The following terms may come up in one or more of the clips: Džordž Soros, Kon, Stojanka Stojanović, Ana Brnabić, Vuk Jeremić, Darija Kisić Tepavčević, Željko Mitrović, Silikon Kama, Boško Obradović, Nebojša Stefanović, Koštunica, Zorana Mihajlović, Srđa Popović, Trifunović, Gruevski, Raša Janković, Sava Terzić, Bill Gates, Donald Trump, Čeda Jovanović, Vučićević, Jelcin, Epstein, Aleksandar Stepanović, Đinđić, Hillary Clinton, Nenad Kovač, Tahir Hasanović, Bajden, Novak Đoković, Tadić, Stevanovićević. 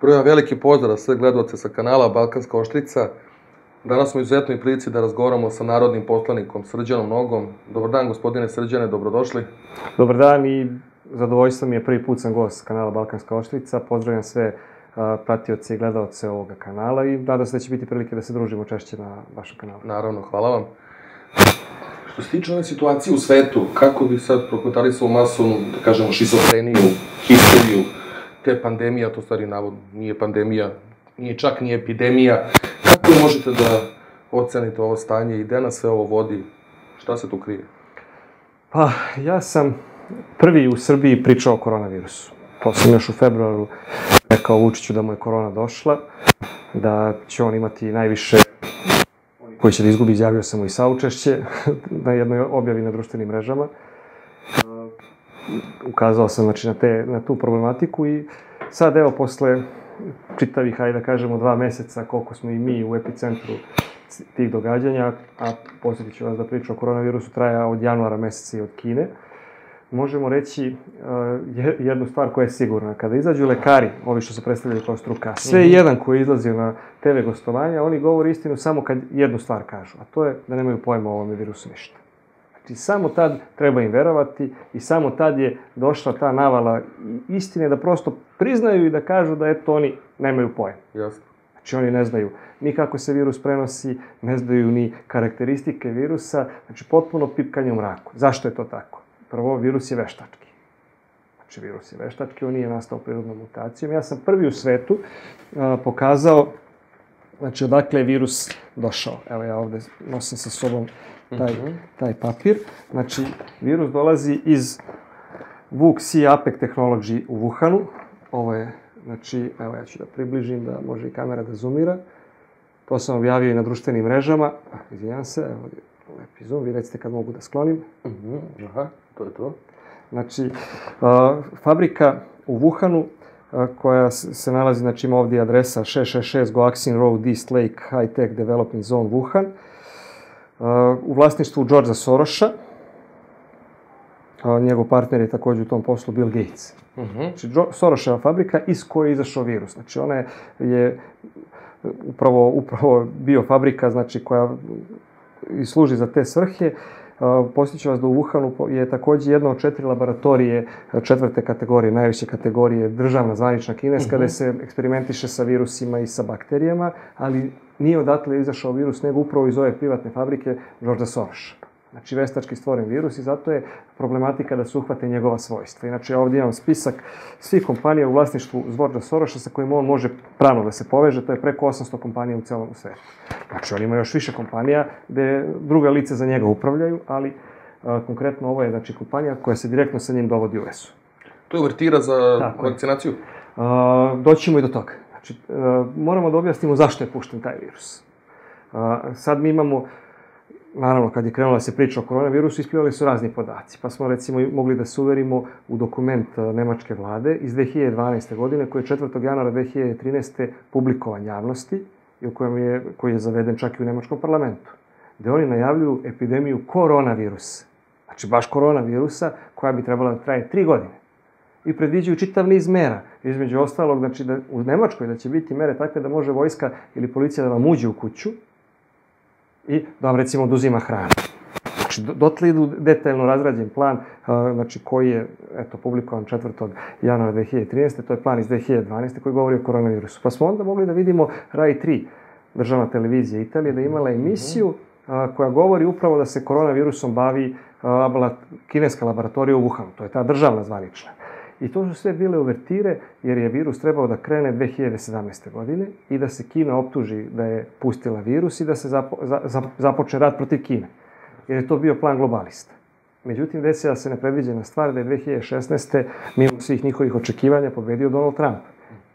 Prvo jedan veliki pozdrav sve gledaoce sa kanala Balkanska oštrica. Danas smo izuzetno u prilici da razgovaramo sa narodnim poslanikom Srđanom Nogom. Dobar dan, gospodine Srđane, dobrodošli. Dobar dan i zadovoljstvo mi je, prvi put sam gost kanala Balkanska oštrica. Pozdravljam sve pratioce i gledaoce ovoga kanala i nadam se da će biti prilike da se družimo češće na vašem kanalu. Naravno, hvala vam. Što se tiče ove situacije u svetu, kako bi sad prokomentarisao masovnu, da kažemo, šizofreniju, histeriju, te pandemija, to stvari navodno nije pandemija, čak nije epidemija, kako možete da ocenite ovo stanje i gde nas sve ovo vodi? Šta se tu krije? Pa, ja sam prvi u Srbiji pričao o koronavirusu. To sam još u februaru rekao Vučiću da mu je korona došla, da će on imati najviše koji će da izgubi, izjavio sam mu i saučešće na jednoj objavi na društvenim mrežama. Ukazao sam na tu problematiku i sad, evo, posle čitavih, ajde da kažemo, 2 meseca, koliko smo i mi u epicentru tih događanja, a posjetit ću vas da priča o koronavirusu traja od januara meseca i od Kine, možemo reći jednu stvar koja je sigurna. Kada izađu lekari, ovi što se predstavljaju kao struka, sve jedan koji je izlazio na TV gostovanja, oni govori istinu samo kad jednu stvar kažu, a to je da nemaju pojma o ovome virusu ništa. Znači, samo tad treba im verovati i samo tad je došla ta navala istine da prosto priznaju i da kažu da, eto, oni nemaju pojma. Jasno. Znači, oni ne znaju ni kako se virus prenosi, ne znaju ni karakteristike virusa, znači potpuno pipkanje u mraku. Zašto je to tako? Prvo, virus je veštački. Znači, virus je veštački, on nije nastao prirodnom mutacijom. Ja sam prvi u svetu pokazao, znači, odakle je virus došao. Evo, ja ovde nosim sa sobom taj papir. Znači, virus dolazi iz Vuk CDC tehnologije u Wuhanu. Ovo je, znači, evo, ja ću da približim, da može i kamera da zoomira. To sam objavio i na društvenim mrežama. Izvinjam se, evo je lepi zoom, vi recite kad mogu da sklonim. Aha, to je to. Znači, fabrika u Wuhanu, koja se nalazi, znači, ima ovdje adresa 666 Goaksin Road East Lake High Tech Development Zone Wuhan, u vlasništvu Džordža Sorosa. Njegov partner je takođe u tom poslu Bill Gates. Znači, Sorosova fabrika iz koje je izašao virus. Znači, ona je upravo bio fabrika, znači, koja služi za te svrhe. Podsjećam vas da u Wuhanu je takođe jedna od 4 laboratorije 4. kategorije, najveće kategorije, državna zvanična kineska, gde se eksperimentiše sa virusima i sa bakterijama, ali nije odatle izašao virus, nego upravo iz ove privatne fabrike Džordža Sorosa. Znači, veštački stvoren virus i zato je problematika da se uhvate njegova svojstva. Inače, ja ovdje imam spisak svih kompanija u vlasništvu Džordža Sorosa sa kojim on može pravno da se poveže, to je preko 800 kompanija u celom svetu. Znači, on ima još više kompanija gde druga lica za njega upravljaju, ali konkretno ovo je, znači, kompanija koja se direktno sa njim dovodi u vezu. To je uvertira za vakcinaciju? Doćemo i do toga. Znači, moramo da objasnimo zašto je pušten taj virus. Sad mi imamo, naravno, kad je krenula da se priča o koronavirusu, isplivali su razni podaci. Pa smo, recimo, mogli da se uverimo u dokument nemačke vlade iz 2012. godine, koji je 4. januara 2013. publikovan javnosti i koji je zaveden čak i u nemačkom parlamentu, gde oni najavljuju epidemiju koronavirusa. Znači, baš koronavirusa, koja bi trebala da traje 3 godine. I predviđaju čitav niz mera. Između ostalog, znači, u Nemačkoj da će biti mere takve da može vojska ili policija da vam uđe u kuću i da vam, recimo, oduzima hranu. Znači, dotle idu detaljno razrađen plan, znači, koji je, eto, publikovan 4. januara 2013. To je plan iz 2012. koji govori o koronavirusu. Pa smo onda mogli da vidimo Rai 3, državna televizija Italije, da je imala emisiju koja govori upravo da se koronavirusom bavi kineska laboratorija u Wuhanu. To je ta državna zvanična. I to su sve bile uvertire, jer je virus trebao da krene 2017. godine i da se Kina optuži da je pustila virus i da se započne rat protiv Kine. Jer je to bio plan globalista. Međutim, desila se nepredviđena stvar da je 2016. mimo svih njihovih očekivanja pobedio Donald Trump.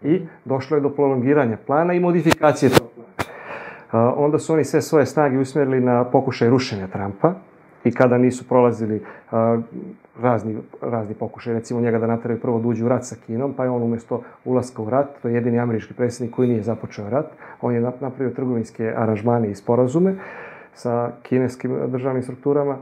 I došlo je do prolongiranja plana i modifikacije tog plana. Onda su oni sve svoje snage usmerili na pokušaj rušenja Trumpa. I kada nisu prolazili razni pokušaj, recimo njega da nateraju prvo da uđe u rat sa Kinom, pa je on umesto ulaska u rat, to je jedini američki predsjednik koji nije započeo rat, on je napravio trgovinske aranžmane i sporazume sa kineskim državnim strukturama.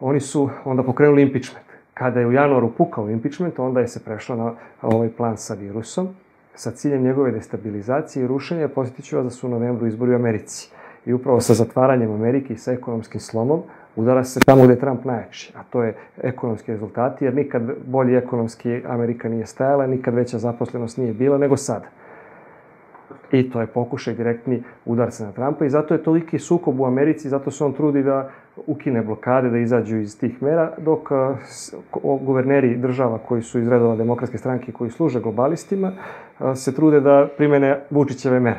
Oni su onda pokrenuli impeachment. Kada je u januaru pukao impeachment, onda je se prešlo na ovaj plan sa virusom. sa ciljem njegove destabilizacije i rušenja. Podsjetiću vas da su u novembru izbori u Americi. I upravo sa zatvaranjem Amerike i sa ekonomskim slomom udara se tamo gde je Trump najjači, a to je ekonomski rezultati, jer nikad bolji ekonomski Amerika nije stajala, nikad veća zaposlenost nije bila nego sada. I to je pokušaj direktni udarca na Trumpa i zato je toliki sukob u Americi, zato se on trudi da ukine blokade, da izađu iz tih mera, dok guverneri država koji su iz redova demokratske stranke koji služe globalistima se trude da primene Vučićeve mere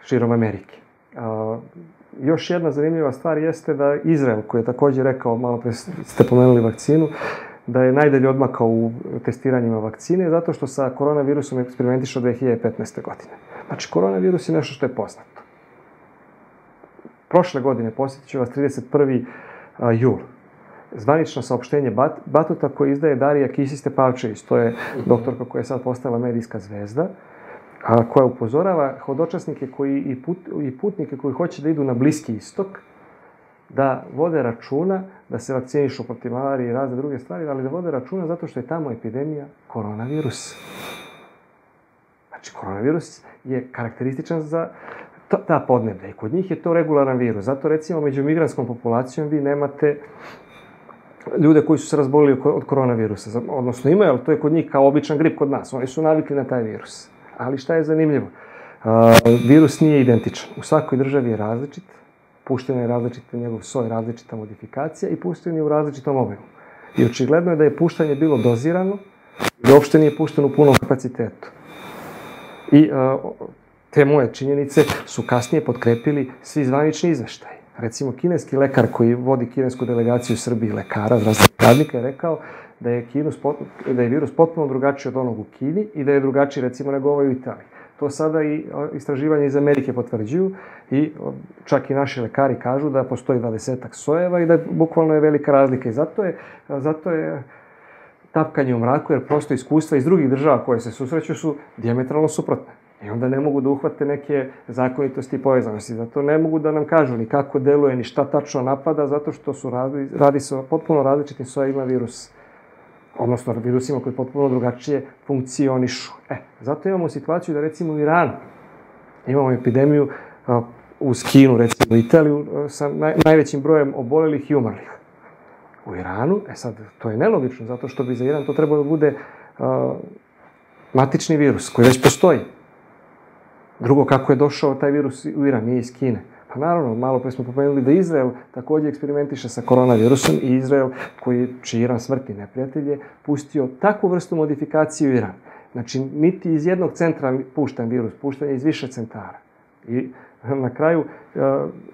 širom Amerike. Još jedna zanimljiva stvar jeste da Izrael, koji je takođe rekao, malo pre ste pomenuli vakcinu, da je najdalje odmakao u testiranjima vakcine, zato što sa koronavirusom eksperimentišao 2015. godine. Znači, koronavirus je nešto što je poznato. Prošle godine, posjetit ću vas, 31. jul, zvanično saopštenje Batuta koje izdaje Darija Kisić Tepavčević, to je doktorka koja je sad postala medijska zvezda, koja upozorava hodočasnike i putnike koji hoće da idu na Bliski istok, da vode računa, da se vakcinišu protiv malarije i razne druge stvari, ali da vode računa zato što je tamo epidemija koronavirusa. Znači, koronavirus je karakterističan za ta podneblja i kod njih je to regularan virus. Zato, recimo, među migrantskom populacijom vi nemate ljude koji su se razbolili od koronavirusa. Odnosno, imaju, ali to je kod njih kao običan grip kod nas. Oni su navikli na taj virus. Ali šta je zanimljivo? Virus nije identičan. U svakoj državi je različit. Puštena je različita njegov soj, različita modifikacija i pušten je u različitom obimu. I očigledno je da je puštanje bilo dozirano i uopšte nije pušteno u punom kapacitetu. I te moje činjenice su kasnije potkrepili svi zvanični izveštaj. Recimo, kineski lekar koji vodi kinesku delegaciju u Srbiji lekara, zdravstvenih radnika, je rekao da je virus potpuno drugačiji od onog u Kini i da je drugačiji, recimo, nego ovaj u Italiji. To sada i istraživanje iz Amerike potvrđuju i čak i naši lekari kažu da postoji 20-ak sojeva i da bukvalno je velika razlika. I zato je tapkanje u mraku, jer prosto iskustva iz drugih država koje se susreću su dijametralno suprotne. I onda ne mogu da uhvate neke zakonitosti i povezanosti. Zato ne mogu da nam kažu ni kako deluje, ni šta tačno napada, zato što radi se o potpuno različitim sojevima virusa. Odnosno virusima koji potpuno drugačije funkcionišu. Zato imamo situaciju da, recimo, u Iranu imamo epidemiju uz Kinu, recimo Italiju, sa najvećim brojem obolelih i umrlih. U Iranu, sad, to je nelogično, zato što bi za Iran to trebalo da bude matični virus koji već postoji. Drugo, kako je došao taj virus u Iran, nije iz Kine. Pa naravno, malo pre smo pomenuli da Izrael takođe eksperimentiše sa koronavirusom i Izrael, čiji Iran smrti neprijatelj, je pustio takvu vrstu modifikacije u Iran. Znači, niti iz jednog centra puštan virus, puštan je iz više centara. I na kraju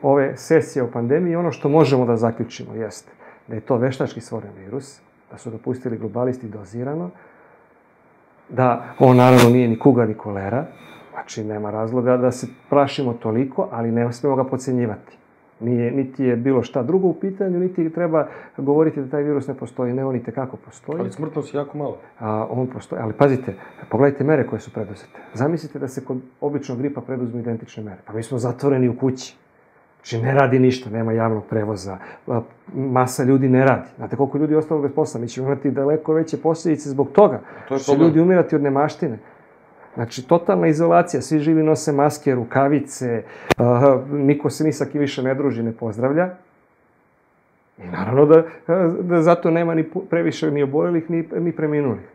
ove sesije o pandemiji, ono što možemo da zaključimo jeste da je to veštački stvoren virus, da su dopustili globalisti dozirano, da on naravno nije ni kuga ni kolera. Znači, nema razloga da se plašimo toliko, ali ne smemo ga podcenjivati. Niti je bilo šta drugo u pitanju, niti treba govoriti da taj virus ne postoji. Ne, on i tekako postoji. Ali smrtnost je jako malo. On postoji, ali pazite, pogledajte mere koje su preduzete. Zamislite da se kod običnog gripa preduzmu identične mere. Pa mi smo zatvoreni u kući. Znači, ne radi ništa, nema javnog prevoza, masa ljudi ne radi. Znate koliko ljudi je ostalo bez posla, mi ćemo imati daleko veće posljedice zbog toga. To je problem. Ljudi umirati od nemaštine. Znači, totalna izolacija, svi živi nose maske, rukavice, niko se ni sa kim više ne druži, ne pozdravlja. I naravno da zato nema ni previše ni obolelih, ni preminulih.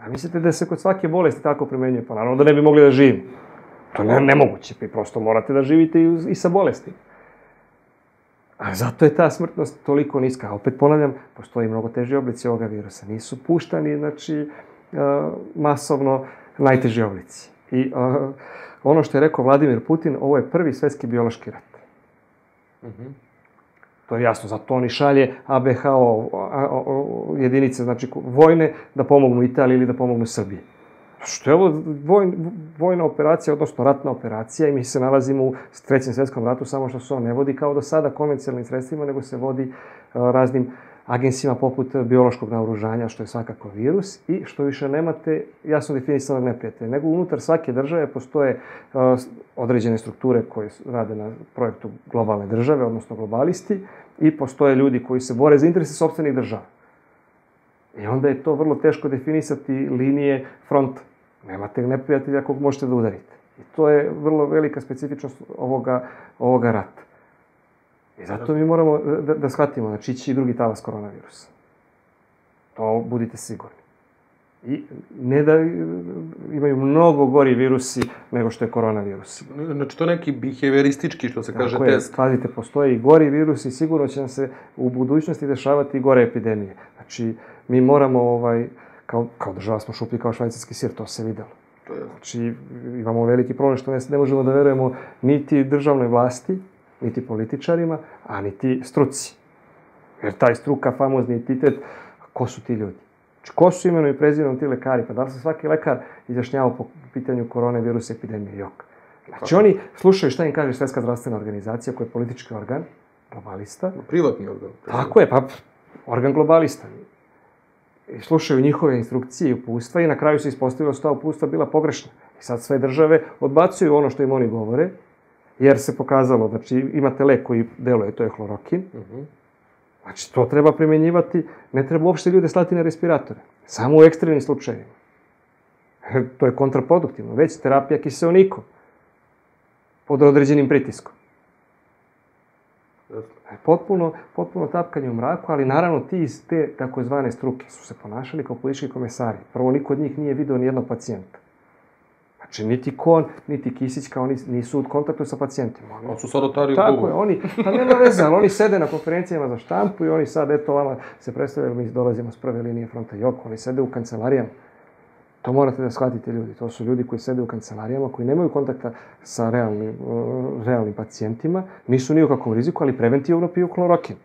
A mislite da se kod svake bolesti tako primenjuje? Pa naravno da ne bi mogli da živimo. To je nemoguće, vi prosto morate da živite i sa bolesti. A zato je ta smrtnost toliko niska. A opet ponavljam, postoji mnogo teži oblici ovoga virusa. Nisu puštani, znači, masovno najteži oblici. I ono što je rekao Vladimir Putin, ovo je prvi svetski biološki rat. To je jasno, zato on i šalje ABHO jedinice, znači vojne, da pomognu Italiji ili da pomognu Srbiji. Što je ovo vojna operacija, odnosno ratna operacija, i mi se nalazimo u trećem svetskom ratu, samo što se on ne vodi kao do sada konvencionalnim sredstvima, nego se vodi raznim agensima poput biološkog naoružanja, što je svakako virus, i što više nemate jasno definisanog neprijatelja. Nego unutar svake države postoje određene strukture koje rade na projektu globalne države, odnosno globalisti, i postoje ljudi koji se bore za interese sopstvenih država. I onda je to vrlo teško definisati linije fronta. nemate neprijatelja kog možete da udarite. I to je vrlo velika specifičnost ovoga rata. I zato mi moramo da shvatimo, znači ići i drugi talas koronavirusa. To budite sigurni. I ne da imaju mnogo gori virusi nego što je koronavirus. Znači to neki behavioristički, što se kaže, test. Pazite, postoje i gori virusi, sigurno će nam se u budućnosti dešavati i gore epidemije. Znači, mi moramo, kao država smo šuplji kao švajcarski sir, to se videlo. Znači, imamo veliki problem što ne možemo da verujemo niti državnoj vlasti, niti političarima, a niti struci. Jer taj struka, famozni entitet, ko su ti ljudi? Ko su imenom i prezimenom ti lekari? Pa da li se svaki lekar izjašnjavao po pitanju koronavirusa, epidemije i oka? Znači, oni slušaju šta im kaže Svetska zdravstvena organizacija, koja je politički organ, globalista. Privatni organ. Tako je, pa organ globalista. Slušaju njihove instrukcije i upustva i na kraju se ispostavilo da ta upustva bila pogrešna. I sad sve države odbacuju ono što im oni govore, jer se pokazalo, znači, imate lek koji deluje, to je hlorokin. Znači, to treba primenjivati, ne treba uopšte ljude slati na respiratore, samo u ekstremnim slučajevima. To je kontraproduktivno, već terapija kiseonikom, pod određenim pritiskom. Potpuno tapkanje u mraku, ali naravno ti iz te takozvane struke su se ponašali kao politički komesari. Prvo, niko od njih nije video nijednog pacijenta. Znači, niti Kon, niti Kisić, kao oni nisu u kontaktu sa pacijentima. Oni su sorotari u Google. Tako je, oni, pa nema veze, ali oni sede na konferencijama za štampu i oni sad, eto, vama se predstavljaju, mi dolazimo s prve linije fronta i oko, oni sede u kancelarijama. To morate da shvatite, ljudi. To su ljudi koji sede u kancelarijama, koji nemaju kontakta sa realnim pacijentima, nisu ni u kakvom riziku, ali preventivno piju klorokin.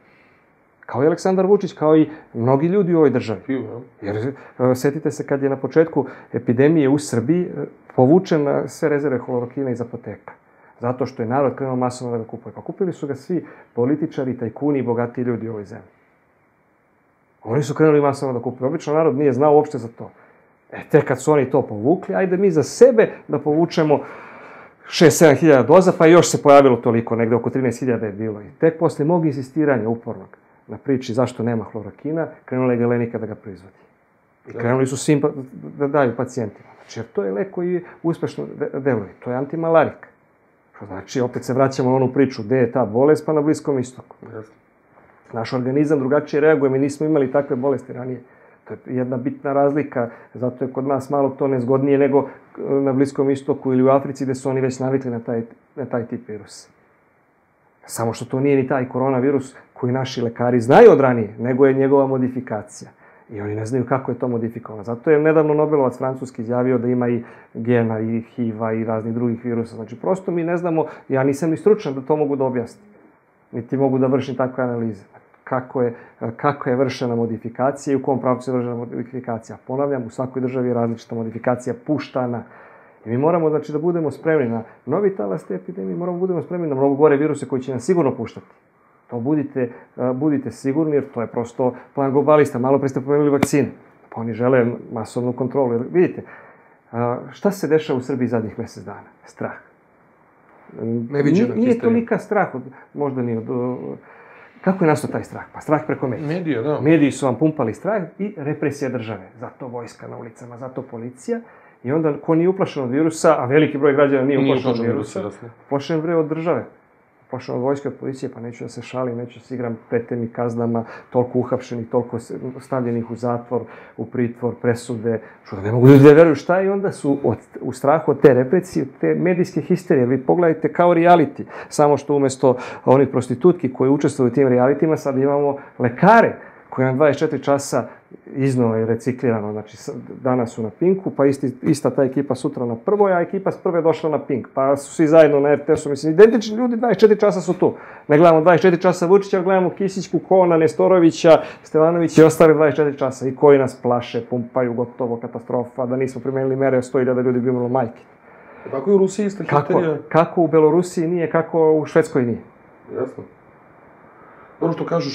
Kao i Aleksandar Vučić, kao i mnogi ljudi u ovoj državi. Jer, setite se kad je na početku epidemije u Srbiji povučen na sve rezerve hlorokina iz apoteka. Zato što je narod krenuo masovno da ga kupuje. Pa kupili su ga svi političari, tajkuni i bogati ljudi u ovoj zemlji. Oni su krenuli masovno da kupuju. Obično narod nije znao uopšte za to. Tek kad su oni to povukli, ajde mi za sebe da povučemo 6-7 hiljada doza, pa još se pojavilo toliko, negde oko 13 hiljada je bilo. I tek posle mog insistiranja upornog na priči zašto nema hlorokina, krenula je Galenika da ga proizvodi. I krenuli su svim da daju pacijentima. Znači, jer to je lek koji uspešno deluje. To je antimalarik. Znači, opet se vraćamo na onu priču, gde je ta bolest, pa na Bliskom istoku. Naš organizam drugačije reaguje, mi nismo imali takve bolesti ranije. To je jedna bitna razlika, zato je kod nas malo to nezgodnije nego na Bliskom istoku ili u Africi, gde su oni već navikli na taj tip virusa. Samo što to nije ni taj koronavirus koji naši lekari znaju od ranije, nego je njegova modifikacija. I oni ne znaju kako je to modifikovano. Zato je nedavno Nobelovac francuski izjavio da ima i gena, i HIV-a, i raznih drugih virusa. Znači, prosto mi ne znamo, ja nisam ni stručan da to mogu da objasnim. Niti mogu da vršim takve analize. Kako je vršena modifikacija i u kom pravcu je vršena modifikacija. Ponavljam, u svakoj državi je različita modifikacija puštana. I mi moramo, znači, da budemo spremni na novi talas te epidemije, moramo da budemo spremni na mnogo gore viruse koji će nam sigurno puštati. To budite sigurni, jer to je prosto plan globalista. Malo pre ste pomenuli vakcine. Pa oni žele masovnu kontrolu. Vidite, šta se dešava u Srbiji zadnjih mesec dana? Strah. Nije tolika strah, možda ni od... Kako je nastao taj strah? Pa strah preko medija. Medija, da. Mediji su vam pumpali strah i represija države. Zato vojska na ulicama, zato policija. I onda, ko nije uplašen od virusa, a veliki broj građana nije uplašen od virusa, uplašen broj od države, uplašen od vojske, od policije, pa neću da se šalim, neću da se igram, prete mi kaznama, toliko uhapšenih, toliko stavljenih u zatvor, u pritvor, presude, što ne mogu da veruju šta je, i onda su u strahu od te represije, od te medijske histerije. Vi pogledajte kao reality, samo što umesto onih prostitutki koje učestvuju u tim realitima, sad imamo lekare, koji nam 24 časa iznova je reciklirano. Znači, danas su na Pinku, pa ista ta ekipa sutra na Prvoj, a ekipa s Prve došla na Pink. Pa su svi zajedno na RTS-u, mislim, identični ljudi, 24 časa su tu. Ne gledamo 24 časa Vučića, gledamo Kisićku, Kona, Nestorovića, Stevanovića i ostale 24 časa. I koji nas plaše, pumpaju, gotovo, katastrofa, da nismo primenili mere, 100 hiljada ljudi bi umrlo, majke. Tako i u Rusiji isto histerija. Kako u Belorusiji nije, kako u Švedskoj nije. Jasno. Ono što kažu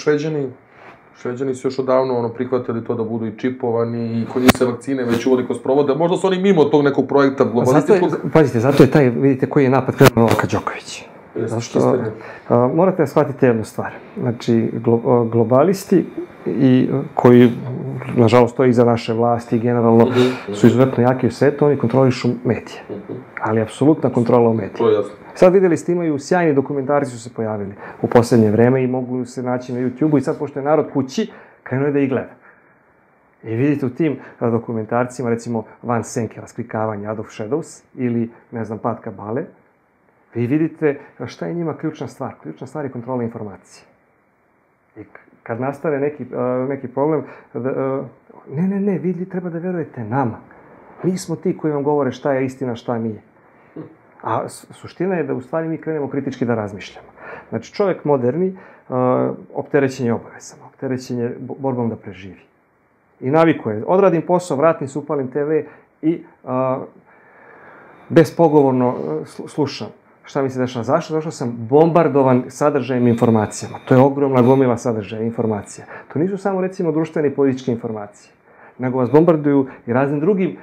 Šveđani su još odavno prihvatili to da budu i čipovani i kod njih se vakcine već uveliko sprovode. Možda su oni mimo tog nekog projekta globalističkog... Pazite, zato je taj, vidite koji je napad krenuo Novaka Đokovića. Morate da shvatite jednu stvar. Znači, globalisti koji, nažalost, stoji iza naše vlasti i generalno su izuzetno jaki u svetu, oni kontrolišu medije. Ali apsolutna kontrola u medije. Sad videli ste, imaju sjajni dokumentarci su se pojavili u poslednje vreme i mogu se naći na YouTube-u i sad, pošto je narod kući, krenuje da ih gleda. I vidite u tim dokumentarcima, recimo, Van Senke, rasklikavanje Adolf Shadows ili, ne znam, Pad Kabale, vi vidite šta je njima ključna stvar. Ključna stvar je kontrola informacije. I kad nastane neki problem, ne, vi treba da verujete nama. Mi smo ti koji vam govore šta je istina, šta nije. A suština je da u stvari mi krenemo kritički da razmišljamo. Znači, čovek moderni, opterećen je obavezama, opterećen je borbom da preživi. I naviku je, odradim posao, vratim se, upalim TV i bespogovorno slušam šta mi se dešava. Zašto? Zašto sam bombardovan sadržajem i informacijama. To je ogromna gomila sadržaja i informacija. To nisu samo, recimo, društvene i političke informacije, nego vas bombarduju i raznim drugim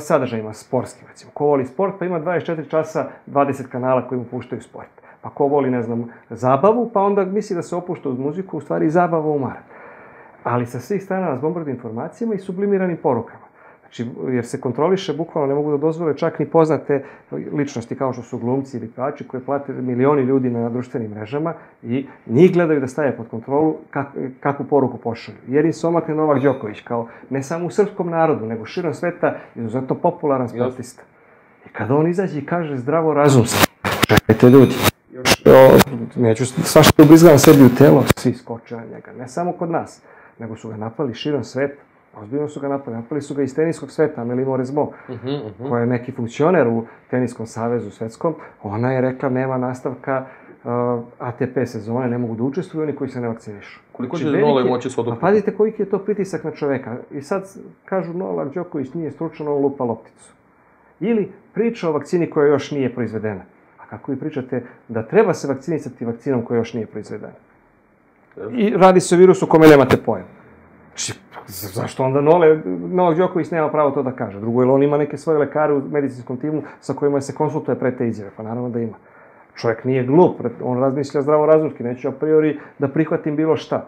sadržajima, sportskim, recimo. Ko voli sport, pa ima 24 časa 20 kanala koji mu puštaju sport. Pa ko voli, ne znam, zabavu, pa onda misli da se opušta uz muziku, u stvari i zabava umara. Ali sa svih strana nas bombarduju informacijama i sublimiranim porukama. Znači, jer se kontroliše, bukvalno ne mogu da dozvole čak ni poznate ličnosti kao što su glumci ili pevači koje plate milioni ljudi na društvenim mrežama i njih gledaju da stave pod kontrolu kakvu poruku pošalju. Jer im se omakne Novak Đoković kao ne samo u srpskom narodu, nego širom sveta izuzetno popularan sportista. I kada on izađe i kaže zdravo razum se, čekajte ljudi, neću svašta ubrizgavam sebi u telo, svi skoče na njega, ne samo kod nas, nego su ga napali širom sveta. Ozbiljno su ga napali. Napali su ga iz teniskog sveta, Amelie Mauresmo, koja je neki funkcioner u teniskom savezu svetskom. Ona je rekla, nema nastavka ATP sezone, ne mogu da učestvuju oni koji se ne vakcinišu. Koliko će Nole moći se odopiti? Pa pazite koliki je to pritisak na čoveka. I sad kažu, Novak Đoković nije stručan, on lupa lopticu. Ili priča o vakcini koja još nije proizvedena. A kako vi pričate da treba se vakcinisati vakcinom koja još nije proizvedena? I radi se o virusu kome nemate pojma. Zašto onda Novak Đoković nema pravo to da kaže? Drugo, ili on ima neke svoje lekare u medicinskom timu sa kojima se konsultuje pre te izjave? Pa naravno da ima. Čovjek nije glup, on razmišlja zdravorazumski, neću a priori da prihvatim bilo šta.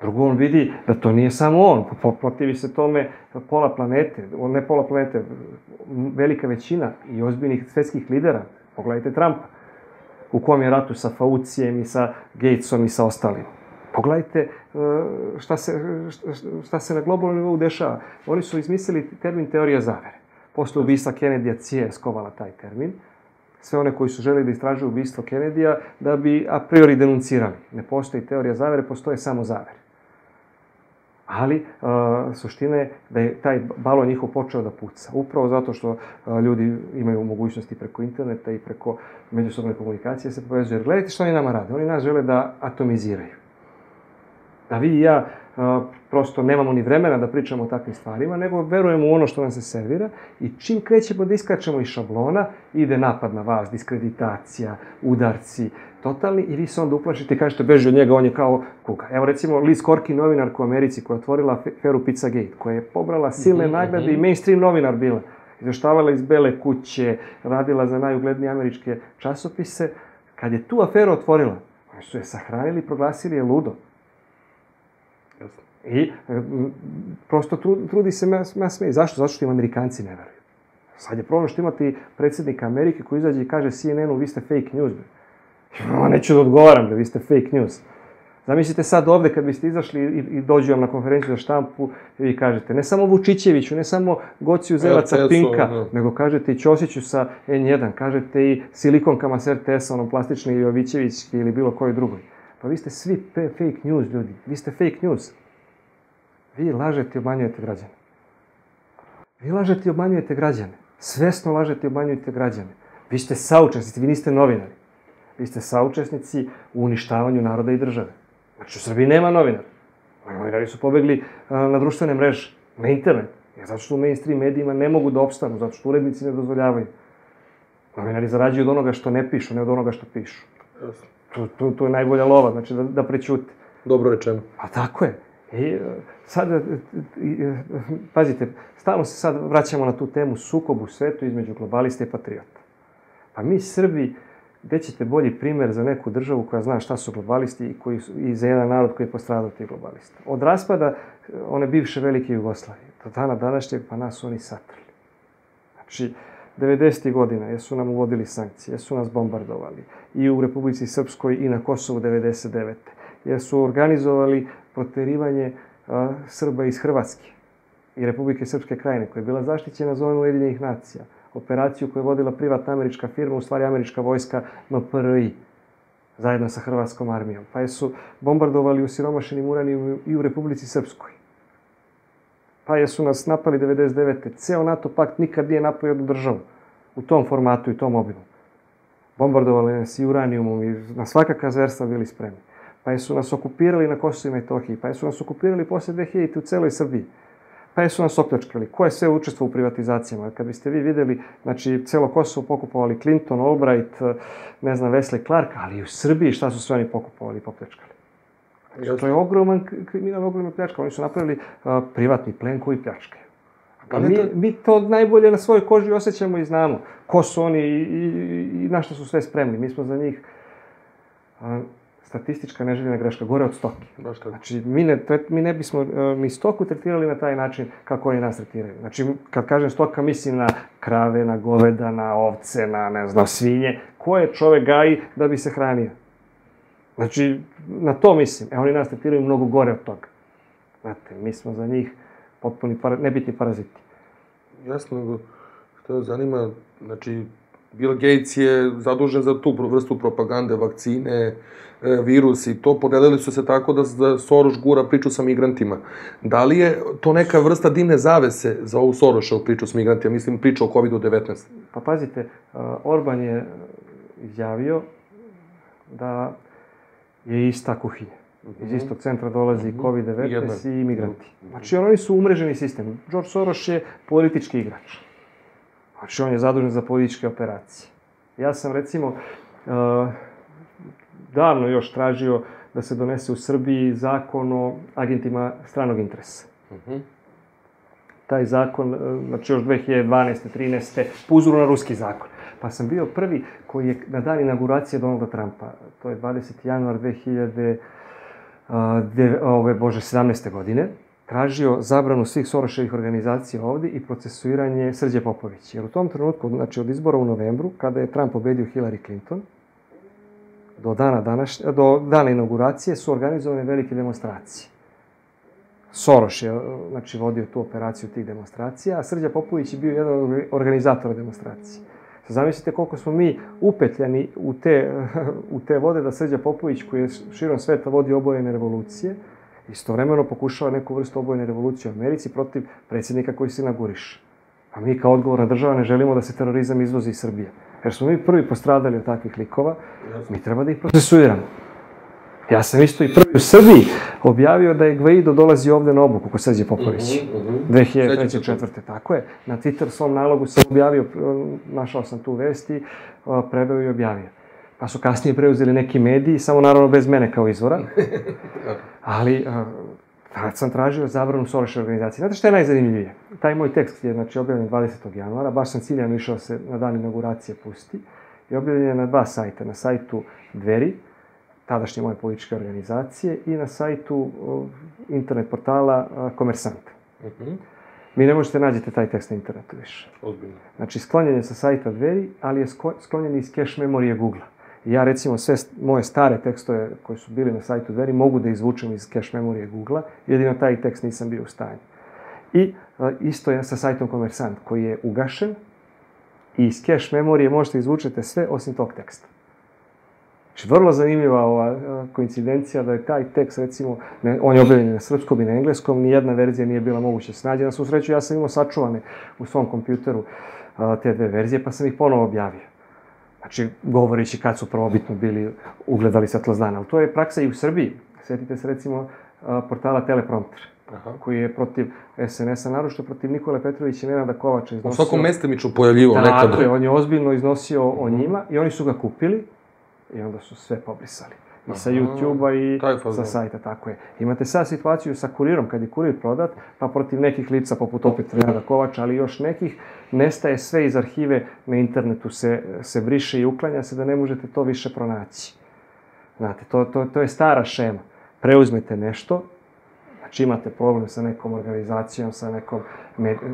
Drugo, on vidi da to nije samo on, protivi se tome pola planete, ne pola planete, velika većina i ozbiljnih svetskih lidera, pogledajte Trumpa, u kom je ratu sa Faucijem i sa Gatesom i sa ostalim. Pogledajte šta se na globalnom nivou dešava. Oni su izmislili termin teorija zavere. Posle ubistva Kennedyja CIA je skovala taj termin. Sve one koji su želeli da istražuju ubistvo Kennedyja da bi a priori denuncirali. Ne postoji teorija zavere, postoje samo zavere. Ali suština je da je taj balon njihov počeo da puca. Upravo zato što ljudi imaju mogućnosti preko interneta i preko međusobne komunikacije se povezuju. Jer gledajte što oni nama rade. Oni nas žele da atomiziraju. Da vi i ja prosto nemamo ni vremena da pričamo o takvim stvarima, nego verujemo u ono što nam se servira i čim krećemo da iskačemo iz šablona, ide napad na vas, diskreditacija, udarci, totalni, i vi se onda uplašite i kažete beži od njega, on je kao kuga. Evo recimo Liz Kreli, novinarka u Americi koja je otvorila aferu Pizzagate, koja je pobrala silne nagrade i mainstream novinar bila. Izveštavala iz Bele kuće, radila za najuglednije američke časopise. Kad je tu aferu otvorila, oni su je sahranili i proglasili je ludom. I prosto trudi se masme. I zašto? Zato što im Amerikanci ne veruju. Sad je problem što imate i predsednika Amerike koji izađe i kaže CNN-u vi ste fake news. Neću da odgovaram da vi ste fake news. Zamislite sad ovde kad biste izašli i dođu vam na konferenciju za štampu i kažete ne samo Vučićeviću, ne samo Gociju Zelaca Pinka, nego kažete i Čosiću sa N1, kažete i Silikon Kama sa RTS-a, onom plastični ili Jovićevićki ili bilo koji drugoj. Pa vi ste svi fake news, ljudi. Vi ste fake news. Vi lažete i obmanjujete građane. Vi lažete i obmanjujete građane. Svesno lažete i obmanjujete građane. Vi ste saučesnici, vi niste novinari. Vi ste saučesnici u uništavanju naroda i države. Znači, u Srbiji nema novinara. Novinari su pobegli na društvene mreže, na internet. Zato što u mainstream medijima ne mogu da opstanu, zato što urednici ne dozvoljavaju. Novinari zarađuju od onoga što ne pišu, ne od onoga što pišu. To je najbolja lova, znači da prećute. Dobro rečeno. A tako je. I sad, pazite, stalno se sad vraćamo na tu temu sukobu u svetu između globalista i patriota. Pa mi Srbi gde ćete bolji primer za neku državu koja zna šta su globalisti i za jedan narod koji je postradao tih globalista. Od raspada one bivše velike Jugoslavije do dana današnjeg, pa nas oni satrli. Znači, 90. godina jesu nam uvodili sankcije, jesu nas bombardovali i u Republici Srpskoj i na Kosovu 99. Jesu organizovali proterivanje Srba iz Hrvatske i Republike Srpske krajine, koja je bila zaštićena zonom Ujedinjenih nacija. Operaciju koju je vodila privatna američka firma, u stvari američka vojska NOPRI, zajedno sa hrvatskom armijom. Pa jesu bombardovali u siromašenim uranijumu i u Republici Srpskoj. Pa jesu nas napali 99. Ceo NATO pakt nikad nije napao jednu državu u tom formatu i tom obimu. Bombardovali nas i uranijumom i na svakakva zverstva bili spremni. Pa jesu nas okupirali na Kosovu i Metohiji, pa jesu nas okupirali posle 2000. u celoj Srbiji. Pa jesu nas opljačkali. Ko je sve učestvo u privatizacijama? Kad biste vi videli, znači, celo Kosovo pokupovali Clinton, Albright, ne znam, Wesley Clark, ali i u Srbiji šta su sve oni pokupovali i popljačkali. To je ogroman kriminal, ogromna pljačka. Oni su napravili privatni plen koji pljačke. Mi to najbolje na svojoj koži osjećamo i znamo. Ko su oni i na što su sve spremni. Mi smo za njih statistička neželjena greška, gore od stoke. Znači, mi ne bismo ni stoku tretirali na taj način kako oni nas tretiraju. Znači, kad kažem stoka, mislim na krave, na goveda, na ovce, na, ne znam, svinje. Ko je čovek gaji da bi se hranio? Znači, na to mislim. E, oni nas tretiraju mnogo gore od toga. Znate, mi smo za njih potpuni nebitni paraziti. Jasno, što zanima, znači, Bill Gates je zadužen za tu vrstu propagande, vakcine, virusi, to podelili su se tako da Soros gura priču sa migrantima. Da li je to neka vrsta dimne zavese za ovu Soroša u priču s migrantima? Mislim, priča o COVID-19. Pa pazite, Orban je izjavio da je ista kuhinja. Iz istog centra dolazi COVID-19 i migranti. Znači, oni su umreženi sistem. Džordž Soros je politički igrač. Znači, on je zadužen za političke operacije. Ja sam, recimo, davno još tražio da se donese u Srbiji zakon o agentima stranog interesa. Taj zakon, znači još 2012. 13. po uzoru na ruski zakon. Pa sam bio prvi koji je na dan inauguracije Donalda Trumpa, to je 20. januar 2017. godine, tražio zabranu svih Soroševih organizacija ovde i procesuiranje Srđe Popovića. Jer u tom trenutku, znači od izbora u novembru, kada je Trump pobedio Hillary Clinton, do dana inauguracije su organizovane velike demonstracije. Soroš je, znači, vodio tu operaciju tih demonstracija, a Srđe Popović je bio jedan od organizatora demonstracije. Zamislite koliko smo mi upetljani u te vode da Srđe Popović, koji je širom sveta vodio obojene revolucije, istovremeno pokušava neku vrstu obojene revolucije u Americi protiv predsjednika koji se inauguriše. A mi kao odgovorna država ne želimo da se terorizam izvozi iz Srbije. Jer smo mi prvi postradali od takvih likova, mi treba da ih procesuiramo. Ja sam isto i prvi u Srbiji objavio da je Guaidó dolazi ovde na obuku kod Srđe Popovića. 2003. Tako je. Na Twitter svom nalogu sam objavio, našao sam tu vesti, preveo i objavio. Pa su kasnije preuzeli neki mediji, samo naravno bez mene kao izvora. Ali, tad sam tražio zabranu Soroševe organizacije. Znate šta je najzanimljivije? Taj moj tekst je, znači, objavljen 20. januara, baš sam ciljano išao se na dan inauguracije pusti, i objavljen je na dva sajta. Na sajtu Dveri, tadašnje moje političke organizacije, i na sajtu internet portala Komersant. Mi ne možete nađete taj tekst na internetu više. Ozbiljno. Znači, sklonjen je sa sajta Dveri, ali je sklonjen iz cache memorije Google-a. Ja, recimo, sve moje stare tekstove koji su bili na sajtu Dveri mogu da izvučem iz cache memorije Google-a, jedino taj tekst nisam bio u stanju. I isto je sa sajtom Komersant, koji je ugašen, i iz cache memorije možete izvučete sve osim tog teksta. Znači, vrlo zanimljiva ova koincidencija da je taj tekst, recimo, on je objavljen na srpskom i na engleskom, nijedna verzija nije bila moguće snađena. Svu sreću, ja sam imao sačuvane u svom kompjuteru te dve verzije, pa sam ih ponovo objavio. Znači, govoreći kad su prvobitno bili ugledali svetlost dana. Ali to je praksa i u Srbiji. Sjetite se, recimo, portala Teleprompter, koji je protiv SNS-a, naročito protiv Nikole Petrovića i Nenada Kovača iznosio. U svakom mestimiču pojavljivo nekada. Tako je, on je ozbiljno iznosio o njima i oni su ga kupili. I onda su sve pobrisali. I sa YouTube-a i sa sajta, tako je. Imate sad situaciju sa Kurirom, kad je Kurir prodat, pa protiv nekih lica, poput opet Nenada Kovača, ali još nekih, nestaje sve iz arhive, na internetu se briše i uklanja se da ne možete to više pronaći. Znate, to je stara šema. Preuzmite nešto, znači imate problem sa nekom organizacijom,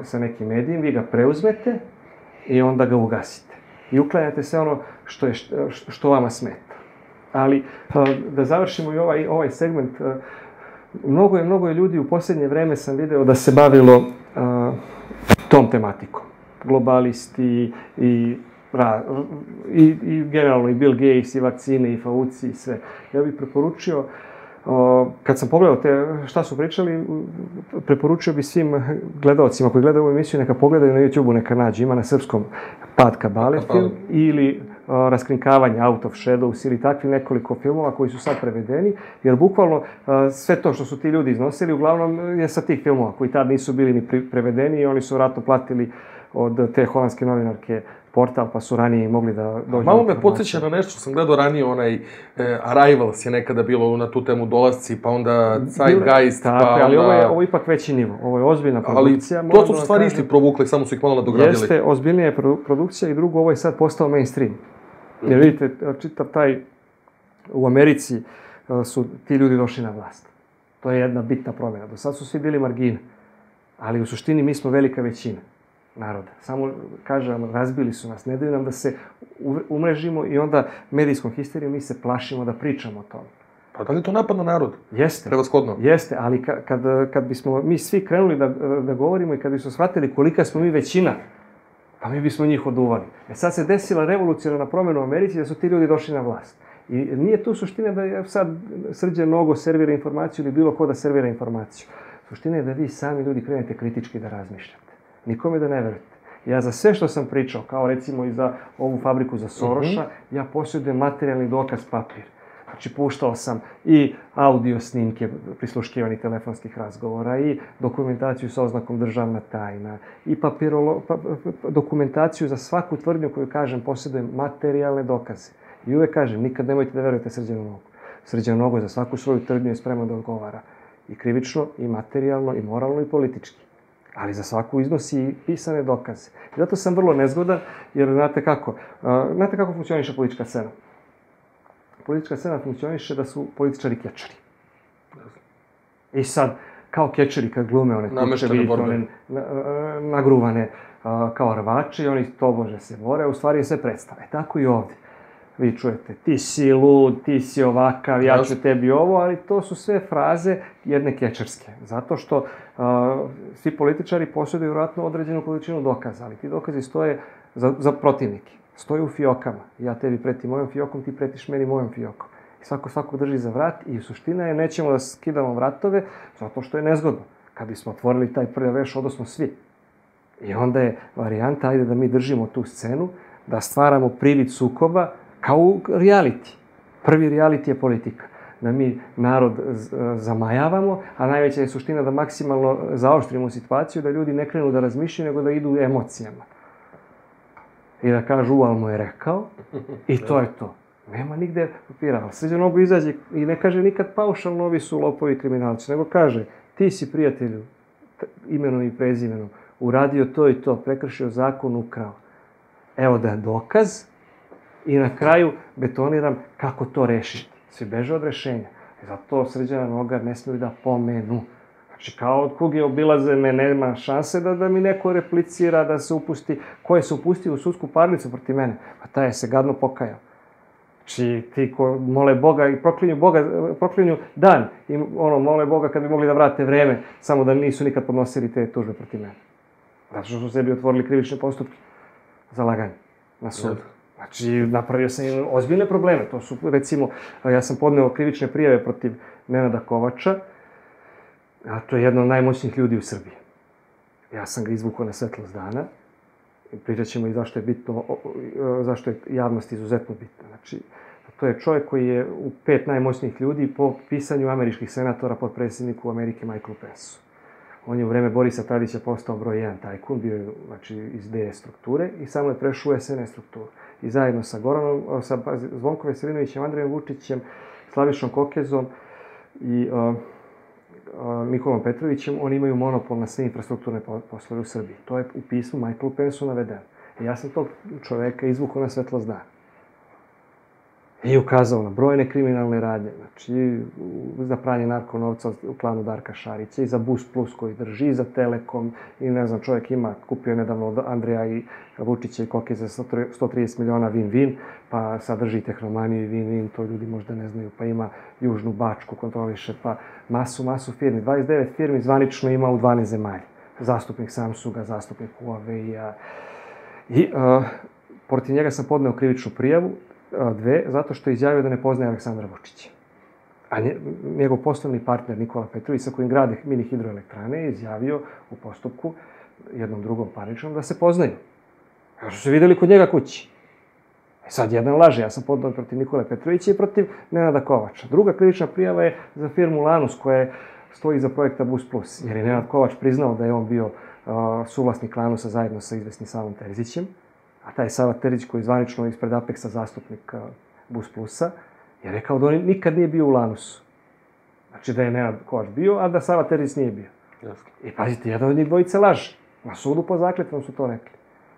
sa nekim medijem, vi ga preuzmete i onda ga ugasite. I uklanjate sve ono što vama smeta. Ali, da završimo i ovaj segment, mnogo je ljudi u poslednje vreme sam video da se bavilo tom tematikom. Globalisti i generalno i Bill Gates i vakcine i fauci i sve. Ja bih preporučio, kad sam pogledao šta su pričali, preporučio bih svim gledalcima koji gledaju ovu emisiju, neka pogledaju na YouTube-u, neka nađe. Ima na srpskom Pad Kabale film ili Raskrinkavanje, Out of Shadows ili takvi nekoliko filmova koji su sad prevedeni, jer bukvalno sve to što su ti ljudi iznosili uglavnom je sa tih filmova koji tad nisu bili ni prevedeni i oni su vratno platili od te holandske novinarke portal, pa su ranije mogli da dođu. Malo me podsjeća na nešto, sam gledao ranije onaj Arrivals je nekada bilo na tu temu Dolasci, pa onda Side Guys, pa onda... Ali ovo je ipak veći nivo, ovo je ozbiljna produkcija. Ali to su stvari isti provukli, samo su ih malo nadogradili. Jeste, ozbiljnija je produkcija i drugo, ovo je sad postao mainstream. Jer vidite, čitav taj, u Americi su ti ljudi došli na vlast. To je jedna bitna promena. Do sad su svi bili margine, ali u suštini mi smo velika većina naroda. Samo, kažem, razbili su nas, ne daju nam da se umrežimo i onda medijskom histerijom mi se plašimo da pričamo o tome. Pa da li je to napad na narod? Jeste. Prevashodno. Jeste, ali kad bismo mi svi krenuli da govorimo i kad bismo shvatili kolika smo mi većina, pa mi bismo njih oduvali. Sad se desila revolucionarna promena u Americi da su ti ljudi došli na vlast. I nije tu suština da je sad Srđan Nogo servira informaciju ili bilo ko da servira informaciju. Suština je da vi sami ljudi krenete kritički da razmišljate. Nikome da ne verujete. Ja za sve što sam pričao, kao recimo i za ovu fabriku za Soroša, ja posjedujem materijalni dokaz papir. Znači, puštao sam i audio snimke prisluškivanih telefonskih razgovora, i dokumentaciju sa oznakom državna tajna, i dokumentaciju za svaku tvrdnju koju kažem, posjedujem materijalne dokaze. I uvek kažem, nikad nemojte da verujete Srđanu Nogu. Srđan Nogo za svaku svoju tvrdnju je spreman da odgovara. I krivično, i materijalno, i moralno, i politički. Ali za svaku iznosi i pisane dokaze. Zato sam vrlo nezgodan, jer znate kako funkcioniše politička scena? Politička scena funkcioniše da su političari kečeri. I sad, kao kečeri kad glume one tuče, vidite one nagruvane kao rvači, oni tobože se bore, u stvari je sve predstava. Tako i ovde. Vi čujete, ti si lud, ti si ovakav, ja ću tebi ovo, ali to su sve fraze jedne kečerske. Zato što svi političari posjeduju vjerojatno određenu količinu dokaza, ali ti dokazi stoje za protivnike. Stoje u fiokama. Ja tebi pretim mojom fiokom, ti pretiš meni mojom fiokom. I svako drži za vrat i suština je nećemo da skidamo vratove zato što je nezgodno. Kad bismo otvorili taj prljav veš, odnosno svi. I onda je varijanta, ajde da mi držimo tu scenu, da stvaramo privid sukoba kao u realiti. Prvi realiti je politika. Da mi narod zamajavamo, a najveća je suština da maksimalno zaoštrimo situaciju, da ljudi ne krenu da razmišljaju, nego da idu emocijama. I da kažu, ali mu je rekao, i to je to. Nema nigde papira. Srđan Nogo izađe i ne kaže nikad paušalno, ovi su lopovi kriminalci, nego kaže, ti si prijatelju, imenom i prezimenom, uradio to i to, prekršio zakon, ukrao. Evo da je dokaz i na kraju betoniram kako to rešiti. Svi beže od rešenja. Zato Srđana Noga ne smiju da pomenu. Znači, kao od kuge obilaze me, nema šanse da mi neko replicira, da se upusti, ko je se upustio u sudsku parnicu proti mene, pa taj je se gadno pokajao. Znači, ti ko mole Boga i proklinju dan, i ono, mole Boga kad bi mogli da vrate vreme, samo da nisu nikad podnosili te tužbe proti mene. Znači, što su sebi otvorili krivične postupke za laganje na sudu. Znači, napravio sam im ozbiljne probleme. To su, recimo, ja sam podneo krivične prijave protiv Nenada Kovača, a to je jedan od najmoćnijih ljudi u Srbiji. Ja sam ga izvukao na svetlost dana. Pričat ćemo i zašto je javnost izuzetno bitna. Znači, to je čovjek koji je u 5 najmoćnijih ljudi po pisanju američkih senatora pod predsjedniku Amerike Michaelu Penceu. On je u vreme Borisa Tadića postao broj 1 tajkun, bio je iz DS strukture i samo je prešao u SNS strukturu. I zajedno sa Zvonkom Veselinovićem, Andrejem Vučićem, Slavišom Kokezom i Mikolom Petrovićem, oni imaju monopol na sve infrastrukturne poslove u Srbiji. To je u pismu Michaelu Pensu navedeno. Ja sam tog čoveka izvukao na svetlost dana. I ukazao na brojne kriminalne radnje, znači za pranje narkonovca u klanu Darka Šarića, i za Bus Plus koji drži, i za Telekom, i ne znam, čovjek ima, kupio je nedavno od Andrija i Vučića i Koke za 130 miliona Win-Win, pa sad drži Tehnomaniju i Win-Win, to ljudi možda ne znaju, pa ima Južnu Bačku, kontroliše, pa masu firmi, 29 firmi zvanično ima u 12 zemalja. Zastupnik Samsunga, zastupnik Huawei-a. I protiv njega sam podneo krivičnu prijavu, dve, zato što je izjavio da ne poznaje Aleksandra Vučića. A njegov poslovni partner Nikola Petrović, sa kojim grade mini hidroelektrane, je izjavio u postupku jednom drugom parničnom da se poznaju. Jer su se videli kod njega kući. Sad jedan laže, ja sam podneo protiv Nikole Petrovića i protiv Nenada Kovača. Druga krivična prijava je za firmu Lanus, koja stoji iza projekta Bus Plus, jer je Nenad Kovač priznao da je on bio suvlasnik Lanusa zajedno sa izvesnim Savom Terzićem. A taj Sava Terzić, koji je zvanično ispred Apeksa zastupnik Bus Plusa, je rekao da on nikad nije bio u Lanusu. Znači da je Nenad Kovač bio, a da Sava Terzić nije bio. I pazite, jedan od njih dvojice laže. Na sudu po zakletvom su to rekli.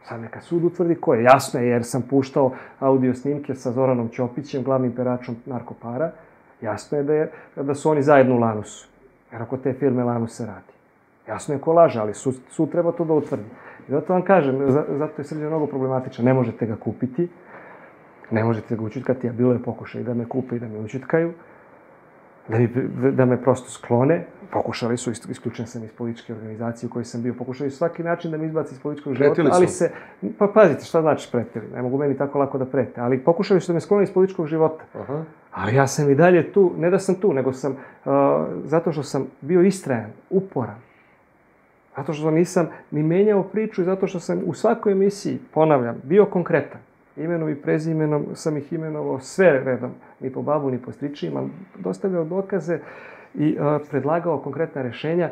Sad neka sud utvrdi ko je. Jasno je, jer sam puštao audio snimke sa Zoranom Ćopićem, glavnim peračom narkopara. Jasno je da su oni zajedno u Lanusu. Jer ako te firme Lanus se radi. Jasno je ko laže, ali sud treba to da utvrdi. Zato vam kažem, zato je Srđan Nogo problematičan. Ne možete ga kupiti, ne možete ga ućutkati, a bilo je pokušaj da me kupe i da me ućutkaju, da me prosto sklone. Pokušali su, isključen sam iz političke organizacije u kojoj sam bio, pokušali su svaki način da me izbaci iz političkog života, ali se... Pa pazite, šta znači pretili? Ne mogu meni tako lako da prete, ali pokušali su da me sklone iz političkog života. Ali ja sam i dalje tu, ne da sam tu, nego sam, zato što sam bio istrajan, uporan. Zato što nisam ni menjao priču i zato što sam u svakoj emisiji, ponavljam, bio konkretan. Imenom i prezimenom sam ih imenovao sve redom, ni po babu, ni po stričima, dostavljao dokaze i predlagao konkretna rešenja.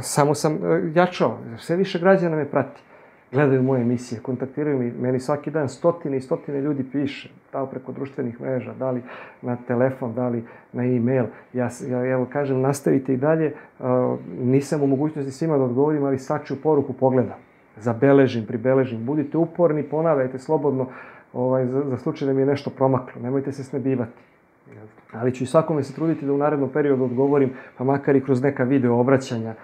Samo sam jačao, sve više građana me prati. Gledaju moje emisije, kontaktiraju mi, meni svaki dan stotine i stotine ljudi piše, da li preko društvenih mreža, da li na telefon, da li na e-mail. Ja evo kažem, nastavite i dalje, nisam u mogućnosti svima da odgovorim, ali svačiju poruku pogledam. Zabeležim, pribeležim, budite uporni, ponavljajte slobodno, za slučaj da mi je nešto promaklo, nemojte se snebivati. Ali ću i svakome se truditi da u narednom periodu odgovorim, pa makar i kroz neka video obraćanja,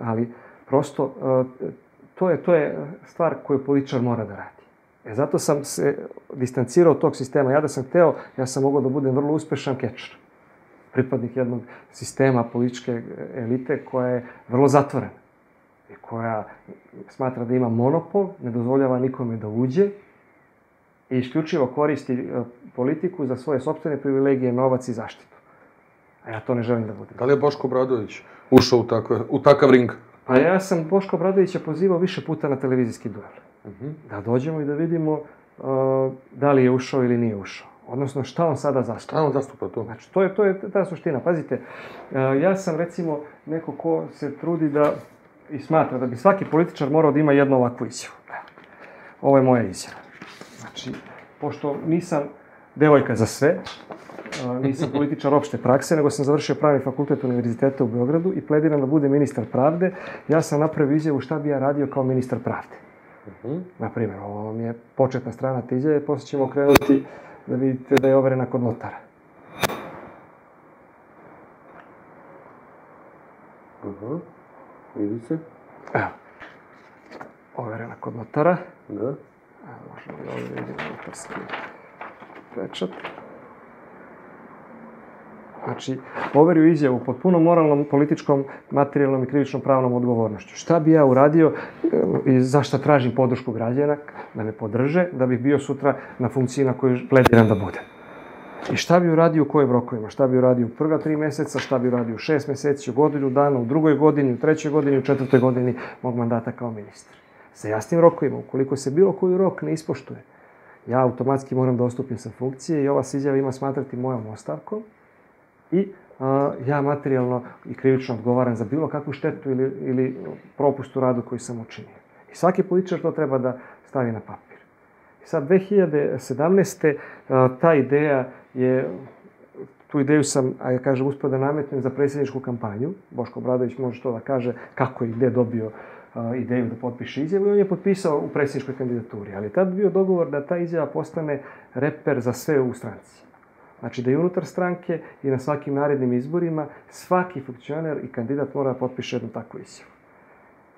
ali prosto... To je stvar koju političar mora da radi. Zato sam se distancirao od tog sistema. Ja da sam hteo, ja sam mogao da budem vrlo uspešan kečer. Pripadnik jednog sistema političke elite koja je vrlo zatvorena. I koja smatra da ima monopol, ne dozvoljava nikome da uđe i isključivo koristi politiku za svoje sopstvene privilegije, novac i zaštitu. A ja to ne želim da budem. Da li je Boško Obradović ušao u takav ring? A ja sam Boško Obradovića pozivao više puta na televizijski duel. Da dođemo i da vidimo da li je ušao ili nije ušao. Odnosno, šta on sada zastupa. Šta on zastupa to? Znači, to je ta suština. Pazite, ja sam recimo neko ko se trudi da i smatra da bi svaki političar morao da ima jednu ovakvu izjavu. Ovo je moja izjava. Znači, pošto nisam devojka za sve, nisam političar opšte prakse, nego sam završio Pravni fakultet Univerziteta u Beogradu i plediram da budem ministar pravde. Ja sam napravio izjavu šta bi ja radio kao ministar pravde. Naprimer, ovo vam je početna strana te izjave, posle ćemo krenuti da vidite da je overena kod notara. Aha, vidi se. Evo, overena kod notara. Da. Evo, možemo i ovdje vidimo notarski pečat. Znači, overio izjavu pod punom moralnom, političkom, materijalnom i krivično-pravnom odgovornošću. Šta bi ja uradio i zašto tražim podršku građana da me podrže, da bih bio sutra na funkciji na koju plediram da budem. I šta bi uradio u kojim rokovima? Šta bi uradio u prva 3 meseca, šta bi uradio u 6 meseci, u godinu dana, u drugoj godini, u trećoj godini, u četvrtoj godini mog mandata kao ministar. Sa jasnim rokovima, ukoliko se bilo koji rok ne ispoštuje, ja automatski moram da ostupim sa funkcije i ova se izjava ima smatrati mojom ostavkom. I ja materijalno i krivično odgovaram za bilo kakvu štetu ili propust u radu koju sam učinio. I svaki političar to treba da stavi na papir. I sad, 2017. ta ideja je Tu ideju sam, a ja kažem, uspeo da nametnem za predsjedničku kampanju. Boško Obradović može to da kaže kako i gde dobio ideju da potpiše izjavu i on je potpisao u predsjedničkoj kandidaturi. Ali tad bio dogovor da ta izjava postane reper za sve u stranci. Znači da i unutar stranke i na svakim narednim izborima svaki funkcioner i kandidat mora da potpiše jednu takvu izjavu.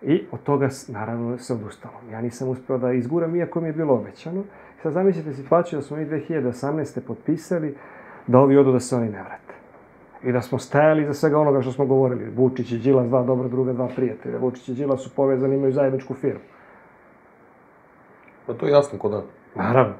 I od toga, naravno, se odustalo. Ja nisam uspeo da izguram, iako mi je bilo obećano. Sad zamislite situaciju da smo mi 2018. potpisali da ovi odu da se oni ne vrate. I da smo stajali iza svega onoga što smo govorili. Vučić i Đilas, dva dobra druga, dva prijatelja. Vučić i Đilas su povezani, imaju zajedničku firmu. Pa to je jasno ko da. Naravno.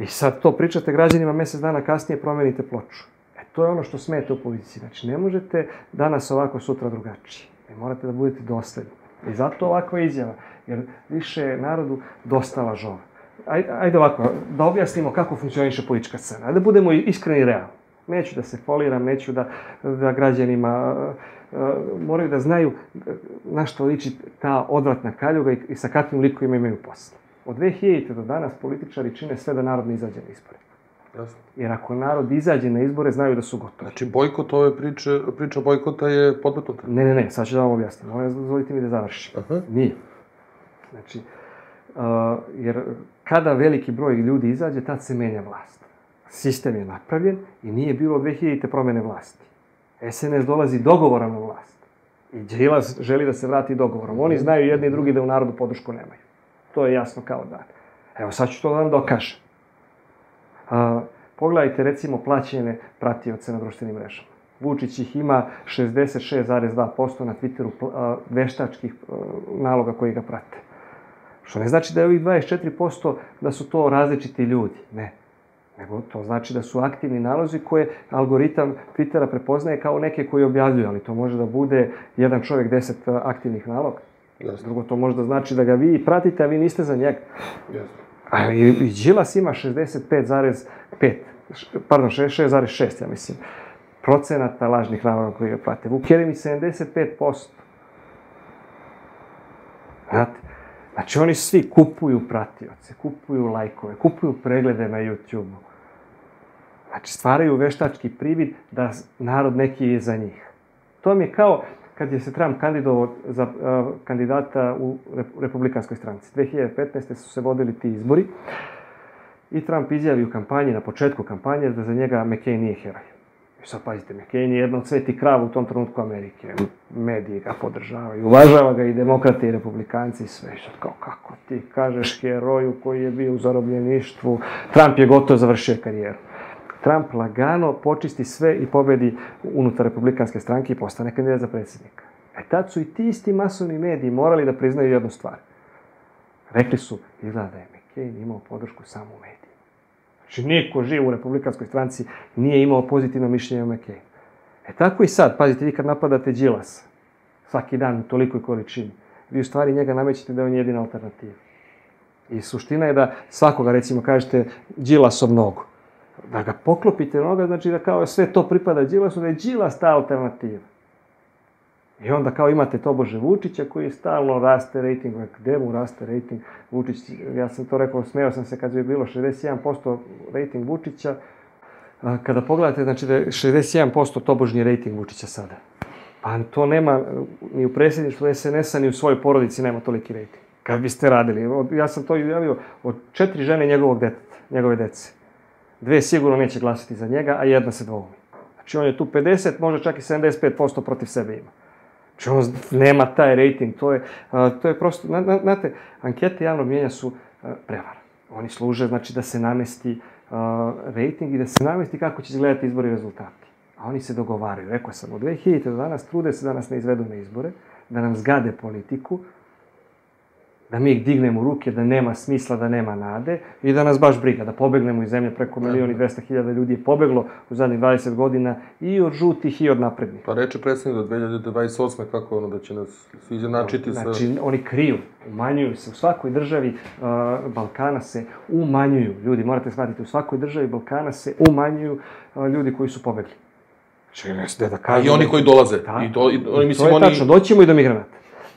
I sad to pričate građanima, mesec dana kasnije promenite ploču. E, to je ono što smete u politici. Znači, ne možete danas ovako, sutra drugačije. Vi morate da budete dosledni. I zato ovakva izjava. Jer više je narodu dosta lažova. Ajde ovako, da objasnimo kako funkcioniše politička scena. Da budemo iskreni i realni. Neću da se foliram, neću da građanima moraju da znaju na što liči ta odvratna kaljuga i sa kakvim likovima imaju posla. Od 2000. do danas političari čine sve da narod ne izađe na izbore. Jer ako narod izađe na izbore, znaju da su gotovi. Znači, bojkot ove priče, priča bojkota je podmetnuta? Ne, sad ću da vam objasnim. Dozvolite mi da završim. Nije. Znači, jer kada veliki broj ljudi izađe, tad se menja vlast. Sistem je napravljen i nije bilo 2000. promene vlasti. SNS dolazi dogovorom na vlast. I Đilas želi da se vrati dogovorom. Oni znaju jedni i drugi da u narodu podršku nemaju. To je jasno kao dan. Evo, sad ću to da vam dokažem. Pogledajte, recimo, plaćene pratioce na društvenim mrežama. Vučić ih ima 66,2% na Twitteru veštačkih naloga koji ga prate. Što ne znači da je ovih 24% da su to različiti ljudi. Ne. Nego to znači da su aktivni nalozi koje algoritam Twittera prepoznaje kao neke koji objavljuju, ali to može da bude jedan čovjek 10 aktivnih naloga. Drugo, to može da znači da ga vi pratite, a vi niste za njega. I Đilas ima 66,6, ja mislim, procenata lažnih naloga koji ga prate. Vuk Jeremi 75%. Znate? Znači, oni svi kupuju pratioce, kupuju lajkove, kupuju preglede na YouTube-u. Znači, stvaraju veštački privid da narod neki je za njih. To mi je kao kad je se Trump kandidovao za kandidata u republikanskoj stranci. 2015. su se vodili ti izbori i Trump izjavi u kampanji, na početku kampanje, da za njega McCain nije heroj. I sad pazite, McCain je jedna od sveti krava u tom trenutku Amerike. Mediji ga podržavaju, uvažava ga i demokrate i republikanci i sve. I sad kao, kako ti kažeš heroju koji je bio u zarobljeništvu? Trump je gotovo završio karijeru. Trump lagano počisti sve i pobedi unutar republikanske stranke i postane kandidat za predsjednika. E tad su i ti isti masovni mediji morali da priznaju jednu stvar. Rekli su, izgleda da je McCain imao podršku samo u mediji. Znači, niko živ u republikanskoj stranci nije imao pozitivno mišljenje o McCainu. E tako i sad, pazite, vi kad napadate Đilasa, svaki dan u tolikoj količini, vi u stvari njega namećete da je on jedina alternativa. I suština je da svakoga, recimo, kažete Đilasov Nogo. Da ga poklopite Noga, znači da kao sve to pripada Đilasu, da je Đilas ta alternativa. I onda kao imate tobože Vučića koji stalno raste rejting. Gde mu raste rejting Vučić? Ja sam to rekao, smeo sam se kad je bilo 61% rejting Vučića. Kada pogledate, znači da je 61% tobožnji rejting Vučića sada. Pa to nema ni u predsjedništvu SNS-a, ni u svojoj porodici nema toliki rejting. Kad biste radili, ja sam to javio od 4 žene njegove dece. 2 sigurno neće glasiti za njega, a jedna se dvoumi. Znači on je tu 50, možda čak i 75% protiv sebe ima. Znači, on nema taj rejting, to je prosto, znate, ankete javnog mnjenja su prevara. Oni služe, znači, da se namesti rejting i da se namesti kako će izgledati izbori i rezultati. A oni se dogovaraju, rekao sam, od 2000 do danas trude se da nas ne izvedu na izbore, da nam zgade politiku, da mi ih dignemo ruke, da nema smisla, da nema nade i da nas baš briga, da pobegnemo iz zemlje. Preko 1.200.000 ljudi je pobeglo u zadnjih 20 godina i od žutih i od naprednih. Pa reče predsjednik do 2028. kako ono da će nas izjednačiti sa... Znači, oni kriju, umanjuju se. U svakoj državi Balkana se umanjuju ljudi. Morate shvatiti, u svakoj državi Balkana se umanjuju ljudi koji su pobegli. Znači, da kažemo... I oni koji dolaze. I to je tačno, doćemo i do migranata.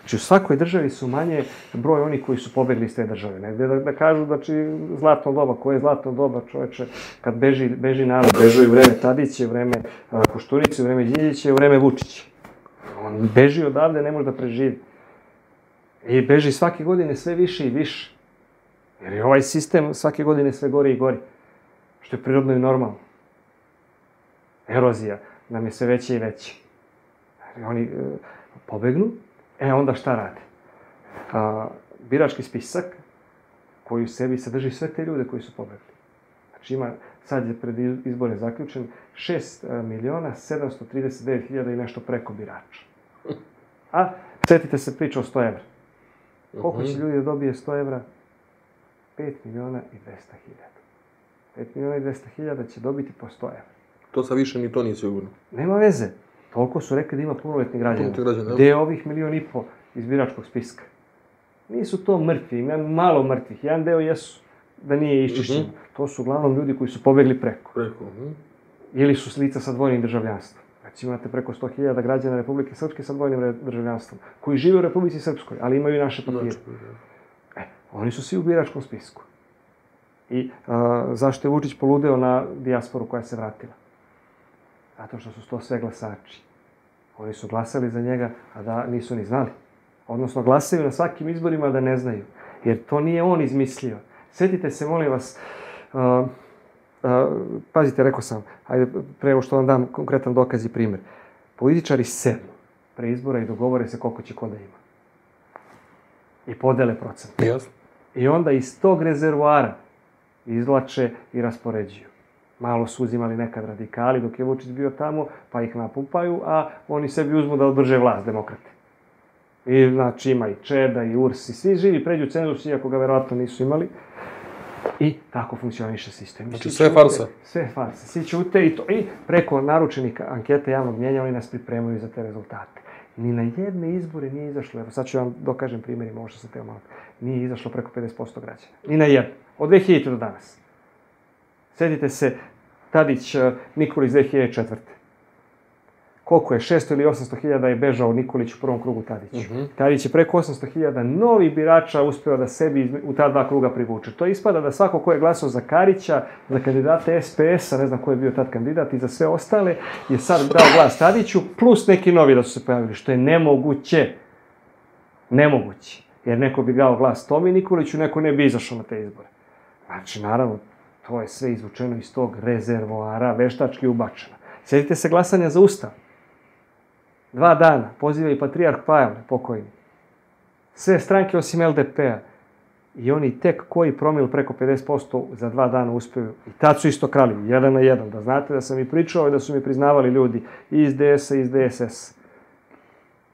Znači, u svakoj državi su manje broj onih koji su pobegli iz te države. Negde da kažu, znači, zlatno doba. Koje je zlatno doba, čoveče? Kad beži narod, beži u vreme Tadiće, u vreme Koštunice, u vreme Đinđića, u vreme Vučića. On beži odavde, ne može da preživi. I beži svake godine sve više i više. Jer je ovaj sistem svake godine sve gori i gori. Što je prirodno i normalno. Erozija nam je sve veća i veća. Oni pobegnu, onda šta rade? Birački spisak koji u sebi sadrži sve te ljude koji su pobegli. Znači ima, sad je pred izbor je zaključen, 6.739.000 i nešto preko birača. A, setite se priča o 100 evra. Koliko će ljudi da dobije 100 evra? 5.200.000. 5.200.000 će dobiti po 100 evra. To sa više ni to nije sigurno. Nema veze. Toliko su rekli da ima punoletnih građana. Gde je ovih 1,5 miliona iz biračkog spiska? Nisu to mrtvi, ima malo mrtvih. Jedan deo jesu da nije iščišćeno. To su uglavnom ljudi koji su pobegli preko. Preko, Ili su lica sa dvojnim državljanstvom. Znači imate preko 100.000 građana Republike Srpske sa dvojnim državljanstvom, koji žive u Republici Srpskoj, ali imaju i naše papire. Oni su svi u biračkom spisku. I zašto je Vučić poludeo na dijasporu koja se vratila? Zato što su to sve glasači. Oni su glasali za njega, a da nisu ni znali. Odnosno, glasaju na svakim izborima da ne znaju. Jer to nije on izmislio. Sjetite se, molim vas, pazite, rekao sam, ajde, prema što vam dam konkretan dokaz i primer. Političari sednu pre izbora i dogovore se koliko će ko da ima. I podele procent. Jasno. I onda iz tog rezervoara izvlače i raspoređuju. Malo su uzimali nekad radikali dok je Vučić bio tamo, pa ih napumpaju, a oni sebi uzmu da održe vlast, demokrate. I znači ima i Čeda, i URS, i svi živi pređu cenzus, iako ga verovatno nisu imali. I tako funkcioniše sistem. Znači sve farsa. Sve farsa. Svi ćute i to. I preko naručenih anketa javnog mnjenja oni nas pripremaju za te rezultate. Ni na jedne izbore nije izašlo, evo sad ću vam dokažem primjerima ovo što sam teo malo, nije izašlo preko 50% građana. Ni na jedne. Od 2000 do danas. Sjetite se, Tadić Nikolić 2004. Koliko je? 600 ili 800.000 je bežao Nikolić u prvom krugu Tadiću. Tadić je preko 800.000 novih birača uspeo da sebi u ta dva kruga privuče. To ispada da svako ko je glasao za Karića, za kandidata SPS-a, ne znam ko je bio tad kandidat, i za sve ostale, je sad dao glas Tadiću, plus neki novi da su se pojavili, što je nemoguće. Nemoguće. Jer neko bi dao glas Tomi Nikoliću, neko ne bi izašao na te izbore. Znači, naravno, to je sve izvučeno iz tog rezervoara, veštački ubačeno. Sjetite se glasanja za Ustav. 2 dana poziva i patrijarh Pavle, pokojni. Sve stranke osim LDP-a. I oni tek koji promil preko 50% za 2 dana uspeju. I tad su isto krali, 1 na 1. Da znate da sam i pričao i da su mi priznavali ljudi i iz DS-a i iz DSS-a.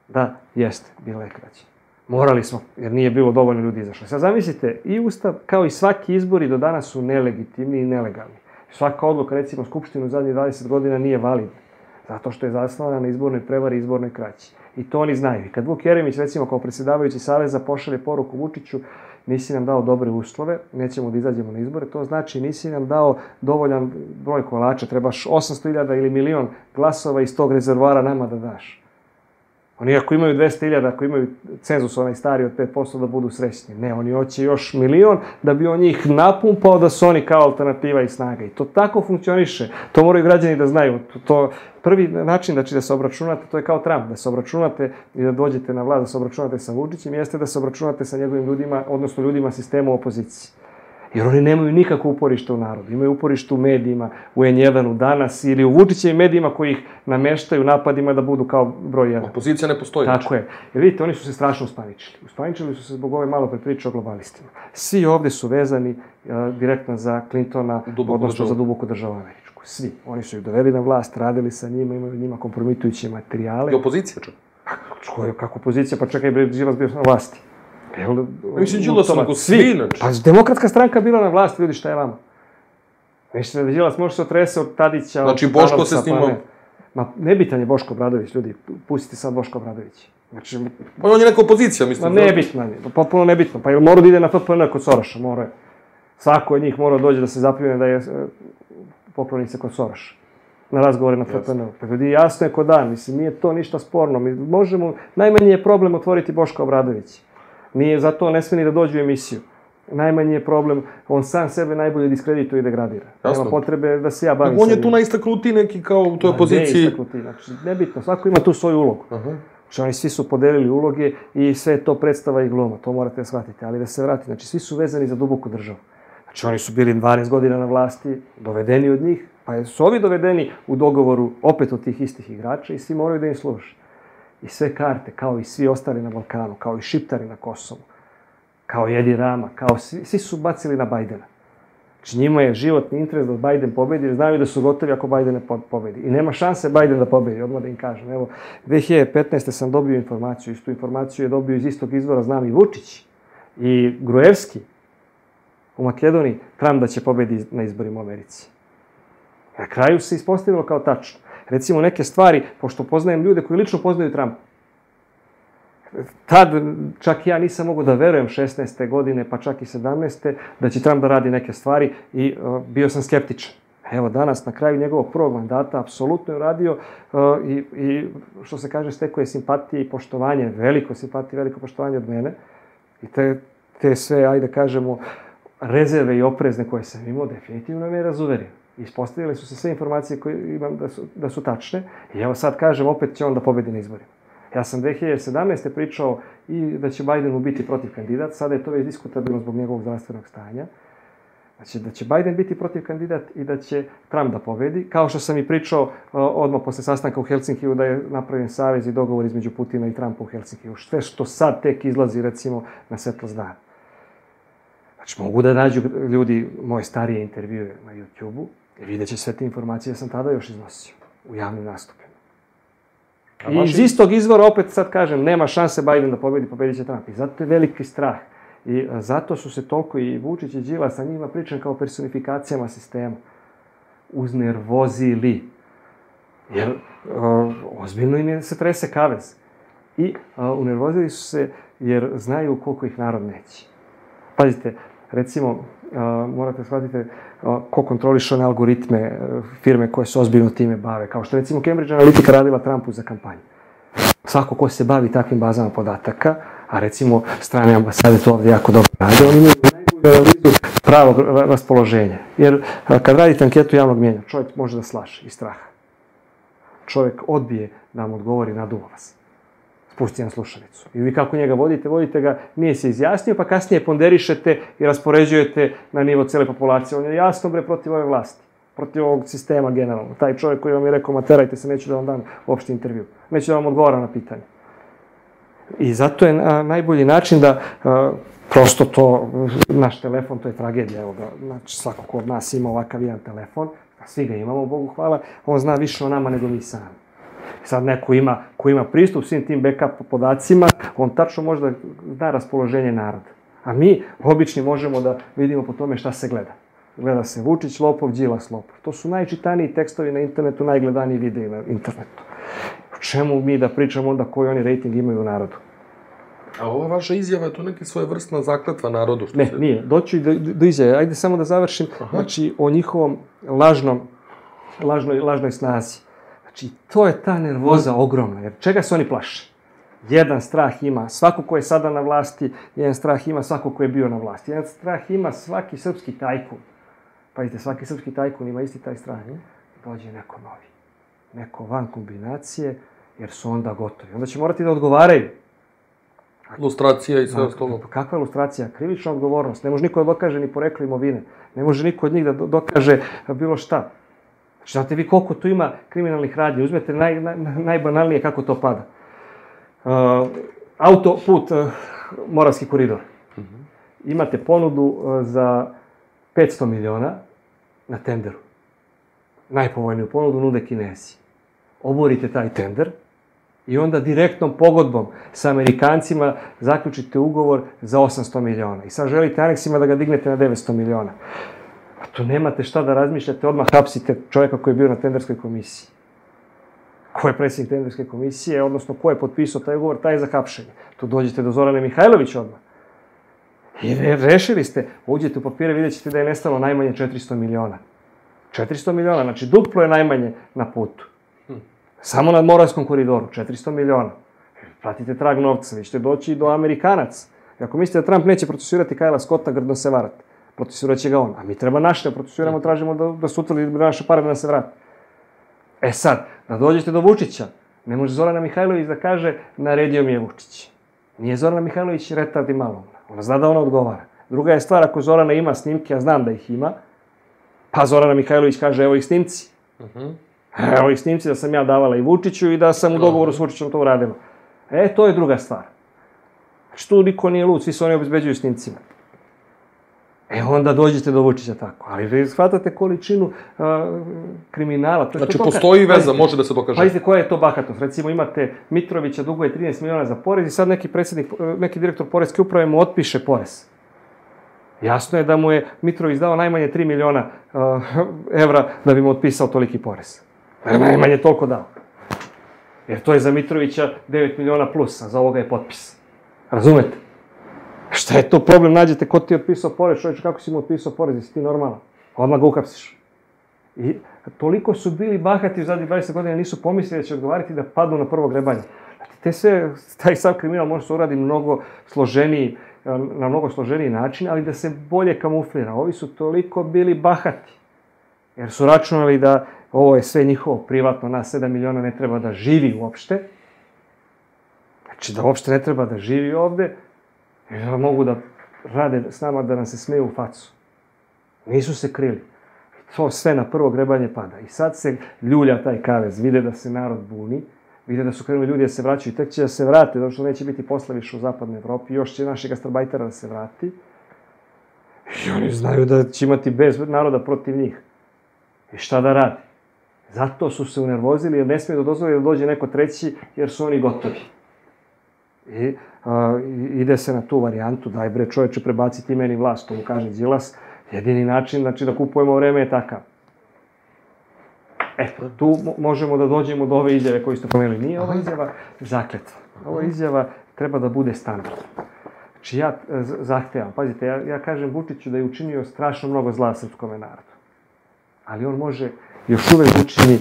Da, jeste, bilo je kraće. Morali smo, jer nije bilo dovoljno ljudi izašlo. Sad zamislite, i Ustav, kao i svaki izbori do danas su nelegitimni i nelegalni. Svaka odluka, recimo, Skupštine u zadnjih 20 godina nije validna. Zato što je zasnovana na izbornoj prevari i izbornoj krađi. I to oni znaju. I kad Vuk Jeremić, recimo, kao predsedavajući Saveza pošalje poruku Vučiću, nisi nam dao dobre uslove, nećemo da izađemo na izbore, to znači nisi nam dao dovoljan broj kolača, trebaš 800.000 ili 1.000.000 glasova iz tog rezervoara nama da daš. Oni ako imaju 200.000, ako imaju cenzus onaj stariji od 5%, da budu srećni. Ne, oni hoće još 1.000.000 da bi on njih napumpao da su oni kao alternativa i snaga. I to tako funkcioniše. To moraju građani da znaju. Prvi način da se obračunate, to je kao Trump, da se obračunate i da dođete na vlast, da se obračunate sa Vučićem, jeste da se obračunate sa njegovim ljudima, odnosno ljudima sistema opozicije. Jer oni nemaju nikako uporište u narodu. Imaju uporište u medijima, u N1-u danas ili u Vučićevim medijima koji ih nameštaju napadima da budu kao broj 1. Opozicija ne postoji. Tako je. Jer vidite, oni su se strašno uspaničili. Uspaničili su se zbog ove malo pre priče o globalistima. Svi ovde su vezani direktno za Clintona, odnosno za duboku državu američku. Svi. Oni su ih doveli na vlast, radili sa njima, imaju njima kompromitujuće materijale. I opozicija čak? Kako opozicija? Pa čekaj, Đilas bio na vlasti. Mislim, Đilas nego svi, inače. Pa Demokratska stranka bila na vlasti, ljudi, šta je vama? Mislim, Đilas može se otrese od Tadića... Znači, Boško se s njima... Ma, nebitan je Boško Obradović, ljudi. Pustite sad Boško Obradović. Znači... Pa on je neka opozicija, mislim. Ma, nebitno je. Popuno nebitno. Pa mora da ide na FPN kod Soroša, mora je. Svako od njih mora dođe da se zapljene da je pokloni se kod Soroša. na razgovore na FPN-u. Ljudi, jasno je ko da, mislim, nije to ništa sporno. Mi možemo, najmanji je problem otvoriti Boška Obradović. Nije, zato ne sme ni da dođe u emisiju. Najmanji je problem, on sam sebe najbolje diskredituje i degradira. Nema potrebe da se ja bavim sebi. On je tu najistaknutiji neki kao u toj poziciji. Najistaknutiji, znači, nebitno, svako ima tu svoju ulogu. Znači, oni svi su podelili uloge i sve je to predstava i gluma, to morate da shvatite. Ali da se vrati, znači, svi su vezani za duboku državu. Znači, oni su bili 12 godina na vlasti, dovedeni od njih, pa su ovi dovedeni u dogovoru opet od tih istih igrača i svi moraju da im služe. I sve karte, kao i svi ostali na Balkanu, kao i Šiptari na Kosovu, kao Jedi Rama, kao svi su bacili na Bajdena. Znači, njima je životni interes da Bajden pobedi, jer znaju da su gotovi ako Bajden ne pobedi. I nema šanse Bajden da pobedi, odmah da im kažem. Evo, 2015. sam dobio informaciju, istu informaciju je dobio iz istog izvora, znam i Vučić i Gruevski u Makedoniji, Trump da će pobedi na izborima u Americi. Na kraju se ispostavilo kao tačno. Recimo, neke stvari, pošto poznajem ljude koji lično poznaju Trumpa. Tad, čak ja nisam mogao da verujem 16. godine, pa čak i 17. da će Trump da radi neke stvari i bio sam skeptičan. Evo, danas, na kraju njegovog prvog mandata, apsolutno je uradio i, što se kaže, stekao je simpatije i poštovanje, veliko simpatije, veliko poštovanje od mene. I te sve, ajde kažemo, rezerve i oprezne koje sam imao, definitivno me je razuverio. Ispostavile su se sve informacije koje imam da su tačne. I evo sad kažem, opet će on da pobedi na izborima. Ja sam 2017. pričao i da će Biden biti protiv kandidat, sada je to već diskutabilno zbog njegovog zdravstvenog stanja. Znači, da će Biden biti protiv kandidat i da će Trump da pobedi. Kao što sam i pričao odmah posle sastanka u Helsinkiju da je napravljen savez i dogovor između Putina i Trumpa u Helsinkiju. Sve što sad tek izlazi, recimo, na svetlost dana. Znači, mogu da nađu ljudi moje starije intervjue na YouTube-u i vidjet će sve te informacije da sam tada još iznosio u javnim nastupima. I iz istog izvora, opet sad kažem, nema šanse Biden da pobedi, pobedit će Trump. I zato je veliki strah. I zato su se toliko i Vučić i Đilas sa njima pričan kao personifikacijama sistema. Uznervozili. Jer ozbiljno im se trese kavez. I unervozili su se jer znaju koliko ih narod neće. Pazite, recimo, morate shvatiti ko kontroliše one algoritme firme koje se ozbiljno time bave. Kao što recimo Cambridge Analytica radila Trumpu za kampanju. Svako ko se bavi takvim bazama podataka, a recimo strane ambasade to ovde jako dobro rade, oni imaju najbolju analizu pravog raspoloženja. Jer kad radite anketu javnog mnjenja, čovjek može da slaže iz straha. Čovjek odbije da vam odgovori, naduva vas. Pusti na slušalicu. I vi kako njega vodite, vodite ga, nije se izjasnio, pa kasnije ponderišete i raspoređujete na nivo cele populacije. On je jasno, bre, protiv ove vlasti, protiv ovog sistema generalno. Taj čovjek koji vam je rekao, materajte se, neću da vam dam uopšte intervju. Neću da vam odgovaram na pitanje. I zato je najbolji način da, prosto to, naš telefon, to je tragedija, evo ga, znači svako ko od nas ima ovakav jedan telefon, a svi ga imamo, Bogu hvala, on zna više o nama nego mi sami. Sad neko ko ima pristup svim tim backup podacima, on tačno može da zna raspoloženje naroda. A mi, obični, možemo da vidimo po tome šta se gleda. Gleda se Vučić lopov, Đilas lopov. To su najčitaniji tekstovi na internetu, najgledaniji videi na internetu. O čemu mi da pričamo onda koji oni rejting imaju u narodu? A ova vaša izjava je to neka svojevrsna zakletva narodu? Ne, nije. Doću i do izjave. Ajde samo da završim. Znači, o njihovom lažnoj snazi. Znači, to je ta nervoza ogromna, jer čega se oni plaše? Jedan strah ima svako ko je sada na vlasti, jedan strah ima svako ko je bio na vlasti, jedan strah ima svaki srpski tajkun. Pazite, svaki srpski tajkun ima isti taj strah. Dođe neko novi, neko van kombinacije, jer su onda gotovi. Onda će morati da odgovaraju. Lustracija i sve ostalo. Kakva je lustracija? Krivična odgovornost. Ne može niko da dokaže ni poreklo imovine. Ne može niko od njih da dokaže bilo šta. Znate vi koliko tu ima kriminalnih radnji, uzmete najbanalnije kako to pada. Autoput, Moravski koridor. Imate ponudu za 500 miliona na tenderu. Najpovoljniju ponudu nude Kinezi. Oborite taj tender i onda direktnom pogodbom sa Amerikancima zaključite ugovor za 800 miliona. I sad želite aneksima da ga dignete na 900 miliona. A tu nemate šta da razmišljate, odmah hapsite čoveka koji je bio na tenderskoj komisiji. Ko je predsjednik tenderske komisije, odnosno ko je potpisao taj ugovor, taj je za hapšenje. Tu dođete do Zorane Mihajlović odmah. I rešili ste, uđete u papire, vidjet ćete da je nestalo najmanje 400 miliona. 400 miliona, znači duplo je najmanje na putu. Samo na Moravskom koridoru, 400 miliona. Platite trag novca, vi ćete doći i do Amerikanac. I ako mislite da Trump neće procesuirati Kajla Scotta, grdno se varate. Procesuirat će ga on. A mi treba naš da procesuiramo, tražimo da sutra li naše pare da nam se vrati. E sad, da dođete do Vučića, ne može Zorana Mihajlović da kaže naredio mi je Vučić. Nije Zorana Mihajlović retard i maloumna. Ona zna da ona odgovara. Druga je stvar, ako Zorana ima snimke, ja znam da ih ima, pa Zorana Mihajlović kaže evo ih snimci. Evo ih snimci da sam ja davala i Vučiću i da sam u dogovoru s Vučićom to uradila. E, to je druga stvar. Znači, tu niko nije lud, svi se oni obezbeđuju snimcima. E, onda dođete do Vučića tako. Ali vi shvatate količinu kriminala. Znači, postoji veza, može da se dokaže. Pazite, koja je to bahatost? Recimo, imate Mitrovića, dugo je 13 miliona za porez i sad neki direktor poreske uprave mu otpiše porez. Jasno je da mu je Mitrović dao najmanje 3 miliona evra da bi mu otpisao toliki porez. Najmanje toliko dao. Jer to je za Mitrovića 9 miliona plus, a za ovoga je potpis. Razumete? Šta je to problem? Nađete ko ti je otpisao porez, čovječe, kako si mu otpisao porez, jesi ti normalan? Odmah ga ukapsiš. I toliko su bili bahati u zadnjih 20 godina, nisu pomislili da će odgovarati da padnu na prvo grebanje. Taj sav kriminal može se uradi na mnogo složeniji način, ali da se bolje kamuflira. Ovi su toliko bili bahati, jer su računali da ovo je sve njihovo privatno, nas 7 miliona ne treba da živi uopšte. Znači, da uopšte ne treba da živi ovde, jer da mogu da rade s nama, da nam se smeju u facu. Nisu se krili. To sve na prvo grebanje pada. I sad se ljulja taj kavez, vide da se narod buni, vide da su krenuli ljudi da se vraćaju i tek će da se vrate, zato što neće biti posla više u zapadnoj Evropi, još će naših gastarbajtera da se vrati. I oni znaju da će imati bez naroda protiv njih. I šta da radi? Zato su se unervozili jer ne smije da dozvoli da dođe neko treći jer su oni gotovi. I ide se na tu varijantu, daj bre čoveče prebaci ti meni vlast, to mu kaže Đilas. Jedini način, znači da kupujemo vreme je takav. Eto, tu možemo da dođemo do ove izjave koju ste pomenuli. Nije ova izjava zakletva. Ova izjava treba da bude standard. Znači ja zahtevam, pazite, ja kažem Vučiću da je učinio strašno mnogo zla srpskome narodu. Ali on može još uvek učini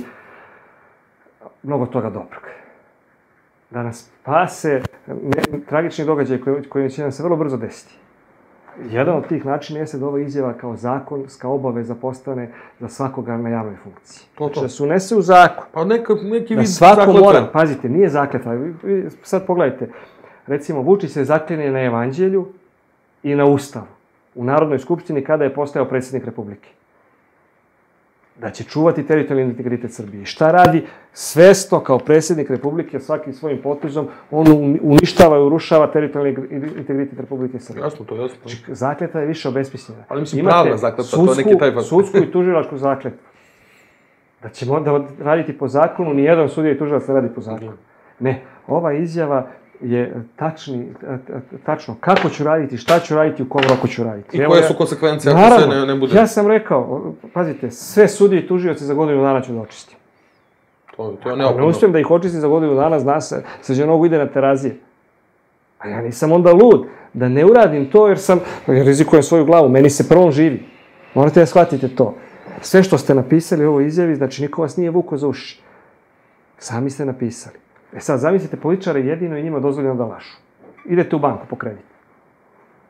mnogo toga dobrog. Da nas spase tragični događaj koji će nam se vrlo brzo desiti. Jedan od tih načina je da ova izjava kao zakon, kao obaveza postane za svakoga na javnoj funkciji. Znači da se unese u zakon. Pa neki vid zakletva. Pazite, nije zakletva. Sad pogledajte, recimo Vučić se zaklinje na evanđelju i na Ustavu u Narodnoj skupštini kada je postao predsednik Republike. Da će čuvati teritorijalni integritet Srbije. Šta radi? Svesno, kao predsednik Republike, svakim svojim potezom, on uništava i urušava teritorijalni integritet Republike Srbije. Jasno, to je jasno. Zakletva je više obesmišljena. Ali mislim, pravna zakletva, to neki taj faktor. Sudsku i tužilačku zakletvu. Da će raditi po zakonu, nijedan sudija i tužilac ne radi po zakonu. Ne, ova izjava je tačno kako ću raditi, šta ću raditi, u kom roku ću raditi. I koje su konsekvencije ako sve ne bude? Ja sam rekao, pazite, sve sudije i tužioce za godinu dana ću da očistim. To je neophodno. Ako ne uspijem da ih očistim za godinu dana, zna se, Srđan Nogo ide na terazije. A ja nisam onda lud da ne uradim to jer rizikujem svoju glavu, meni se prvom živi. Morate da shvatite to. Sve što ste napisali u ovoj izjavi, znači niko vas nije vuko za uši. Sami ste napisali. E sad, zamislite, političare jedino je njima dozvoljeno da lažu. Idete u banku po kredit.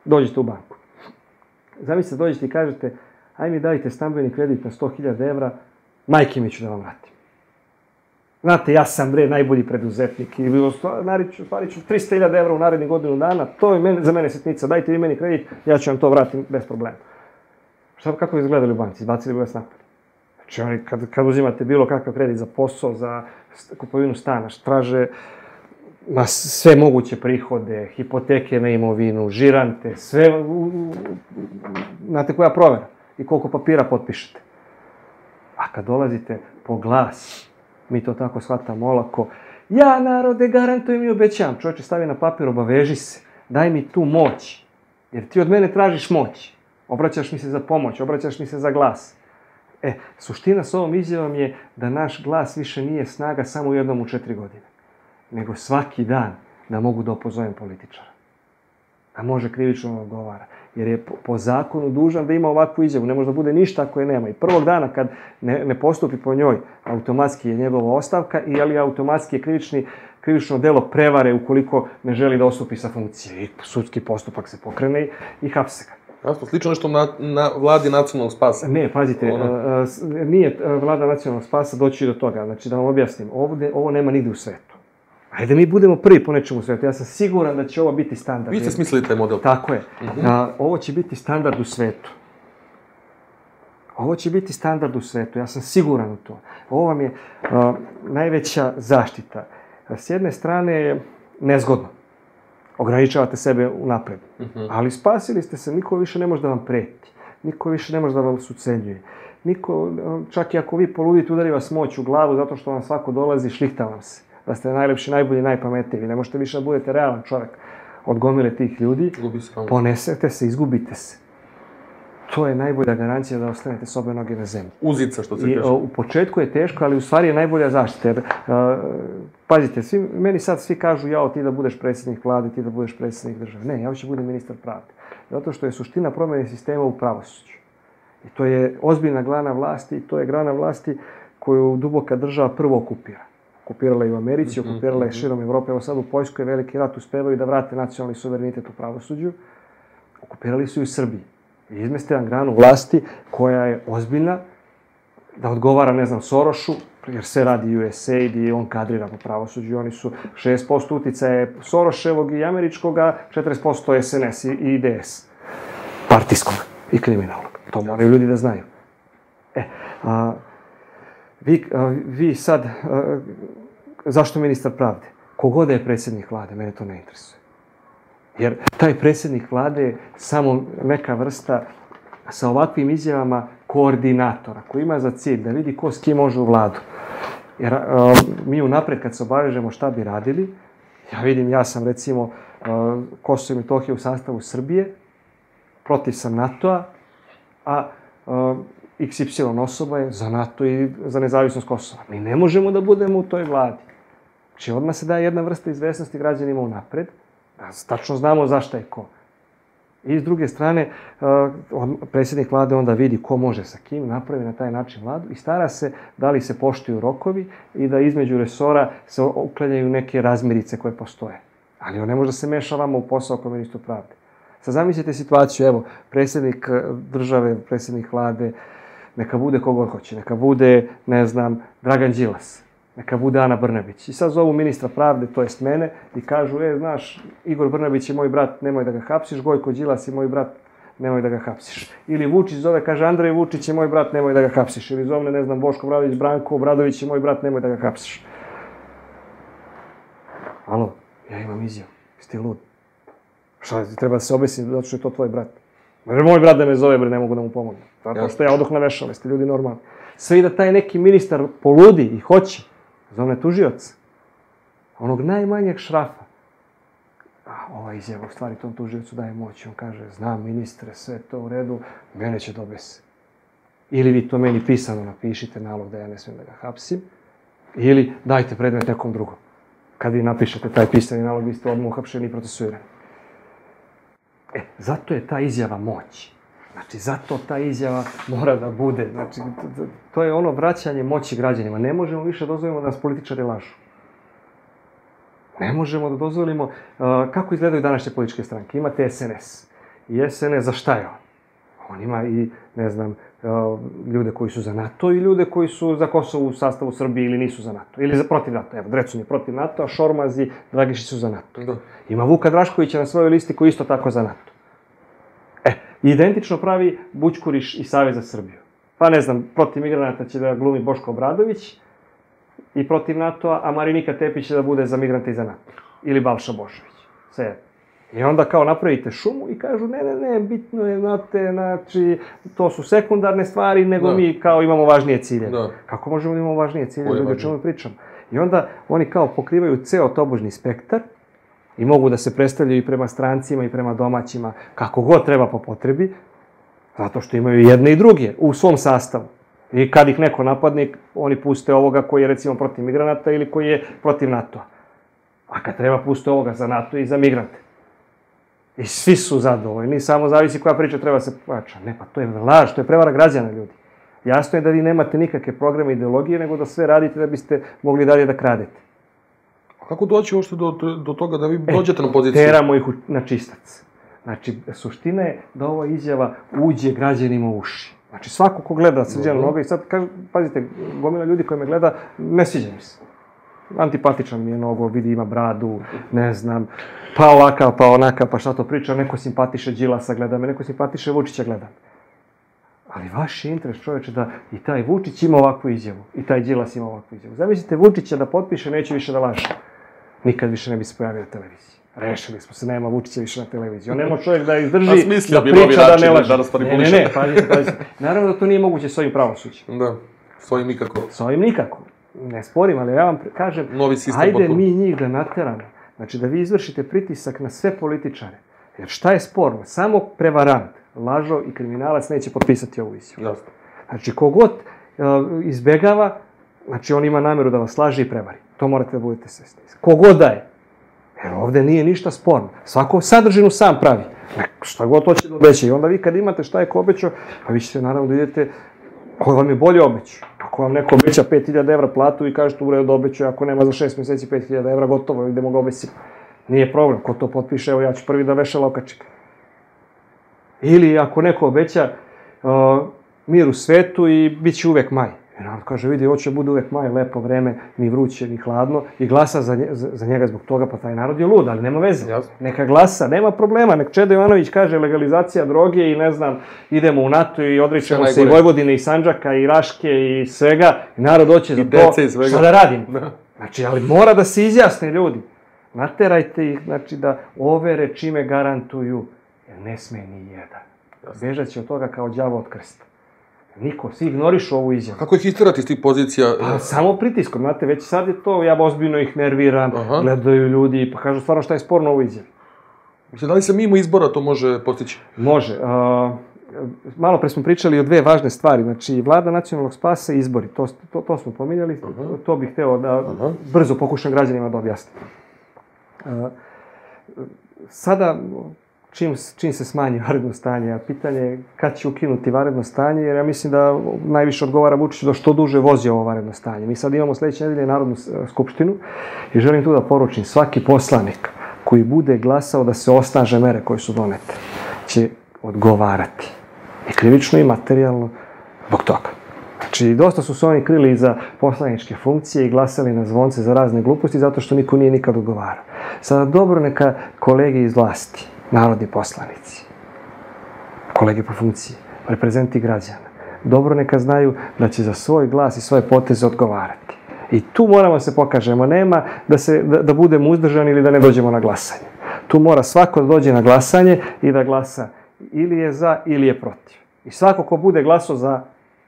Dođete u banku. Zamislite, dođete i kažete, aj mi dajte stambeni kredit na 100.000 evra, majke mi ću da vam vratim. Znate, ja sam, bre, najbolji preduzetnik i stvarit ću 300.000 evra u narednih godinu dana, to je za mene sitnica, dajte vi meni kredit, ja ću vam to vratim bez problema. Kako bi izgledali u banci? Izbacili bi vas napad. Znači, kad uzimate bilo kakav kredit za posao, za kupovinu stana, traže sve moguće prihode, hipoteke na imovinu, žirante, sve, znate koja provera i koliko papira potpišete. A kad dolazite po glas, mi to tako shvatamo olako, ja narode garantujem i obećavam, čoveče stavi na papir, obaveži se, daj mi tu moć, jer ti od mene tražiš moć, obraćaš mi se za pomoć, obraćaš mi se za glas. E, suština s ovom izjavom je da naš glas više nije snaga samo jednom u 4 godine, nego svaki dan da mogu da opozovem političara. da može krivično odgovara. Jer je po zakonu dužan da ima ovakvu izjavu. Ne može da bude ništa ako je nema. I prvog dana kad ne postupi po njoj, automatski je njegova ostavka i automatski je krivično delo prevare ukoliko ne želi da ostupi sa funkcije. I sudski postupak se pokrene i hapse ga. Slično nešto vladi nacionalnog spasa. Ne, pazite, nije vlada nacionalnog spasa doći do toga. Znači, da vam objasnim, ovo nema nigde u svetu. Ajde, mi budemo prvi po nečemu u svetu. Ja sam siguran da će ovo biti standard. Vi ste smislili taj model. Tako je. Ovo će biti standard u svetu. Ovo će biti standard u svetu. Ja sam siguran u to. Ovo vam je najveća zaštita. S jedne strane je nezgodno. Ograničavate sebe unapred. Ali spasili ste se, niko više ne može da vam preti. Niko više ne može da vas ucenjuje. Niko, čak i ako vi poludite, udari vas moć u glavu zato što vam svako dolazi, šlihta vam se. Da ste najlepši, najbolji, najpametniji. Ne možete više da budete realan čovek. Od gomile tih ljudi, ponesete se, izgubite se. To je najbolja garancija da ostanete s obe noge na zemlji. Uzica, što se kaže. U početku je teško, ali u stvari je najbolja zaštita. Pazite, meni sad svi kažu, jao, ti da budeš predsjednik vlade, ti da budeš predsjednik države. Ne, ja hoću da budem ministar pravde. Zato što je suština promene sistema u pravosuđu. I to je ozbiljna grana vlasti, to je grana vlasti koju duboka država prvo okupira. Okupirala je u Americi, okupirala je širom Evrope. Evo sad u Poljskoj je veliki rat, uspevaju da vrate nacionalni suverenitet u pravosuđu. Okupirali su i u Srbiji. I izmeste vam granu vlasti koja je ozbiljna, da odgovara, ne znam, Sorošu, jer sve radi USAID i on kadrira po pravosuđu. Oni su 6% uticaje Soroševog i američkoga, 40% SNS i IDS. Partijskog i kriminalnog. To moraju ljudi da znaju. Vi sad, zašto ministar pravde? Kogoda je predsjednik vlade, mene to ne interesuje. Jer taj predsjednik vlade je samo neka vrsta sa ovakvim izjavama koordinatora, koji ima za cilj da vidi ko s kim može u vladu. Jer mi unapred kad se obavežemo šta bi radili, ja sam recimo Kosovo i Metohija u sastavu Srbije, protiv sam NATO-a, a XY osoba je za NATO i za nezavisnost Kosova. Mi ne možemo da budemo u toj vladi. Znači, odmah se daje jedna vrsta izvesnosti građanima unapred, da tačno znamo zašto je ko. I s druge strane, predsjednik vlade onda vidi ko može sa kim, napravi na taj način vladu i stara se da li se poštuju rokovi i da između resora se uklanjaju neke razmirice koje postoje. Ali on ne može da se meša vama u posao kao ministru pravde. Sad zamislite situaciju, evo, predsjednik države, predsjednik vlade, neka bude kogod hoće, neka bude, ne znam, Dragan Đilas, neka bude Ana Brnabić. I sad zovu ministra pravde, to jest mene, i kažu, znaš, Igor Brnabić je moj brat, nemoj da ga hapsiš, Gojko Đilas je moj brat, nemoj da ga hapsiš. Ili Vučić zove, kaže, Andrej Vučić je moj brat, nemoj da ga hapsiš. Ili zove, ne znam, Boško Obradović, Branko Obradović je moj brat, nemoj da ga hapsiš. Alo, ja imam izjavu, jesi lud? Šta, treba da se obesim, zato što je to tvoj brat. Moj brat da me zove, ne mogu da mu pomogu. Zato što ja odoh navešao, jeste ljudi normalni. Sve i da taj neki ministar poludi i hoće, zovne tužioca, onog najmanjeg šrafa. Ova izjava, u stvari, tom tužiocu daje moć. On kaže, znam ministre, sve to u redu, mene će da obese. Ili vi to meni pisano napišite, nalog da ja ne smijem da ga hapsim, ili dajte predmet nekom drugom. Kad vi napišete taj pisani nalog, vi ste odmah uhapšeni i procesuirani. Zato je ta izjava moć. Znači, zato ta izjava mora da bude. Znači, to je ono vraćanje moći građanima. Ne možemo više da dozvolimo da nas političari lažu. Ne možemo da dozvolimo... Kako izgledaju današnje političke stranke? Imate SNS. I SNS, za šta je on? On ima i, ne znam, ljude koji su za NATO i ljude koji su za Kosovo u sastavu Srbije ili nisu za NATO. Ili protiv NATO. Evo, Drecun je protiv NATO, a Šormaz i Dragišić su za NATO. Ima Vuka Draškovića na svojoj listi koji je isto tako za NATO. Identično pravi Bućkuriš i Savez za Srbiju. Pa ne znam, protiv migranata će da glumi Boško Obradović i protiv NATO-a, a Marinika Tepić će da bude za migrante i za NATO. Ili Balša Božović. Sve jedno. I onda kao napravite šumu i kažu ne, bitno je, znate, znači, to su sekundarne stvari, nego mi kao imamo važnije cilje. Kako možemo da imamo važnije cilje, ljudi, o čemu pričamo? I onda oni kao pokrivaju ceo tobožni spektar i mogu da se predstavljaju i prema strancima i prema domaćima, kako god treba po potrebi, zato što imaju jedne i druge u svom sastavu. I kad ih neko napadne, oni puste ovoga koji je recimo protiv migranata ili koji je protiv NATO-a. A kad treba, puste ovoga za NATO i za migrante. I svi su zadovoljni, samo zavisi koja priča treba se plaća. Ne, pa to je laž, to je prevara građana, ljudi. Jasno je da vi nemate nikakve programe ideologije, nego da sve radite da biste mogli dalje da kradete. A kako doći uopšte do toga da vi dođete na poziciju? Teramo ih na čistac. Znači, suština je da ova izjava uđe građanima u uši. Znači, svako ko gleda Srđana Noga i sad, pazite, gomila ljudi koji me gleda, ne sviđa mi se. Antipatičan mi je Nogo, vidi ima bradu, ne znam, pa ovakav, pa onakav, pa šta to priča, neko simpatiše Đilasa gleda me, neko simpatiše Vučića gleda me. Ali vaš je interes, čoveče, da i taj Vučić ima ovakvu izjavu, i taj Đilas ima ovakvu izjavu. Zamislite Vučića da potpiše, neće više da laže. Nikad više ne bi se pojavio na televiziji. Rešili smo se, nema Vučića više na televiziji. On nema čovjek da izdrži, da priča, da ne laže. Ne, pazite. Naravno da to nije moguće s ovim pravosuđem. Da, s ovim nikako. S ovim nikako. Ne sporim, ali ja vam kažem, ajde mi njih da nateramo. Znači, da vi izvršite pritisak na sve političare. Jer šta je sporno? Samo prevarant, lažov i kriminalac neće potpisati ovu izjavu. Jasno. Znači, kogod izbegava, znači on ima nameru da vas laže i prevari. To morate da budete svesni. Kogod da je. Jer ovde nije ništa sporno. Svako sadržinu sam pravi. Šta god hoće da obeća. I onda vi kad imate šta je ko obećao, pa vi ćete naravno da idete koji vam je bolje obećao. Ako vam neko obeća 5.000 evra platu i kažete u redu obećao, ako nema za 6 meseci 5.000 evra, gotovo, idemo ga obesiti. Nije problem, ko to potpiše, evo ja ću prvi da veša lokačika. Ili ako neko obeća mir u svetu i bit će uvek maj. Narod kaže, vidi, hoće da bude uvek maj, lepo vreme, ni vruće, ni hladno, i glasa za njega zbog toga, pa taj narod je lud, ali nema veze. Neka glasa, nema problema, nek Čeda Jovanović kaže legalizacija droge i ne znam, idemo u NATO i odričemo se i Vojvodine i Sandžaka i Raške i svega, i narod hoće za to, šta da radim. Znači, ali mora da se izjasne ljudi. Naterajte ih, znači, da overe čime garantuju, jer ne sme ni jedan. Bežat će od toga kao đavo od krsta. Niko, svi ignorišu ovu izjavu. Kako ih isterati iz tih pozicija? Pa, samo pritiskom, znate, već sad je to, ja ozbiljno ih nerviram, gledaju ljudi, pa kažu stvarno šta je sporno ovu izjavu. Mislim, da li se mimo izbora to može postići? Može. Malo pre smo pričali o dve važne stvari, znači Vlada nacionalnog spasa i izbori, to smo pominjali, to bih hteo da brzo pokušam građanima da objasnim. Sada, čim se smanji vanredno stanje, a pitanje je kad će ukinuti vanredno stanje, jer ja mislim da najviše odgovara Vučiću da što duže vozi ovo vanredno stanje. Mi sad imamo sledeće nedelje Narodnu skupštinu i želim tu da poručim, svaki poslanik koji bude glasao da se osnaže mere koje su donete, će odgovarati. I krivično i materijalno zbog toga. Znači, dosta su se oni krili iza poslaničke funkcije i glasali na zvonce za razne gluposti, zato što niko nije nikad odgovarao. Sada dobro, neka kolege iz vlasti, narodni poslanici, kolege po funkciji, reprezenti građana, dobro neka znaju da će za svoj glas i svoje poteze odgovarati. I tu moramo se pokažemo, nema da budemo uzdržani ili da ne dođemo na glasanje. Tu mora svako da dođe na glasanje i da glasa ili je za ili je protiv. I svako ko bude glasao za,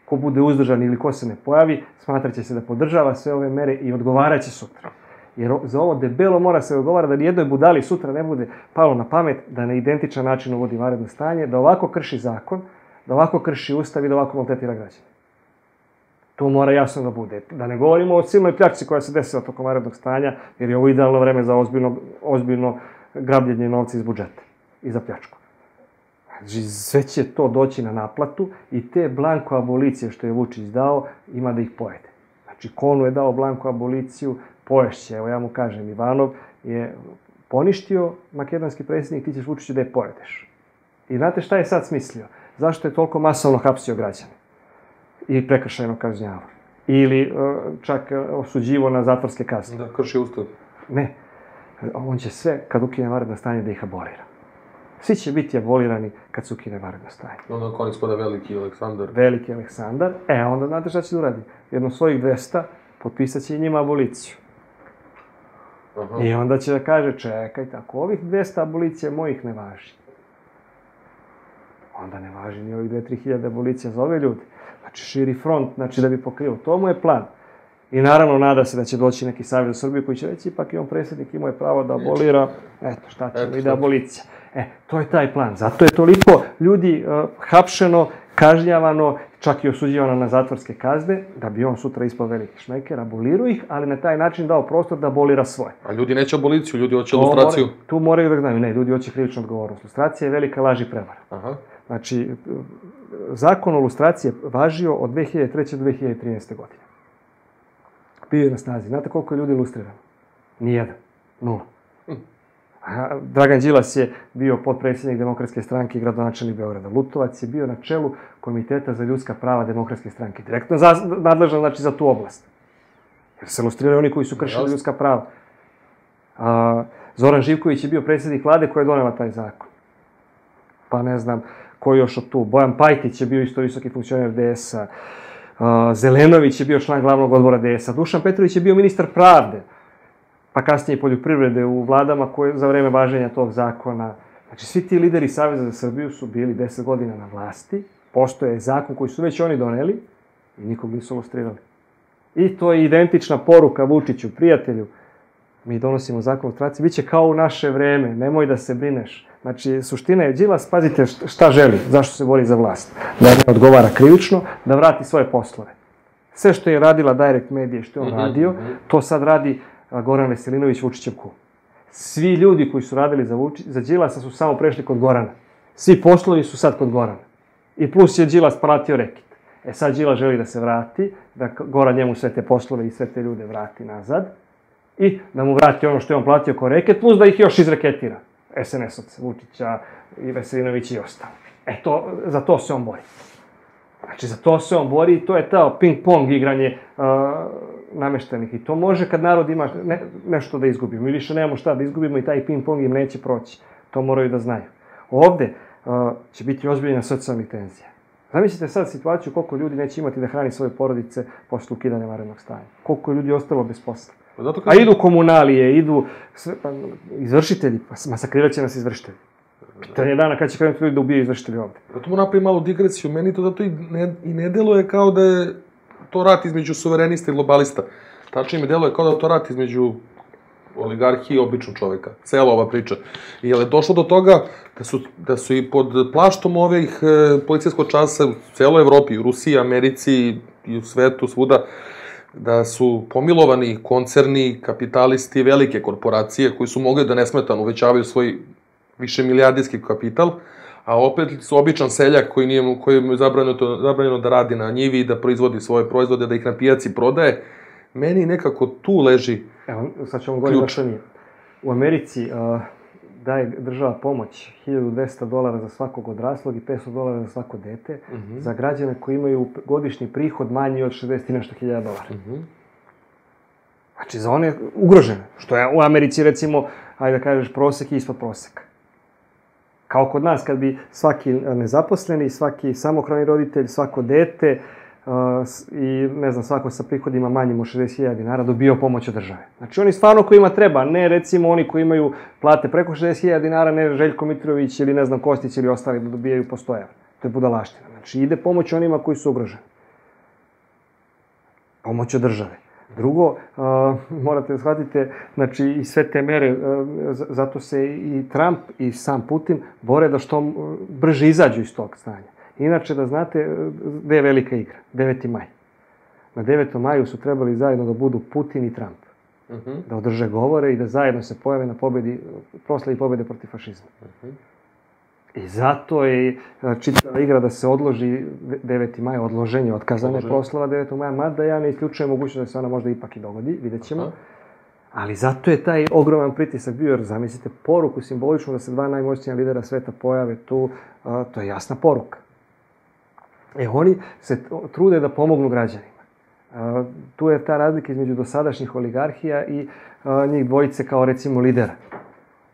ko bude uzdržan ili ko se ne pojavi, smatraće se da podržava sve ove mere i odgovaraće sutra. Jer za ovo debelo mora se odgovara da nijednoj budali sutra ne bude palo na pamet da na identičan način uvodi vanredno stanje, da ovako krši zakon, da ovako krši ustav i da ovako maltretira građane. To mora jasno da bude. Da ne govorimo o silnoj pljačci koja se desila tokom vanrednog stanja, jer je ovo idealno vreme za ozbiljno grabljenje novca iz budžeta i za pljačku. Sve će to doći na naplatu i te blanko abolicije što je Vučić dao, ima da ih pojede. Znači, Konu je dao blanko aboliciju, poješće, evo ja mu kažem, Ivanov je poništio makedonski predsjednik, ti ćeš Vučiću da je pojedeš. I znate šta je sad smislio? Zašto je toliko masovno hapsio građane? I prekršajno kažnjavao. Ili čak osuđivo na zatvorske kazne. Da, krši ustav. Ne. On će sve, kad ukine vanredno stanje, da ih abolira. Svi će biti abolirani kad se ukine vanredno stanje. Onda Kon ispada veliki Aleksandar. Veliki Aleksandar. E, onda znate šta će da uradi? Jedno svojih 200 potpisat će i njima aboliciju. I onda će da kaže, čekaj, tako, ovih 200 abolicija mojih ne važi. Onda ne važi ni ovih 2-3 hiljade abolicija za ove ljudi. Znači, širi front, znači da bi pokrio. To mu je plan. I naravno, nada se da će doći neki savez za Srbiju koji će reći, ipak je on predsjednik, imao je pravo da abolira, eto, šta će, ide abolicija. E, to je taj plan. Zato je toliko ljudi hapšeno, kažnjavano, čak i osuđivana na zatvorske kazne, da bi on sutra ispao veliki šmeker, aboliru ih, ali na taj način dao prostor da abolira svoje. A ljudi neće aboliciju, ljudi hoće lustraciju. Tu moraju da znaju, ne, ljudi hoće krivičnu odgovornost. Lustracija je velika laž i prevara. Znači, zakon o lustraciji je važio od 2003. do 2013. godine. Bio je na snazi. Znate koliko je ljudi lustrirano? Nijedan. Nula. Dragan Đilas je bio potpredsjednik Demokratske stranke i gradonačelnik Beograda. Lutovac je bio na čelu Komiteta za ljudska prava Demokratske stranke. Direktno nadležan, znači, za tu oblast. Jer se lustriraju oni koji su kršili ljudska prava. Zoran Živković je bio predsjednik vlade koja je donela taj zakon. Pa ne znam, koji još od tu. Bojan Pajtić je bio isto visoki funkcioner DS-a. Zelenović je bio član glavnog odbora DS-a. Dušan Petrović je bio ministar pravde, pa kasnije i poljoprivrede u vladama za vreme važenja tog zakona. Znači, svi ti lideri Saveza za Srbiju su bili 10 godina na vlasti, postoje zakon koji su već oni doneli i nikog nisu lustrirali. I to je identična poruka Vučiću, prijatelju. Mi donosimo zakon o lustraciji, bit će kao u naše vreme, nemoj da se brineš. Znači, suština je Đilas, pazite šta želi, zašto se bori za vlast. Da ne odgovara krivično, da vrati svoje poslove. Sve što je radila Direct Media i što je on radio, to sad radi Goran Veselinović, Vučićev kum. Svi ljudi koji su radili za Đilasa su samo prešli kod Gorana. Svi poslovi su sad kod Gorana. I plus je Đilas platio reket. E sad Đilas želi da se vrati, da Goran njemu sve te poslove i sve te ljude vrati nazad. I da mu vrati ono što je on platio ko reket, plus da ih još izreketira. SNS-ovce, Vučića i Veselinović i ostalo. E to, za to se on bori. Znači, za to se on bori i to je to ping-pong igranje nameštenih. I to može kad narod ima nešto da izgubimo. Mi više nemamo šta da izgubimo i taj ping-pong im neće proći. To moraju da znaju. Ovde će biti ozbiljna socijalnih tenzija. Zamislite sad situaciju koliko ljudi neće imati da hrani svoje porodice posle ukidanja vanrednog stanja. Koliko je ljudi ostalo bez posla. A idu komunalije, idu izvršitelji, masakrirat će nas izvršitelji. Pitanje dana kada će krenuti ljudi da ubije izvršitelji ovde. Zato mu napravi malo digresiju, meni to zato i ne deluje kao da je to rat između suverenista i globalista. Tačno mi deluje kao da je to rat između oligarhije i običnog čoveka. Cela ova priča. Jer je došlo do toga da su i pod plaštom ovih policijskog časa u celoj Evropi, u Rusiji, Americi i u svetu, svuda, da su pomilovani koncerni, kapitalisti, velike korporacije koji su mogli da nesmetano uvećavaju svoj višemilijardijski kapital, a opet su običan seljak kojem je zabranjeno da radi na njivi, da proizvodi svoje proizvode, da ih na pijaci prodaje. Meni nekako tu leži ključ. Evo, sad ću vam govoriti baš o nije. U Americi daje država pomoć $1200 za svakog odraslog i $500 za svako dete za građane koji imaju godišnji prihod manji od $60.000. Znači, za one ugrožene, što je u Americi, recimo, ajde da kažeš, prosek i ispod proseka. Kao kod nas, kad bi svaki nezaposleni, svaki samohrani roditelj, svako dete i, ne znam, svako sa prihodima manjim od $60.000 dobio pomoć od države. Znači, oni stvarno kojima treba, ne recimo oni koji imaju plate preko $60.000, ne Željko Mitrović ili, ne znam, Kostić ili ostali da dobijaju po $100. To je budalaština. Znači, ide pomoć onima koji su ugroženi. Pomoć od države. Drugo, morate da shvatite, znači, i sve te mere, zato se i Trump i sam Putin bore da što brže izađu iz tog stanja. Inače, da znate, gde je velika igra? 9. maj. Na 9. maju su trebali zajedno da budu Putin i Trump. Da održe govore i da zajedno se pojave na proslavi pobede protiv fašizma. I zato je čitava igra da se odloži 9. maja, odloženje, otkazane proslava 9. maja, mada ja ne isključujem mogućnost da se ona možda ipak i dogodi, vidjet ćemo. Ali zato je taj ogroman pritisak bio, jer zamislite poruku simboličnu da se dva najmoćnija lidera sveta pojave tu, to je jasna poruka. E, oni se trude da pomognu građanima. Tu je ta razlika između dosadašnjih oligarhija i njih dvojice kao recimo lidera.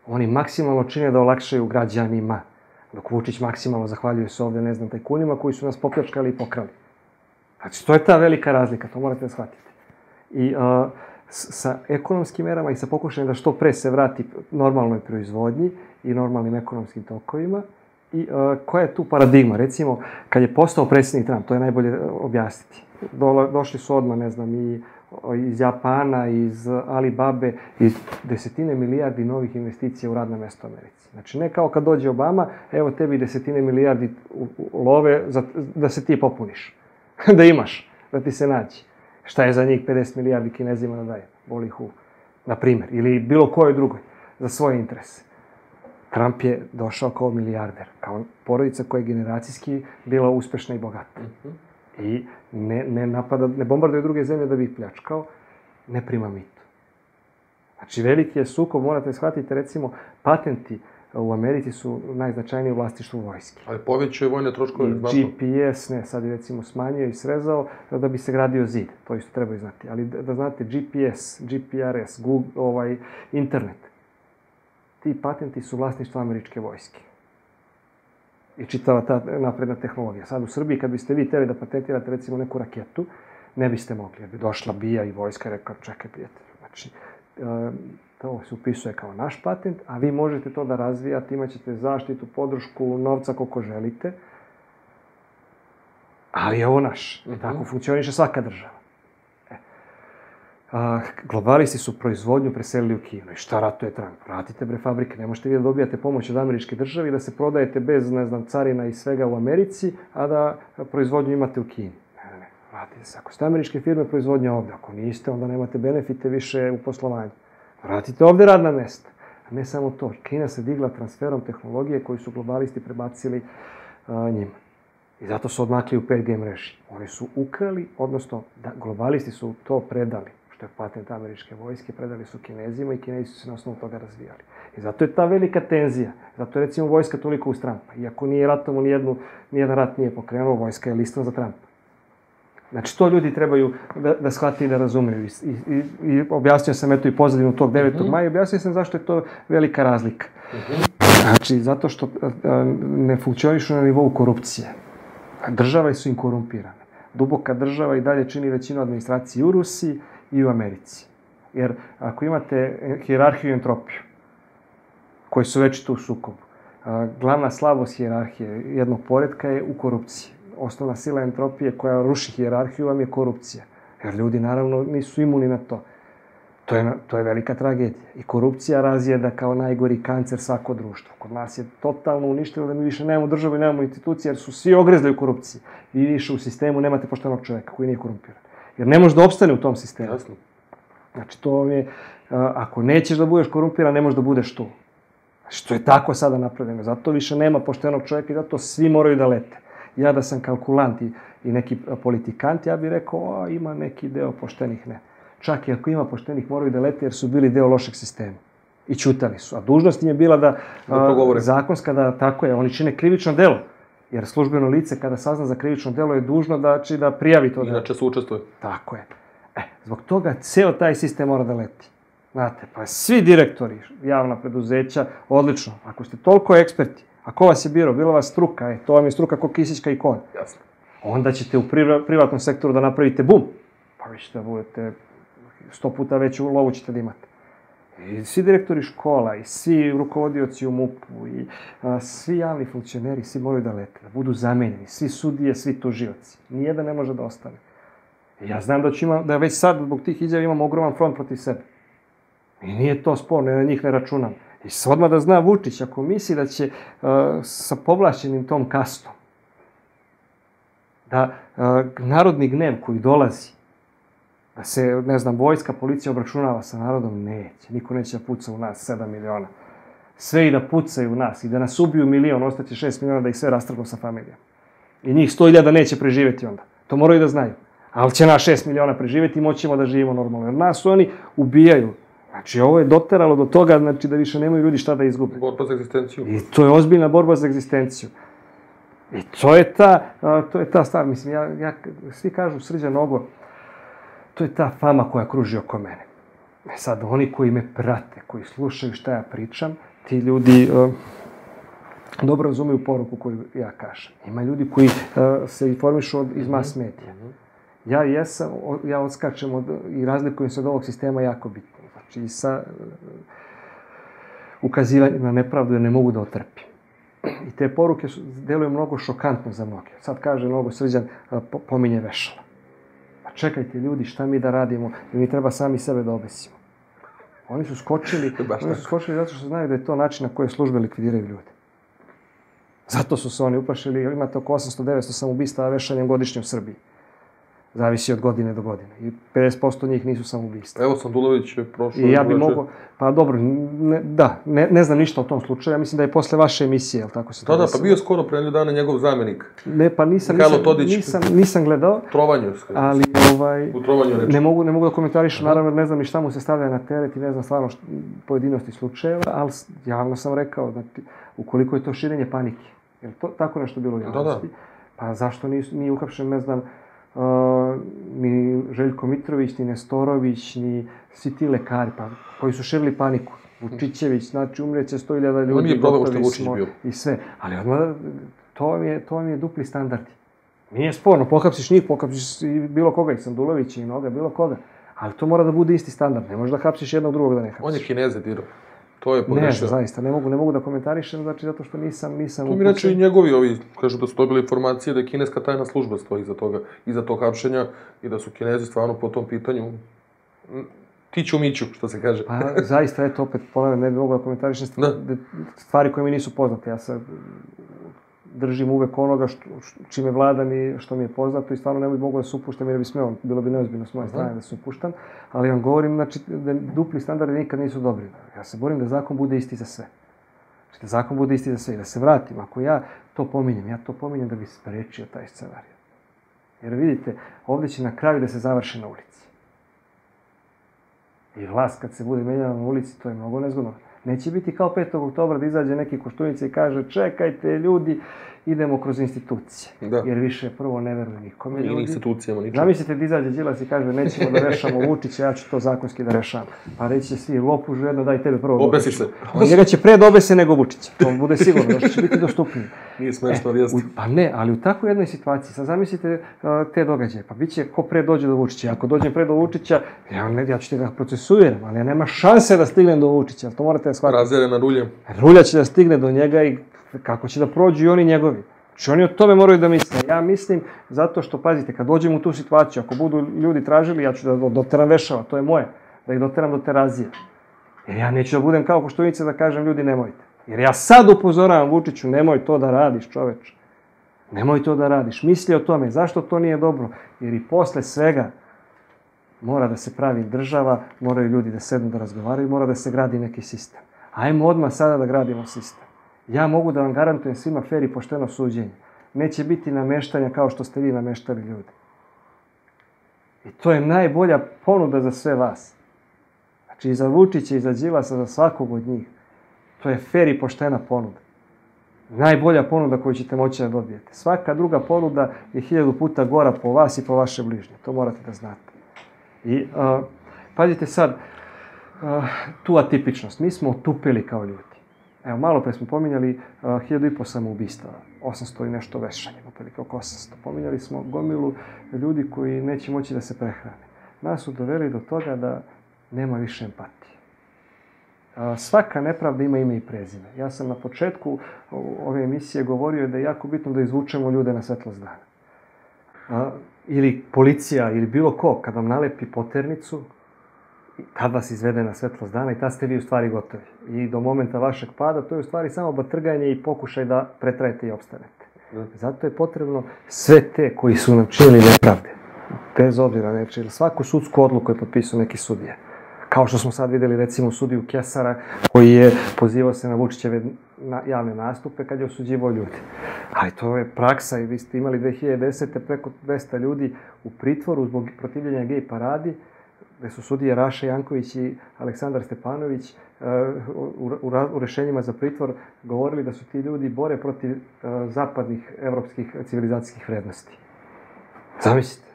Oni maksimalno čine da olakšaju građanima. Dok Vučić maksimalno zahvaljuje se ovde, ne znam, tajkunima koji su nas popljačkali i pokrali. Znači, to je ta velika razlika, to morate da shvatite. I sa ekonomskim merama i sa pokušanjem da što pre se vrati normalnoj proizvodnji i normalnim ekonomskim tokovima. I koja je tu paradigma? Recimo, kad je postao predsjednik Trump, to je najbolje objasniti. Došli su odmah, ne znam, i iz Japana, iz Alibabe, iz desetine milijardi novih investicija u radna mesta u Americi. Znači, ne kao kad dođe Obama, evo tebi desetine milijardi love da se ti popuniš. da imaš, da ti se nađi. Šta je za njih 50 milijardi Kinezima da daje, boli ih u, na primjer, ili bilo kojoj drugoj, za svoje interese. Trump je došao kao milijarder, kao porodica koja je generacijski bila uspešna i bogata. I ne bombarduje druge zemlje da bi ih pljačkao, ne prima mito. Znači, veliki je sukob, morate shvatiti, recimo, patenti u Americi su najznačajniji u vlasništvu vojske. Ali povećaju vojne troškove. GPS, ne, sad je recimo smanjio i srezao da bi se gradio zid, to isto trebaju znati. Ali da znate, GPS, GPRS, internet, ti patenti su vlasništvo američke vojske. I čitava ta napredna tehnologija. Sad u Srbiji, kad biste vi hteli da patentirate recimo neku raketu, ne biste mogli, jer bi došla BIA i vojska i rekla, čekaj, prijatelj, znači, to se upisuje kao naš patent, a vi možete to da razvijate, imat ćete zaštitu, podršku, novca koliko želite, ali je ovo naš. I tako funkcioniše svaka država. Globalisti su proizvodnju preselili u Kinu. I šta ratuje Trump? Vratite bre fabrike, ne možete vi da dobijate pomoć od američke države i da se prodajete bez, ne znam, carina i svega u Americi, a da proizvodnju imate u Kini. Ne, vratite se. Ako ste američke firme, proizvodnja ovde. Ako niste, onda nemate benefite više u poslovanju. Vratite ovde radna mesta. A ne samo to. Kina se digla transferom tehnologije koju su globalisti prebacili njima. I zato su odmakli u 5G mreži. Oni su ukrali, odnosno globalisti su to predali. Što je patent američke vojske, predali su Kinezima i Kinezi su se na osnovu toga razvijali. I zato je ta velika tenzija. Zato je, recimo, vojska toliko uz Trumpa. Iako nije ratom u nijedan rat nije pokrenuo, vojska je listom za Trumpa. Znači, to ljudi trebaju da shvate i da razumeju. I objasnio sam, eto, i pozadinu tog 9. maja, objasnio sam zašto je to velika razlika. Znači, zato što ne funkcionišu na nivou korupcije. Države su im korumpirane. Duboka država i dalje čini većinu administracije u Rusiji i u Americi. Jer ako imate hijerarhiju i entropiju, koji su već tu u sukobu, glavna slabost hijerarhije jednog poretka je u korupciji. Osnovna sila entropije koja ruši hijerarhiju vam je korupcija. Jer ljudi, naravno, nisu imuni na to. To je velika tragedija. I korupcija razjeda kao najgori kancer svako društvo. Kod nas je totalno uništilo da mi više nemamo državu i nemamo institucije, jer su svi ogrezli u korupciji. I više u sistemu nemate poštenog čoveka koji nije korumpiran. Jer ne možeš da opstane u tom sistemu. Jasno. Znači, to vam je, ako nećeš da budeš korumpiran, ne možeš da budeš tu. Što je tako sada napravljeno. Zato više nema poštenog čoveka i zato svi moraju da lete. Ja da sam kalkulant i neki politikant, ja bih rekao, ima neki deo poštenih, ne. Čak i ako ima poštenih, moraju da lete jer su bili deo lošeg sistema. I ćutali su. A dužnost im je bila da, zakonska, da tako je, oni čine krivično delo. Jer službeno lice, kada sazna za krivično delo, je dužno da prijavi to delo. Inače se učestvuje. Tako je. Zbog toga ceo taj sistem mora da leti. Znate, pa svi direktori, javna preduzeća, odlično. Ako ste toliko eksperti, ako vas je birao, bila vas struka, to vam je struka ko Kisićka i Kon. Jasno. Onda ćete u privatnom sektoru da napravite bum. Pa vi ćete da budete 100 puta veću lovu ćete da imate. I svi direktori škola, i svi rukovodioci u MUP-u, i svi javni funkcioneri, svi moraju da lete, da budu zamenjeni, svi sudije, svi tužioci. Nijedan ne može da ostane. Ja znam da već sad, zbog tih izjava, imam ogroman front protiv sebe. I nije to sporno, ja na njih ne računam. I odmah da zna Vučić, ako misli da će sa povlašćenim tom kastom, da narodni gnev koji dolazi, da se, ne znam, vojska, policija obračunava sa narodom, neće. Niko neće da puca u nas 7 miliona. Sve i da pucaju u nas i da nas ubiju milion, ostaće 6 miliona da ih sve rastrgnu sa familijom. I njih 100.000 neće preživeti onda. To moraju da znaju. Ali će nas 6 miliona preživeti i moćemo da živimo normalno. Jer nas oni ubijaju. Znači, ovo je doteralo do toga da više nemaju ljudi šta da izgube. Borba za egzistenciju. I to je ozbiljna borba za egzistenciju. I to je ta stvar. Mislim, svi kažu Srđan Nogo, to je ta fama koja kruži oko mene. Sad, oni koji me prate, koji slušaju šta ja pričam, ti ljudi dobro razumeju poruku koju ja kažem. Ima ljudi koji se informišu iz mas medija. Ja odskačem i razlikujem se od ovog sistema jako bitno. Znači, sa ukazivanjem na nepravdu jer ne mogu da otrpim. I te poruke deluju mnogo šokantno za mnoge. Sad kaže Nogo, Srđan pominje vešala. Čekajte ljudi, šta mi da radimo, jer mi treba sami sebe da obesimo. Oni su skočili zato što znaju da je to način na koje službe likvidiraju ljude. Zato su se oni uplašili, imate oko 800-900 samoubistava vešanjem godišnje u Srbiji. Zavisi od godine do godine. I 50% njih nisu samoubistva. Evo Sandulović je prošlo... I ja bi mogao... Pa dobro, da, ne znam ništa o tom slučaju. Ja mislim da je posle vaše emisije, jel tako se to desilo? Da, da, pa bio skoro pre dana njegov zamenik. Ne, pa nisam gledao. Trovanjevska. Ali, u Trovanju reči. Ne mogu da komentarišem, naravno, ne znam ni šta mu se stavlja na teret i ne znam stvarno pojedinosti slučajeva, ali javno sam rekao, znači, ukoliko je to širenje panike, jer to tako nešto bilo u javnosti, pa zašto nije uhapšen, ne znam, ni Željko Mitrović, ni Nestorović, ni svi ti lekari koji su širili paniku. Vučićević, znači umrijeće 100.000 ljudi. Nije problem što je Vučić bio. I sve. Ali odmah, to mi je dupli standardi. Nije sporno, pohapsiš njih, pohapsiš i bilo koga, i Sandulovića, i Noga, bilo koga. Ali to mora da bude isti standard. Ne možeš da hapsiš jednog drugog da ne hapsiš. On je Kineze dirao. To je pogrešio. Ne znam, zaista. Ne mogu da komentarišem, znači, zato što nisam... To mi reče i njegovi ovi, kažu da su dobili informacije da je kineska tajna služba stoji iza toga, iza tog hapšenja, i da su Kinezi stvarno po tom pitanju tiću-miću, što se kaže. Pa, zaista, eto, opet, ponavljam, ne bi mogu da komentarišem stvari koje mi nisu poznate. Ja se držim uvek onoga čime vladam i što mi je poznato i stvarno ne bi mogu da se upuštam, jer bi smeo, bilo bi neozbiljno s moje strane da se upuštam, ali vam govorim, znači, da dupli standardi nikad nisu dobri. Ja se borim da zakon bude isti za sve. Znači, da zakon bude isti za sve i da se vratim. Ako ja to pominjem, ja to pominjem da bi sprečio taj scenarij. Jer vidite, ovde će na kraju da se završi na ulici. I vlast kad se bude menjala na ulici, to je mnogo nezgodno. Neće biti kao 5. oktobra da izađe neki Koštunice i kaže čekajte ljudi, idemo kroz institucije. Jer više prvo ne veruje nikome. I institucijama ničem. Zamislite da izađe Đilas i kaže nećemo da rešamo Vučića, ja ću to zakonski da rešavam. Pa reći će svi lopužu jedno daj tebe prvo. Obesi se. Njega će pre da obese nego Vučića. To bude sigurno, da će biti dostupniji. Nije smešno, ali jeste. Pa ne, ali u takvoj jednoj situaciji, sad zamislite te događaje. Pa bit će ko pre dođe do Vučića. Ako dođem pre do Vučića, ja ću te da procesuiram, ali ja nema šanse da stignem do Vučića. To morate da shvatite. Razere na rulje. Rulja će da stigne do njega i kako će da prođu i oni njegovi. Znači, oni o tome moraju da misle. Ja mislim, zato što, pazite, kad dođem u tu situaciju, ako budu ljudi tražili, ja ću da doteram vešala, to je moje, da ih doteram do terazije. Jer ja neću da budem kao Koštunica da kažem, ljudi, nemojte. Jer ja sad upozoravam Vučiću, nemoj to da radiš, čoveč. Nemoj to da radiš. Misli o tome, zašto to nije dobro? Jer i posle svega mora da se pravi država, moraju ljudi da sednu da razgovaraju, mora da se gradi neki sistem. Ajmo odmah sada da gradimo sistem. Ja mogu da vam garantujem svima fer i pošteno suđenje. Neće biti nameštanja kao što ste vi nameštali ljudi. I to je najbolja ponuda za sve vas. Znači, i za Vučića, i za Đilasa, za svakog od njih. To je fer i poštena ponuda. Najbolja ponuda koju ćete moći da dobijete. Svaka druga ponuda je 1000 puta gora po vas i po vaše bližnje. To morate da znate. I, pazite sad, tu atipičnost. Mi smo otupili kao ljudi. Evo, malo pre smo pominjali 1500 samoubistava, 800 i nešto vešanja, otprilike oko 800. Pominjali smo gomilu ljudi koji neće moći da se prehrane. Nas su doveli do toga da nema više empatije. Svaka nepravda ima ime i prezime. Ja sam na početku ove emisije govorio da je jako bitno da izvučemo ljude na svetlost dana. Ili policija, ili bilo ko, kad vam nalepi poternicu, tad vas izvede na svetlost dana i tad ste vi u stvari gotovi. I do momenta vašeg pada to je u stvari samo batrganje i pokušaj da pretrajete i opstanete. Zato je potrebno sve te koji su nam činili nepravde, bez obzira nečega, svaku sudsku odluku je potpisao neki sudija. Kao što smo sad videli recimo sudiju Kesara koji je pozivao se na Vučićeve javne nastupe kad je osuđivao ljudi. Ali to je praksa i vi ste imali 2010. preko 200 ljudi u pritvoru zbog protivljenja gej paradi, gde su sudije Raša Janković i Aleksandar Stepanović u rešenjima za pritvor govorili da su ti ljudi bore protiv zapadnih evropskih civilizacijskih vrednosti. Zamislite,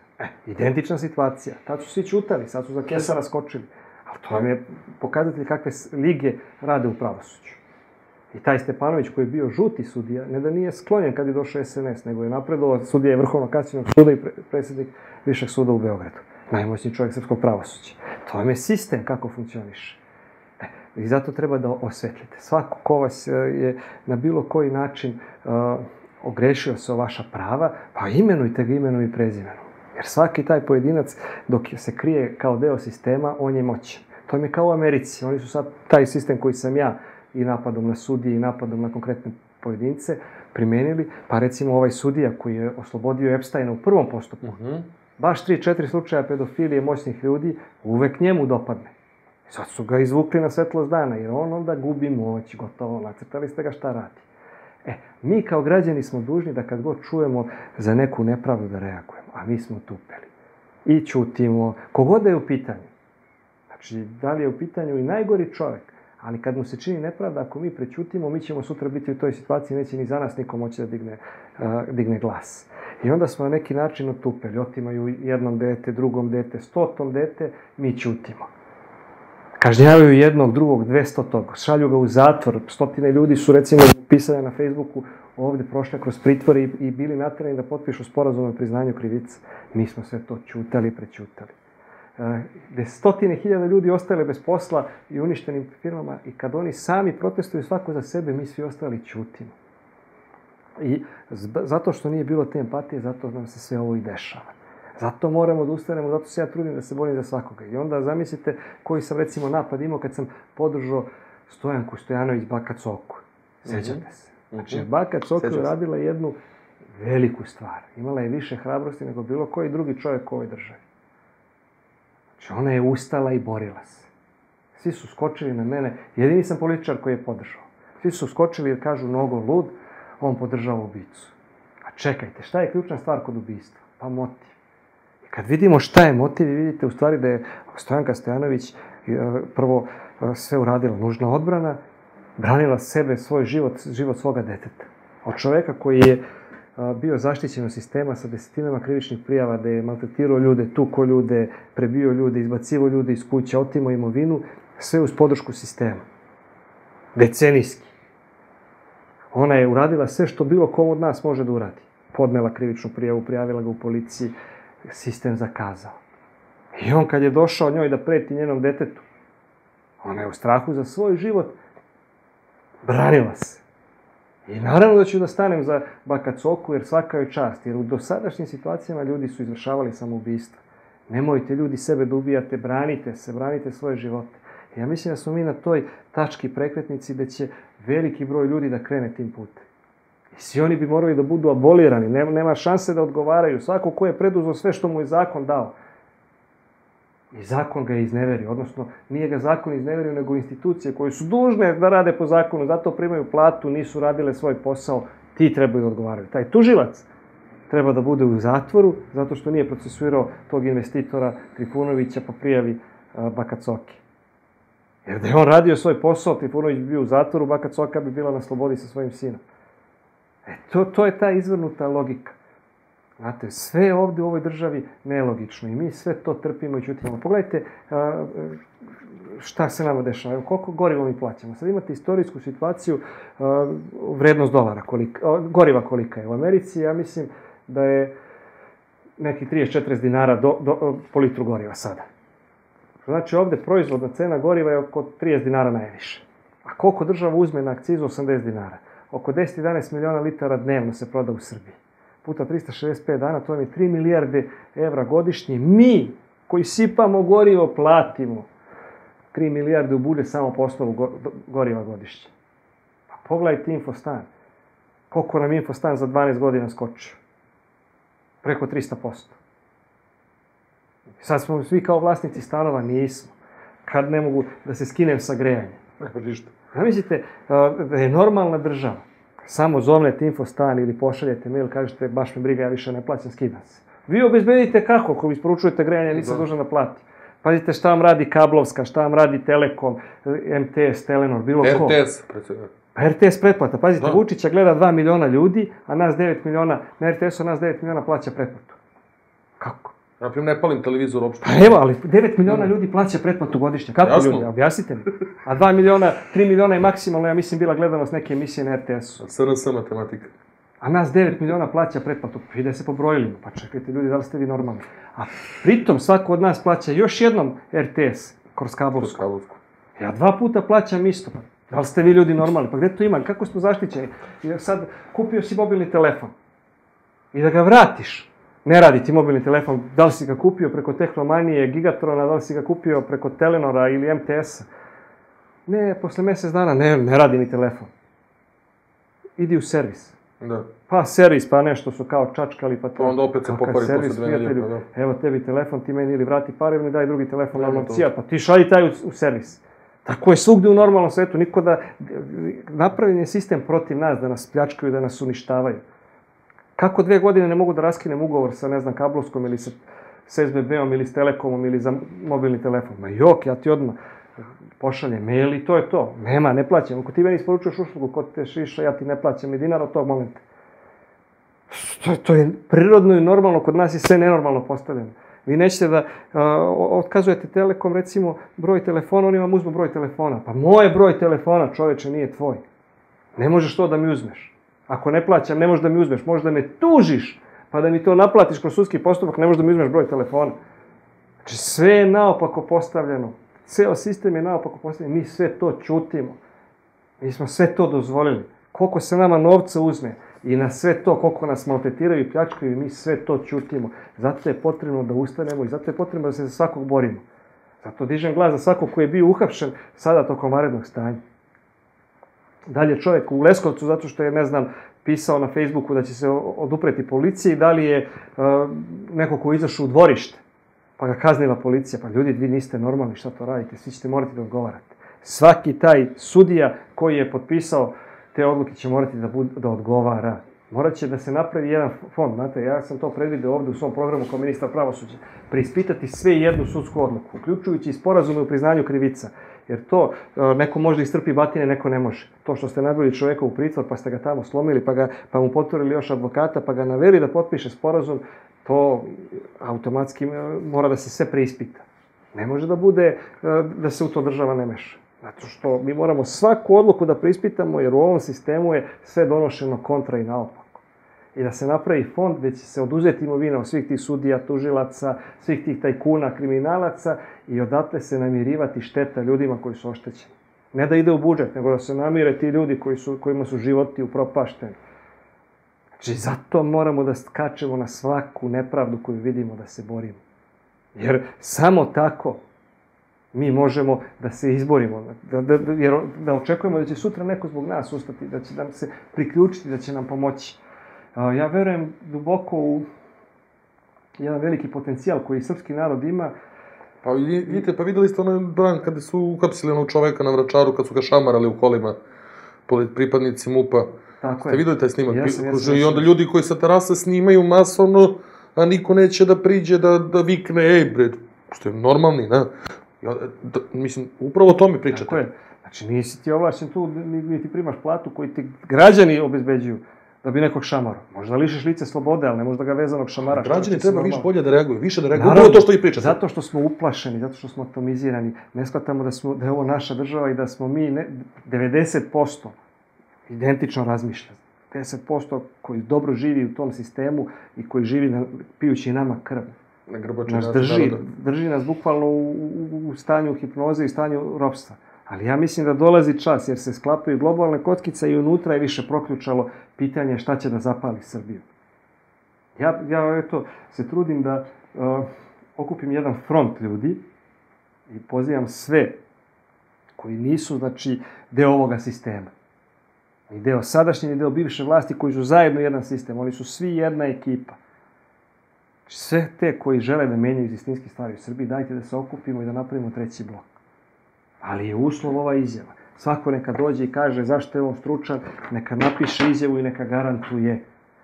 identična situacija. Tad su svi ćutali, sad su za Kesara skočili. Ali to vam je pokazatelj kakve lige rade u pravosuđu. I taj Stepanović koji je bio žuti sudija, ne da nije sklonjen kad je došao SNS, nego je napredovao sudija Vrhovnog kasacionog suda i predsednik Višeg suda u Beogradu. Najmoćniji čovjek srpskog pravosuđa. To vam je sistem kako funkcioniše. I zato treba da osvetlite. Svako ko vas je na bilo koji način ogrešio se o vaša prava, pa imenujte ga imenom i prezimenom. Jer svaki taj pojedinac, dok se krije kao deo sistema, on je moćan. To vam je kao u Americi. Oni su sad taj sistem koji sam ja i napadom na sudije i napadom na konkretne pojedince primenili. Pa recimo ovaj sudija koji je oslobodio Epsteina u prvom postupku, baš 3-4 slučaja pedofilije moćnih ljudi, uvek njemu dopadne. Sad su ga izvukli na svetlost dana, jer on onda gubi moć, gotovo, nacrtali ste ga šta radi. Mi kao građani smo dužni da kad god čujemo za neku nepravdu da reagujemo, a mi smo tupeli. I ćutimo, kogod je u pitanju. Znači, da li je u pitanju i najgori čovek, ali kad mu se čini nepravda, ako mi prećutimo, mi ćemo sutra biti u toj situaciji, neće ni za nas niko moći da digne glas. I onda smo na neki način otupeli, otimaju jednom dete, drugom dete, stotom dete, mi ćutimo. Kažnjavaju jednog, drugog, 200-tog, šalju ga u zatvor, 100 ljudi su recimo pisanja na Facebooku ovde prošle kroz pritvore i bili naterani da potpišu sporazum o priznanju krivice. Mi smo sve to ćutali i prećutali. Gde 100.000 ljudi ostale bez posla i uništenim firmama i kad oni sami protestuju svako za sebe, mi svi ostali ćutimo. I zato što nije bilo te empatije, zato nam se sve ovo i dešava. Zato moramo da ustanemo, zato se ja trudim da se borim za svakoga. I onda zamislite koji sam recimo napad imao kad sam podržao Stojanku Stojanović Baka Coku. Sećate se. Znači, Baka Coku je radila jednu veliku stvar. Imala je više hrabrosti nego bilo koji drugi čovjek u ovoj državi. Znači, ona je ustala i borila se. Svi su skočili na mene. Jedini sam političar koji je podržao. Svi su skočili jer kažu Nogo lud, on podržava ubicu. A čekajte, šta je ključna stvar kod ubistva? Pa motiv. Kad vidimo šta je motiv, vidite u stvari da je Stojanka Stojanović prvo sve uradila, nužna odbrana, branila sebe, svoj život, život svoga deteta. Od čoveka koji je bio zaštićen od sistema sa desetinama krivičnih prijava, da je maltretirao ljude, tuko ljude, prebio ljude, izbacivo ljude iz kuća, otimo imovinu, sve uz podršku sistema. Decenijski. Ona je uradila sve što bilo kom od nas može da uradi. Podnela krivičnu prijavu, prijavila ga u policiji, sistem zakazao. I on kad je došao njoj da preti njenom detetu, ona je u strahu za svoj život branila se. I naravno da ću da stanem za Baka Coku, jer svaka joj čast, jer u dosadašnjim situacijama ljudi su izvršavali samoubistva. Nemojte ljudi sebe da ubijate, branite se, branite svoje živote. Ja mislim da smo mi na toj tački prekretnici da će veliki broj ljudi da krene tim putem. Svi oni bi morali da budu abolirani, nema šanse da odgovaraju. Svako ko je preduzeo sve što mu je zakon dao. I zakon ga je izneverio, odnosno nije ga zakon izneverio, nego institucije koje su dužne da rade po zakonu, zato primaju platu, nisu radile svoj posao, ti trebaju da odgovaraju. Taj tužilac treba da bude u zatvoru, zato što nije procesuirao tog investitora Trifunovića po prijavi Baka Coke. Jer da je on radio svoj posao, Trifunović bi bio u zatvoru, Baka Coka bi bila na slobodi sa svojim sinom. To je ta izvrnuta logika. Znate, sve je ovde u ovoj državi nelogično i mi sve to trpimo i ćutimo. Pogledajte šta se nama dešava, koliko goriva mi plaćamo. Sad imate istorijsku situaciju, vrednost dolara, goriva kolika je. U Americi ja mislim da je neki 30-40 dinara po litru goriva sada. Znači ovde proizvodna cena goriva je oko 30 dinara najviše. A koliko država uzme na akcizu? 80 dinara. Oko 10-11 miliona litara dnevno se proda u Srbiji. Puta 365 dana, to je 3 milijarde evra godišnje. Mi, koji sipamo gorivo, platimo 3 milijarde u budžet samo po osnovu goriva godišnje. Pa pogledajte infostan. Koliko nam infostan za 12 godina skočio? Preko 300%. Sad smo svi kao vlasnici stanova, nismo. Kad ne mogu da se skinem sa grejanjem. Zamislite da je normalna država, samo zovnete infostan ili pošaljete mail, kažete baš me briga, ja više ne plaćam, skidam se. Vi obezbedite kako, ako isporučujete grejanje, nisam dužan da plati. Pazite šta vam radi Kablovska, šta vam radi Telekom, MTS, Telenor, bilo ko. RTS pretplata, pazite, Vučića gleda 2 miliona ljudi, a nas 9 miliona, na RTS-u nas 9 miliona plaća pretplatu. Kako? Na primjer, ne palim televizor uopšte. Pa evo, ali 9 miliona ljudi plaća pretplatu godišnje. Kako ljudi? Objasnite mi. A 2 miliona, 3 miliona je maksimalno, ja mislim, bila gledanost neke emisije na RTS-u. SNS matematika. A nas 9 miliona plaća pretplatu. I da se pobrojili. Pa čekajte ljudi, da li ste vi normalni? A pritom svako od nas plaća još jednom RTS, kroz kablovsku. Ja 2 puta plaćam isto. Da li ste vi ljudi normalni? Pa gde to ima? Kako smo zaštićeni? Sad, kupio si mobilni telefon. I da ga vratiš. Ne radi ti mobilni telefon, da li si ga kupio preko Tehnomanije, Gigatrona, da li si ga kupio preko Telenora ili MTS-a. Ne, posle mesec dana ne radi ni telefon. Idi u servis. Pa servis, pa nešto su kao čačkali, pa to... Onda opet se popari posle 2 nedelje, da. Evo tebi telefon, ti meni ili vrati pare, ili mi daj drugi telefon, pa ti šalji taj u servis. Tako je svugde u normalnom svetu, niko da... Napravljen je sistem protiv nas, da nas pljačkaju, da nas uništavaju. Kako 2 godine ne mogu da raskinem ugovor sa, ne znam, kablovskom ili sa SBB-om ili s Telekomom ili za mobilni telefon? Ma jok, ja ti odmah pošaljem mail i to je to. Nema, ne plaćam. Ako ti meni isporučuješ uslugu kod te šiša, ja ti ne plaćam i dinar od tog momenta. To je prirodno i normalno, kod nas je sve nenormalno postavljeno. Vi nećete da otkazujete Telekom, recimo, broj telefona, oni vam uzmu broj telefona. Pa moj broj telefona, čoveče, nije tvoj. Ne možeš to da mi uzmeš. Ako ne plaćam, ne možeš da mi uzmeš. Možeš da me tužiš, pa da mi to naplatiš kroz sudski postupak, ne možeš da mi uzmeš broj telefona. Znači, sve je naopako postavljeno. Ceo sistem je naopako postavljen. Mi sve to ćutimo. Mi smo sve to dozvolili. Koliko se nama novca uzme i na sve to, koliko nas maltretiraju i pljačkaju, mi sve to ćutimo. Zato je potrebno da ustanemo i zato je potrebno da se za svakog borimo. Zato dižem glas za svakog koji je bio uhapšen sada tokom vanrednog stanja. Da li je čovjek u Leskovcu zato što je, ne znam, pisao na Facebooku da će se odupreti policiji, da li je neko ko je izašao u dvorište, pa ga kaznila policija, pa ljudi, vi niste normalni, šta to radite, svi ćete morati da odgovarate. Svaki taj sudija koji je potpisao te odluke će morati da odgovara. Morat će da se napravi jedan fond, znate, ja sam to predvidio ovde u svom programu kao ministar pravosuđa, preispitati sve jednu sudsku odluku, uključujući i sporazume u priznanju krivica, jer to neko može da istrpi batine, neko ne može. To što ste nabili čoveka u pritvor, pa ste ga tamo slomili, pa mu poturili još advokata, pa ga naveli da potpiše sporazum, to automatski mora da se sve preispita. Ne može da bude da se u to država ne meša. Zato što mi moramo svaku odluku da preispitamo, jer u ovom sistemu je sve donošeno kontra i naopako. I da se napravi fond gde će se oduzeti imovina od svih tih sudija, tužilaca, svih tih tajkuna, kriminalaca i odatle se namirivati šteta ljudima koji su oštećeni. Ne da ide u budžet, nego da se namire ti ljudi kojima su životi upropašteni. Znači, zato moramo da skačemo na svaku nepravdu koju vidimo da se borimo. Jer samo tako mi možemo da se izborimo, da očekujemo da će sutra neko zbog nas ustati, da će nam se priključiti, da će nam pomoći. Ja verujem duboko u jedan veliki potencijal koji srpski narod ima. Pa vidite, pa videli ste onaj dan kada su uhapsili onog čoveka na Vračaru, kad su ga šamarali u kolima pripadnici MUP-a. Tako je. Ste videli taj snimak? I onda ljudi koji sa terase snimaju masovno, a niko neće da priđe da vikne, ej bre, što je normalni, ne? Mislim, upravo o tome pričate. Tako je. Znači, nisi ti ovlašćen tu, niti primaš platu koju ti građani obezbeđuju da bi nekog šamarao. Možda lišiš lice slobode, ali ne možda ga vezanog šamara. Građani treba više bolje da reaguju, više da reaguju. Upravo to što vi pričate. Zato što smo uplašeni, zato što smo atomizirani. Ne shvatamo da je ovo naša država i da smo mi 90% identično razmišljeni. 10% koji dobro živi u tom sistemu i koji živi pijući nama krv. Drži nas bukvalno u stanju hipnoze i stanju ropstva. Ali ja mislim da dolazi čas, jer se sklapaju globalne kockice i unutra je više proključalo pitanje šta će da zapali Srbiju. Ja se trudim da okupim jedan front ljudi i pozivam sve koji nisu, znači, deo ovoga sistema. Ni deo sadašnje, ni deo bivše vlasti koji su zajedno jedan sistem. Oni su svi jedna ekipa. Sve te koji žele da menjaju istinske stvari u Srbiji, dajte da se okupimo i da napravimo 3. blok. Ali je uslov ova izjava. Svako neka dođe i kaže zašto je on stručan, neka napiše izjavu i neka garantuje.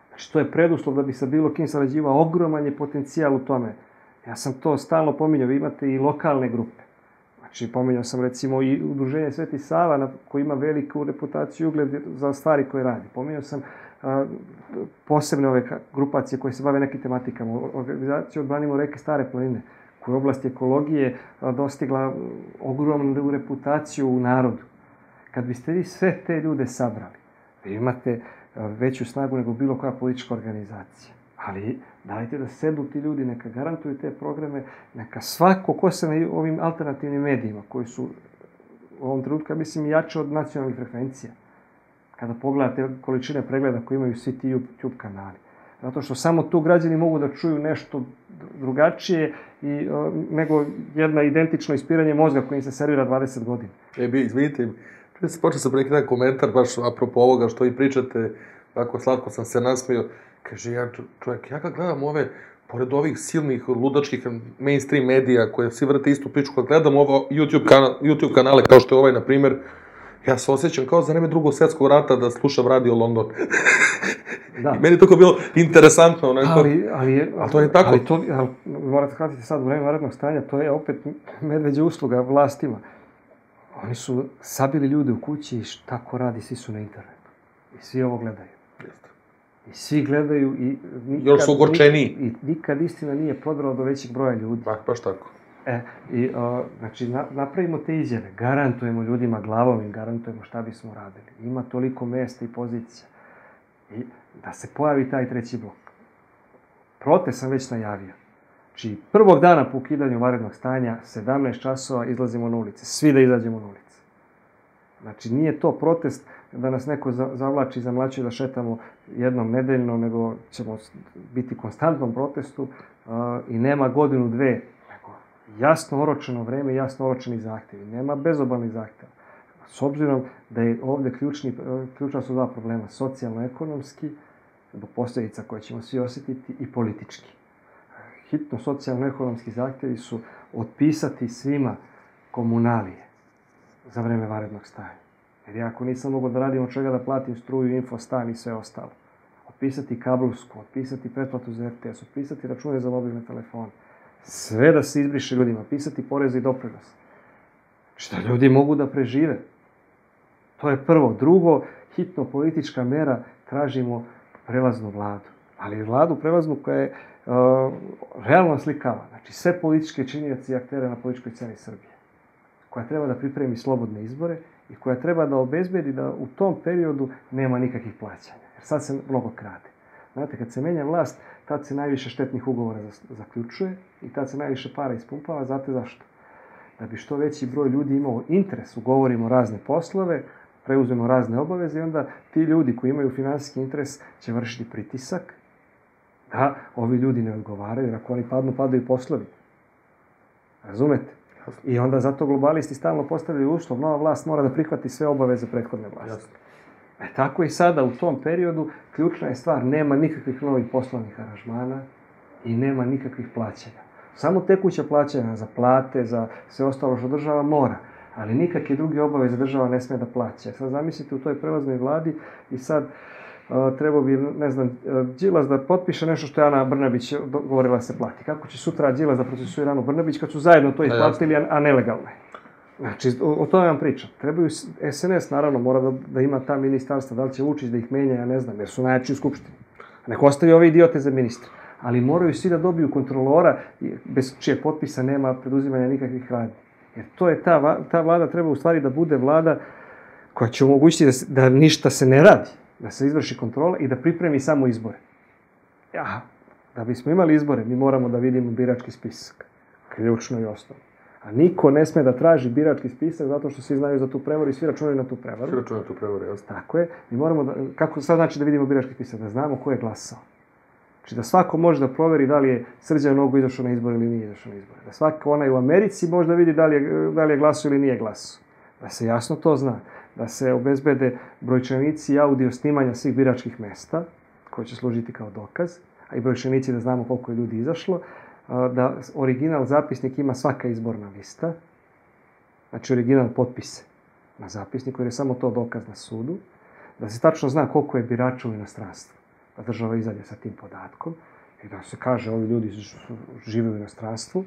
Znači, to je preduslov da bi sa bilo kim sarađivao, ogroman je potencijal u tome. Ja sam to stalno pominjao, vi imate i lokalne grupe. Znači, pominjao sam recimo i Udruženje Sveti Sava, koji ima veliku reputaciju i ugled za stvari koje radi. Pominjao sam posebne ove grupacije koje se bave nekim tematikama. Organizaciju Odbranimo reke Stare planine, koja je oblast ekologije dostigla ogromnu reputaciju u narodu. Kad biste vi sve te ljude sabrali, vi imate veću snagu nego bilo koja politička organizacija. Ali dajte da sedu ti ljudi, neka garantuju te programe, neka svako ko se na ovim alternativnim medijima, koji su u ovom trenutku, mislim, jače od nacionalnih frekvencija, kada pogledate količine pregleda koje imaju svi ti YouTube kanali. Zato što samo tu građani mogu da čuju nešto drugačije nego jedno identično ispiranje mozga koje im se servira 20 godina. Izvinite, počeo sam pre neki komentar baš apropo ovoga što vi pričate, Tako slatko sam se nasmio. Kaže, ja čovjek, ja kad gledam ove, pored ovih silnih ludačkih mainstream medija koje svi vrte istu priču, kad gledam ovo YouTube kanale kao što je ovaj, na primer, ja se osjećam kao za vreme Drugog svjetskog rata da slušam radio London. Meni je toliko bilo interesantno. Ali to je tako. Morate shvatiti sad u vreme vanrednog stanja, to je opet medveđa usluga vlastima. Oni su sabili ljude u kući i šta ko radi, svi su na internetu. I svi ovo gledaju. I svi gledaju i... Još su ogorčeniji. I nikad istina nije prodrala do većeg broja ljudi. Baš tako. Znači, napravimo te izjave, garantujemo ljudima glavom i garantujemo šta bismo radili. Ima toliko mesta i pozicija. I da se pojavi taj treći blok. Protest sam već najavio. Znači, prvog dana po ukidanju vanrednog stanja, 17 časova izlazimo na ulice. Svi da izađemo na ulice. Znači, nije to protest da nas neko zavlači i zamlači da šetamo jednom nedeljno, nego ćemo biti u konstantnom protestu i nema godinu, dve. Jasno oročeno vreme i jasno oročeni zahtjevi. Nema bezobalnih zahtjeva. S obzirom da je ovdje ključna su dva problema. Socijalno-ekonomski, do posljedica koje ćemo svi osjetiti, i politički. Hitno socijalno-ekonomski zahtjevi su otpisati svima komunalije za vreme vanrednog stanja. Jer ja ako nisam mogao da radim od čega da platim struju, info, stan i sve ostalo. Otpisati kablovsku, otpisati pretplatu za RTS, otpisati račune za mobilne telefone. Sve da se izbriše ljudima, otpisati poreze i doprinose. Što ljudi mogu da prežive. To je prvo. Drugo, hitno politička mera, tražimo prelaznu vladu. Ali vladu prelaznu koja je realno slikava. Znači sve političke činioci i aktere na političkoj sceni Srbije. Koja treba da pripremi slobodne izbore i koja treba da obezbedi da u tom periodu nema nikakvih plaćanja. Jer sad se mnogo krade. Znate, kad se menja vlast, tad se najviše štetnih ugovora zaključuje i tad se najviše para ispumpava. Znate zašto? Da bi što veći broj ljudi imao interes, ugovorimo razne poslove, preuzmemo razne obaveze i onda ti ljudi koji imaju finansijski interes će vršiti pritisak da ovi ljudi ne odgovaraju, jer ako oni padnu, padaju poslovi. Razumete? I onda zato globalisti stalno postavljaju uslov, nova vlast mora da prihvati sve obaveze prethodne vlasti. Tako i sada u tom periodu ključna je stvar, nema nikakvih novih poslovnih aranžmana i nema nikakvih plaćanja. Samo tekuća plaćanja za plate, za sve ostalo što država mora, ali nikakve druge obaveze država ne sme da plaća. Sad zamislite u toj prelaznoj vladi i sad trebao bi, ne znam, Đilas da potpiše nešto što je Ana Brnabić govorila da se plati. Kako će sutra Đilas da procesuira Anu Brnabić kad su zajedno to isplatili, a nelegalno je? Znači, o tome vam pričam. Trebaju, SNS naravno mora da ima ta ministarstva, da li će Vučić da ih menja, ja ne znam, jer su najjači u Skupštini. Neko ostavi ove idiote za ministra. Ali moraju svi da dobiju kontrolora, bez čije potpisa nema preduzimanja nikakvih radnji. Jer to je ta vlada, treba u stvari da bude vlada koja će omogućiti da ništa se ne radi, da se izvrši kontrola i da pripremi samo izbore. Da bismo imali izbore, mi moramo da vidimo birački spisak. Ključno i osnovno. A niko ne sme da traži birački spisak zato što svi znaju za tu prevaru i svi računaju na tu prevaru. Svi računaju na tu prevaru, jasno. Tako je. Mi moramo da, kako sad znači da vidimo birački spisak? Da znamo ko je glasao. Znači da svako može da proveri da li je Srđan Nogo izašao na izbor ili nije izašao na izbor. Da svako onaj u Americi može da vidi da li je glasao ili nije glasao. Da se jasno to zna. Da se obezbede brojčanici i audio snimanja svih biračkih mesta, koje će služiti kao dokaz, a i brojčanici da znamo koliko je ljudi izašlo. Da original zapisnik ima svaka izborna lista, znači original potpise na zapisniku, jer je samo to dokaz na sudu, da se tačno zna koliko je birača u inostranstvu, da država izađe sa tim podatkom i da se kaže ovi ljudi žive u inostranstvu,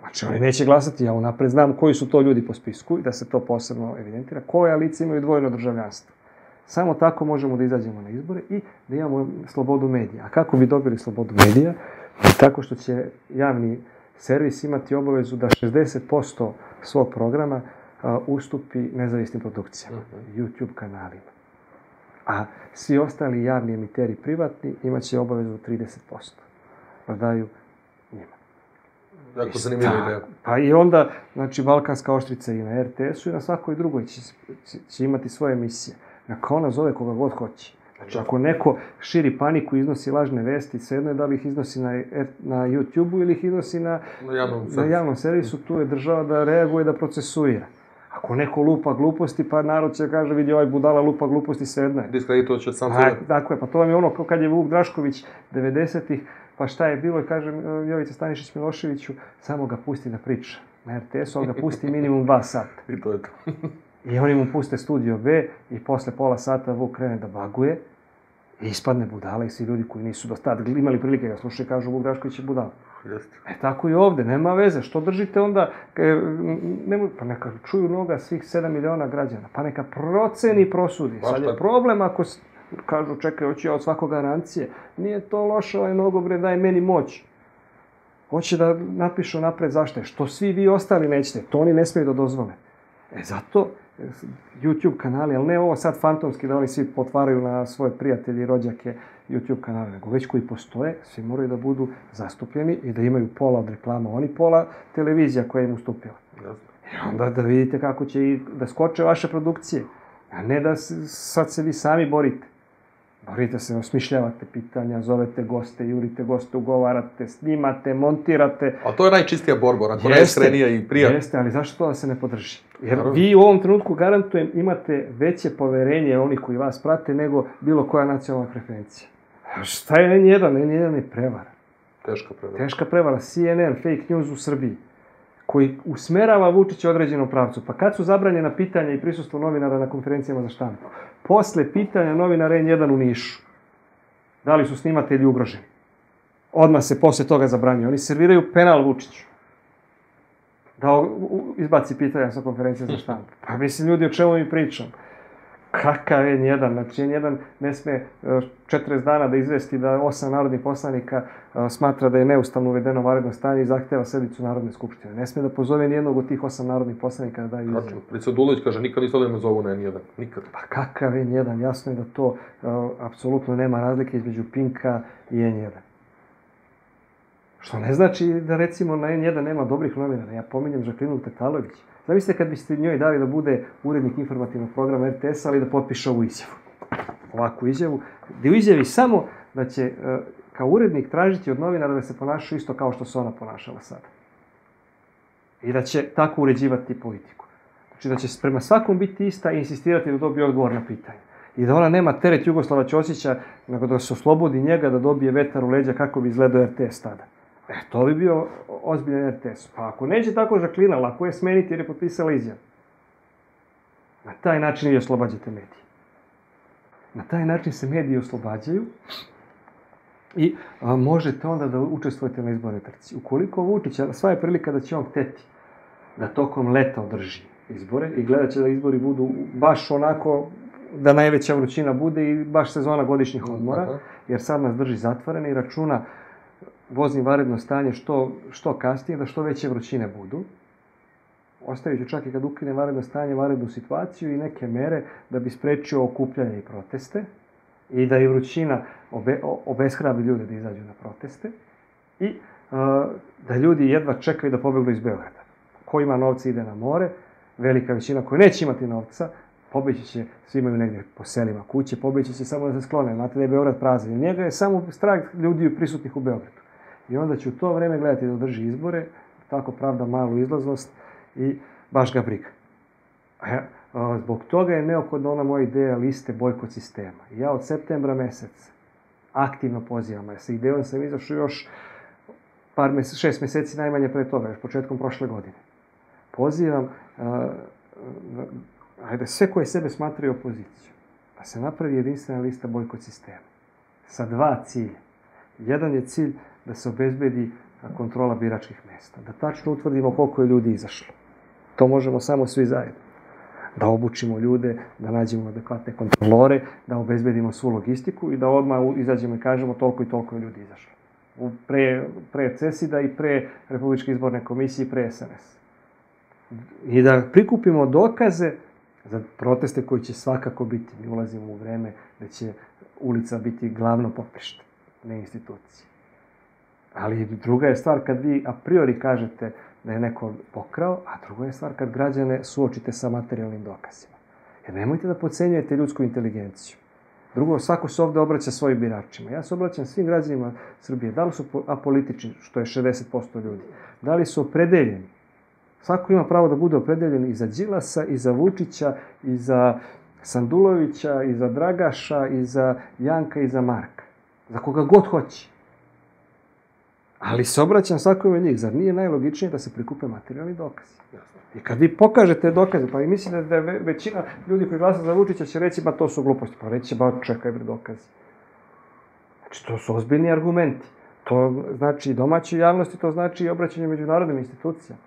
znači oni neće glasati, ja unapred znam koji su to ljudi po spisku i da se to posebno evidentira, koja lica imaju dvojno državljanstvo. Samo tako možemo da izađemo na izbore i da imamo slobodu medija. A kako bi dobili slobodu medija? Tako što će javni servis imati obavezu da 60% svog programa ustupi nezavisnim produkcijama, YouTube kanalima. A svi ostali javni emiteri privatni imaće obavezu 30%. Da daju njima. Jako zanimljiva ideja. Pa i onda, znači, Balkanska oštrica i na RTS-u i na svakoj drugoj će imati svoje emisije. Neka ona zove koga god hoće. Znači, ako neko širi paniku i iznosi lažne vesti, svejedno je da li ih iznosi na YouTube-u ili ih iznosi na javnom servisu, tu je država da reaguje, da procesuira. Ako neko lupa gluposti, pa narod će kaže, vidi, ovaj budala lupa gluposti, sedne. Diskreditovat će sam sebe. Tako je, pa to vam je ono, kao kad je Vuk Drašković 90-ih, pa šta je bilo, i kaže Jovica Stanišić Miloševiću, samo ga pusti da priča. Na RTS-u, ali ga pusti minimum 2 sata. I to je to. I oni mu puste Studio B, i posle pola sata Vuk krene da baguje, i ispadne budala, i svi ljudi koji nisu do tad imali prilike ga slušaju, kažu Vuk Drašković je budala. E tako i ovde, nema veze, što držite onda, pa neka čuju noga svih 7 miliona građana, pa neka proceni i prosudi. Sad je problem ako kažu čekaj, hoću ja od svakog garancije, nije to loše, ovaj Nogo bre daj meni moć. Hoće da napišu napred zašto je, što svi vi ostali nećete, to oni ne smeju da dozvole. E zato YouTube kanali, ali ne ovo sad fantomski da oni svi potvaraju na svoje prijatelje i rođake YouTube kanale, nego već koji postoje, svi moraju da budu zastupljeni i da imaju pola od reklama, oni pola televizija koja im ustupila. I onda da vidite kako će i da skoče vaše produkcije, a ne da sad se vi sami borite. Borite se, osmišljavate pitanja, zovete goste, jurite goste, ugovarate, snimate, montirate. A to je najčistija borba, onako najiskrenija i prijatna. Jeste, ali zašto to da se ne podrži? Jer vi u ovom trenutku, garantujem, imate veće poverenje onih koji vas prate nego bilo koja nacionalna frekvencija. Šta je N1? N1 je prevara. Teška prevara. Teška prevara. CNN, fake news u Srbiji, koji usmerava Vučića određenom pravcu. Pa kad su zabranjena pitanja i prisustvo novinara na konferencijama za štampu? Posle pitanja novinara N1 u Nišu. Da li su snimatelji ugroženi? Odmah se posle toga zabranjuje. Oni serviraju penal Vučiću. Da izbaci pitanja sa konferencije za štampu. Pa mislim, ljudi, o čemu mi pričam? Kakav N1? Znači, N1 ne sme 40 dana da izvesti da 8 narodnih poslanika smatra da je neustavno uvedeno vanredno stanje i zahteva sednicu Narodne skupštine. Ne sme da pozove nijednog od tih 8 narodnih poslanika da daju izjavu. Znači, Dulić kaže, nikad nisu da me zovu na N1. Nikad. Pa kakav N1? Jasno je da to apsolutno nema razlike između Pinka i N1. Što ne znači da, recimo, na N1 nema dobrih novinara. Ja pominjem Žaklinu Tatalović. Zamislite kad biste njoj dali da bude urednik informativnog programa RTS-a, ali da potpiše ovu izjavu. Ovakvu izjavu. Da u izjavi samo da će kao urednik tražiti od novinara da se ponašaju isto kao što se ona ponašala sada. I da će tako uređivati politiku. Znači da će prema svakom biti ista i insistirati da dobije odgovor na pitanje. I da ona nema teret Jugoslava Ćosića, nego da se oslobodi njega da dobije vetar u leđa kako bi izgledao RTS tada. E, to bi bio ozbiljan RTS. Pa ako neće tako Žaklina, lako je smeniti jer je potpisala izjavu. Na taj način i oslobađate medije. Na taj način se medije oslobađaju i možete onda da učestvujete na izbornoj trci. Ukoliko Vučića, sva je prilika da će on hteti da tokom leta održi izbore i gledat će da izbori budu baš onako da najveća vrućina bude i baš sezona godišnjih odmora, jer sad nas drži zatvorene i računa voznim vanredno stanje što kasnije, da što veće vrućine budu. Ostavit ću čak i kad ukine vanredno stanje, vanrednu situaciju i neke mere da bi sprečio okupljanje i proteste i da i vrućina obeshrabi ljude da izađu na proteste i da ljudi jedva čekaju da pobegnu iz Beograda. Ko ima novca ide na more, velika većina koja neće imati novca, pobeći će, svi imaju negdje po selima kuće, pobeći će samo da se sklone. Znate da je Beograd prazan, njega je samo strah ljudi prisutnih u Beogradu. I onda će u to vreme gledati da održi izbore, tako pravda malu izlaznost i baš ga briga. Zbog toga je neophodna ona moja ideja liste bojkot sistema. Ja od septembra meseca aktivno pozivam, ja sa idejom sam izašao još 6 meseci najmanje pre toga, još početkom prošle godine. Pozivam sve koje sebe smatraju opoziciju, da se napravi jedinstvena lista bojkot sistema. Sa 2 cilja. Jedan je cilj da se obezbedi kontrola biračkih mesta. Da tačno utvrdimo koliko je ljudi izašlo. To možemo samo svi zajedno. Da obučimo ljude, da nađemo adekvatne kontrolore, da obezbedimo svu logistiku i da odmah izađemo i kažemo toliko i toliko je ljudi izašlo. Pre CESID-a i pre Republičke izborne komisije i pre SNS. I da prikupimo dokaze za proteste koji će svakako biti. Mi ulazimo u vreme da će ulica biti glavno poprište, ne institucije. Ali druga je stvar kad vi a priori kažete da je neko pokrao, a druga je stvar kad građane suočite sa materijalnim dokazima. Jer nemojte da podcenjujete ljudsku inteligenciju. Drugo, svako se ovde obraća svojim biračima. Ja se obraćam svim građanima Srbije. Da li su apolitični, što je 60% ljudi? Da li su opredeljeni? Svako ima pravo da bude opredeljen i za Đilasa, i za Vučića, i za Sandulovića, i za Dragaša, i za Janka, i za Marka. Za koga god hoće. Ali se obraćam svakome njih, zar nije najlogičnije da se prikupe materijalni dokazi? I kad vi pokažete dokaze, pa i mislite da je većina ljudi koji glasa za Vučića će reći, ba to su gluposti, pa reći, ba čekaj bre dokazi. Znači, to su ozbiljni argumenti. To znači i domaćoj javnosti, to znači i obraćanje međunarodnim institucijama.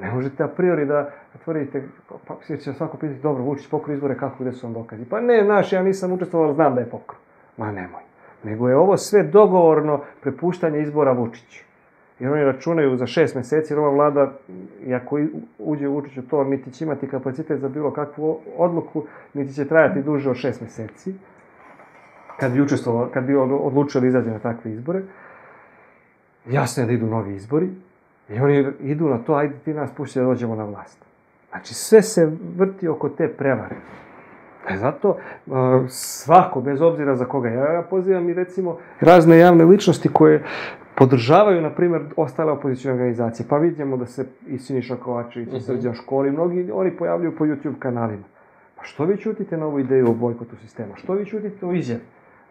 Ne možete a priori da otvorite, pa će svako pitati, dobro, Vučić pokro izbore, kako, gde su vam dokazi? Pa ne, znaš, ja nisam učestvoval, znam da je pokro. Ma nemoj. Nego je ovo sve dogovorno prepuštanje izbora Vučiću. Jer oni računaju za 6 meseci, jer ova vlada, iako uđe Vučić u to, niti će imati kapacitet za bilo kakvu odluku, niti će trajati duže od 6 meseci, kad bi odlučio da izađe na takve izbore. Jasno je da idu novi izbori. I oni idu na to, ajde ti nas pušti da dođemo na vlast. Znači, sve se vrti oko te prevare. Zato svako, bez obzira za koga, ja pozivam i recimo razne javne ličnosti koje podržavaju, na primer, ostale opozicijske organizacije. Pa vidimo da se i Siniša Kovačević i Srđan Školi, mnogi oni pojavljuju po YouTube kanalima. Pa što vi ćutite na ovu ideju o bojkotu sistema? Što vi ćutite o izjavi?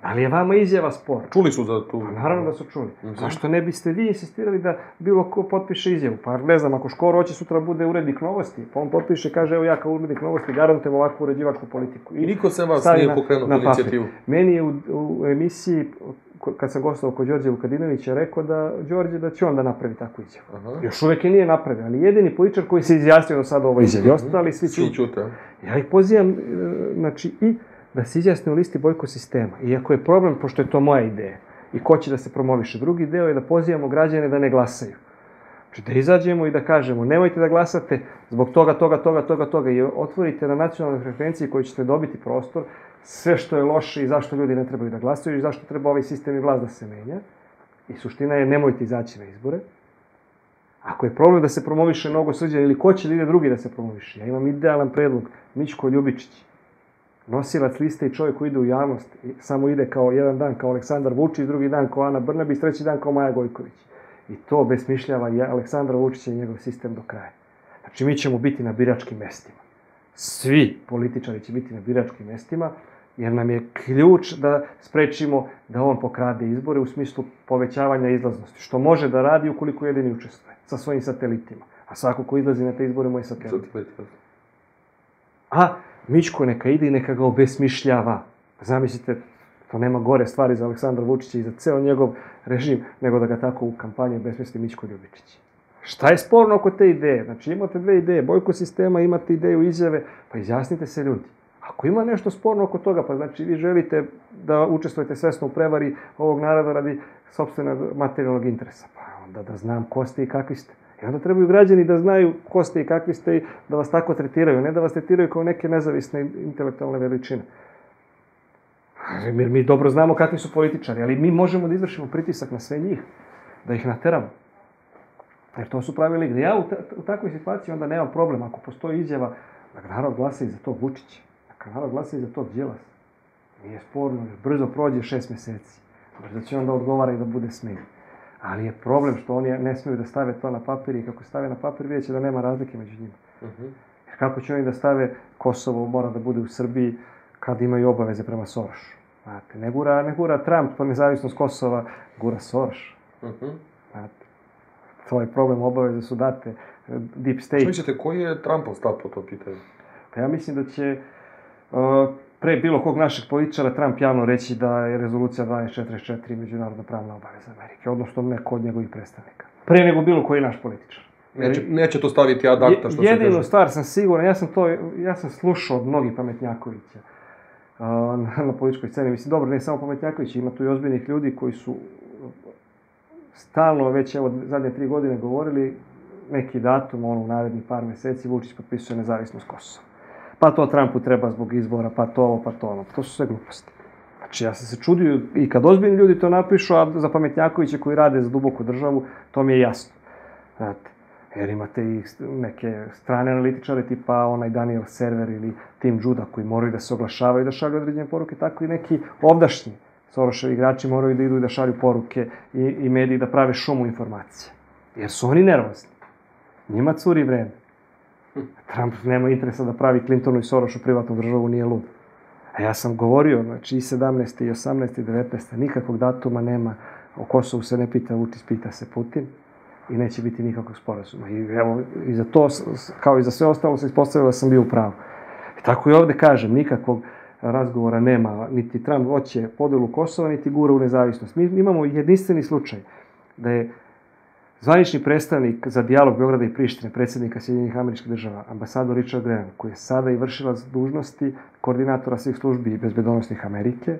Ali je vama izjava sporna. Čuli su za tu... Naravno da su čuli. Zašto ne biste vi insistirali da bilo ko potpiše izjavu? Pa ne znam, ako Škoro hoće sutra bude urednik Novosti, pa on potpiše, kaže, evo ja kao urednik Novosti garantujem ovakvu uređivačku politiku. I niko se vas nije pokrenuo tu inicijativu. Meni je u emisiji, kad sam gostao kod Đorđe Vukadinovića, rekao da Đorđe da će on da napravi takvu izjavu. Još uvek je nije napravio, ali jedini političar koji se izjasnio do sada o ovoj izjavi. Ostali svi ćute. Ja ih pozivam, znači, i da se izjasne u listi bojkot sistema. Iako je problem, pošto je to moja ideja i ko će da se promoviše. Drugi deo je da pozivamo građane da ne glasaju. Znači, da izađemo i da kažemo, nemojte da glasate zbog toga i otvorite na nacionalnoj frekvenciji koju ćete dobiti prostor sve što je loše i zašto ljudi ne trebaju da glasaju i zašto treba ovaj sistem i vlast da se menja. I suština je, nemojte izaći na izbore. Ako je problem da se promoviše Nogo, Srđan ili ko će da ide drugi da se promoviše. Ja imam idealan predlog, Mićko Ljubičić. Nosilac liste i čovjek koji ide u javnost, samo ide kao jedan dan kao Aleksandar Vučić, drugi dan kao Ana Brnabić, treći dan kao Maja Gojković. I to obesmišljava Aleksandra Vučića i njegov sistem do kraja. Znači, mi ćemo biti na biračkim mestima. Svi političari će biti na biračkim mestima, jer nam je ključ da sprečimo da on pokrade izbore u smislu povećavanja izlaznosti, što može da radi ukoliko jedini učestvuje sa svojim satelitima. A svako ko izlazi na te izbore, moj satelit. A Mićko neka ide i neka ga obesmišljava. Zamislite, to nema gore stvari za Aleksandra Vučića i za ceo njegov režim, nego da ga tako u kampanji obesmisli Mićko Ljubičić. Šta je sporno oko te ideje? Znači, imate dve ideje, bojkot sistema, imate ideju izjave, pa izjasnite se ljudi. Ako ima nešto sporno oko toga, pa znači vi želite da učestvujete svesno u prevari ovog naroda radi sopstvenog materijalnog interesa. Pa onda da znam ko ste i kakvi ste. I onda trebaju građani da znaju ko ste i kakvi ste i da vas tako tretiraju, ne da vas tretiraju kao neke nezavisne intelektualne veličine. Mi dobro znamo kakvi su političari, ali mi možemo da izvršimo pritisak na sve njih, da ih nateramo. Jer to su pravi lik. Ja u takvoj situaciji onda nemam problem. Ako postoji izjava, da narod glasa i za tog Vučića, da narod glasa i za tog Đilasa. Nije sporno, jer brzo prođe 6 meseci. Brzo će onda odgovara i da bude smenjen. Ali je problem što oni ne smeju da stave to na papir i kako stave na papir vidjet će da nema razlike među njima. Jer kako će oni da stave Kosovo mora da bude u Srbiji kad imaju obaveze prema Sorošu? Znate, ne gura Trump po nezavisnost Kosova, gura Soroš. Znate, to je problem, obaveze su date, deep state. Što mislite, koji je Trumpov stav po to pitanje? Pa ja mislim da će pre bilo kog našeg političara Trump javno reći da je rezolucija 1244 međunarodno pravna obaveza Amerike, odnosno neko od njegovih predstavnika. Pre nego bilo koji naš političar. Neće to staviti ad acta, što se kaže. Jedinu stvar sam siguran, ja sam slušao od mnogih pametnjakovića na političkoj sceni. Mislim, dobro, ne samo pametnjakovića, ima tu i ozbiljnih ljudi koji su stalno već, evo, zadnje 3 godine govorili neki datum, ono, u narednih par meseci Vučić potpisuje nezavisnost Kosova. Pa to Trumpu treba zbog izbora, pa to ovo, pa to ono. To su sve gluposti. Znači, ja sam se čudio i kad ozbiljni ljudi to napišu, a za pametnjakoviće koji rade za duboku državu, to mi je jasno. Znate, jer imate i neke strane analitičare tipa onaj Daniel Server ili Tim Juda koji moraju da se oglašavaju i da šalju određene poruke, tako i neki ovdašnji Soroševi igrači moraju da idu i da šalju poruke i mediji da prave šumu informacije. Jer su oni nervozni. Njima curi vreme. Trump nema interesa da pravi Clintonu i Sorošu privatnu državu, nije lud. A ja sam govorio, znači i 17. i 18. i 19. nikakvog datuma nema, o Kosovu se ne pita Vučić, pita se Putin i neće biti nikakvog sporazuma. I evo, i za to, kao i za sve ostalo, se ispostavilo da sam bio u pravu. I tako i ovde kažem, nikakvog razgovora nema, niti Trump hoće podelu Kosova, niti gura u nezavisnost. Mi imamo jedinstveni slučaj da je zvanični predstavnik za dijalog Beograda i Prištine, predsednika Sjedinjenih Američkih Država, ambasador Richard Graham, koji je sada i vršilac dužnosti koordinatora svih službi i bezbednosnih Amerike,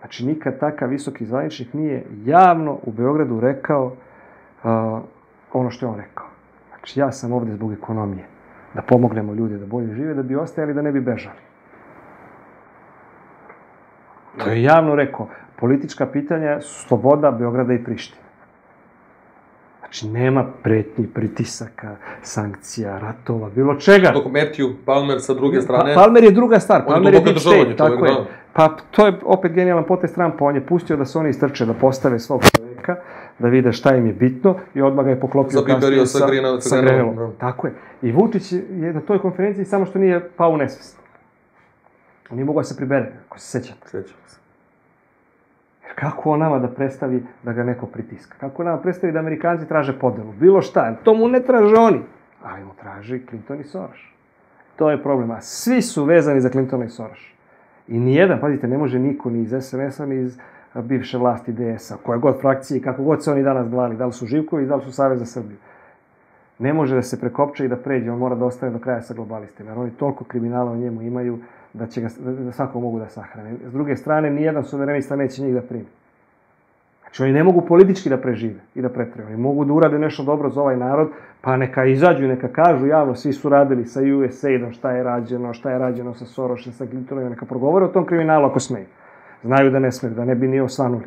znači nikad takav visoki zvaničnik nije javno u Beogradu rekao ono što je on rekao. Znači ja sam ovde zbog ekonomije, da pomognemo ljude da bolje žive, da bi ostajali, da ne bi bežali. To je javno rekao. Politička pitanja su sloboda Beograda i Prištine. Znači, nema pretnji, pritisaka, sankcija, ratova, bilo čega. Dok Matthew Palmer sa druge strane... Palmer je druga stvar, Palmer je deep state, tako je. Pa to je opet genijalan potez Trumpa, on je pustio da se oni istrče, da postave svog čoveka, da vide šta im je bitno i odmah ga je poklopio kasnije sa Grenelom. Tako je. I Vučić je na toj konferenciji samo što nije pao u nesvest. On nije mogao da se pribere, ako se sećate. Sećam se. Kako on nama da predstavi da ga neko pritiska? Kako nama predstavi da Amerikanci traže podelu? Bilo šta, to mu ne traže oni. Ali mu traži Clinton i Soros. To je problem. A svi su vezani za Clintona i Soros. I nijedan, pazite, ne može niko ni iz SNS-a, ni iz bivše vlasti DS-a, koja god frakcija i kako god se oni danas dvali, da li su Živkovi, da li su Savez za Srbiju. Ne može da se prekopče i da pređe, on mora da ostane do kraja sa globalistima, jer oni toliko kriminala u njemu imaju da će ga, da svako mogu da sahrane. S druge strane, nijedan suverenista neće njih da primi. Znači, oni ne mogu politički da prežive i da pretraju. Oni mogu da urade nešto dobro za ovaj narod, pa neka izađu i neka kažu javno, svi su radili sa USAID-om, šta je rađeno sa Sorošem, sa Clintonom, neka progovore o tom kriminalu ako smeju. Znaju da ne smeju, da ne bi ni osvanuli.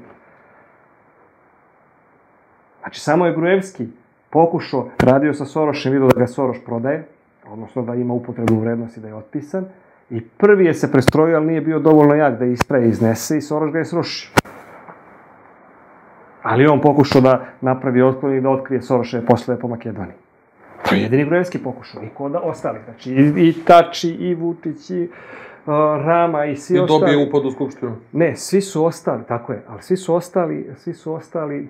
Znači, samo je Gruevski pokušao, radio sa Sorošem, vidio da ga Soroš prodaje, odnosno da ima upotrebnu vrednost i da je otpisan. I prvi je se prestrojio, ali nije bio dovoljno jak da ispraje i iznese i Soroš ga je srušio. Ali on pokušao da napravi otklon i da otkrije Soroševe poslove po Makedoniji. To je jedini Gruevski pokušao, niko od ostalih. Znači i Tači, i Vučić, i Rama, i svi ostali. I dobio upad u Skupštinu. Ne, svi su ostali, tako je, ali svi su ostali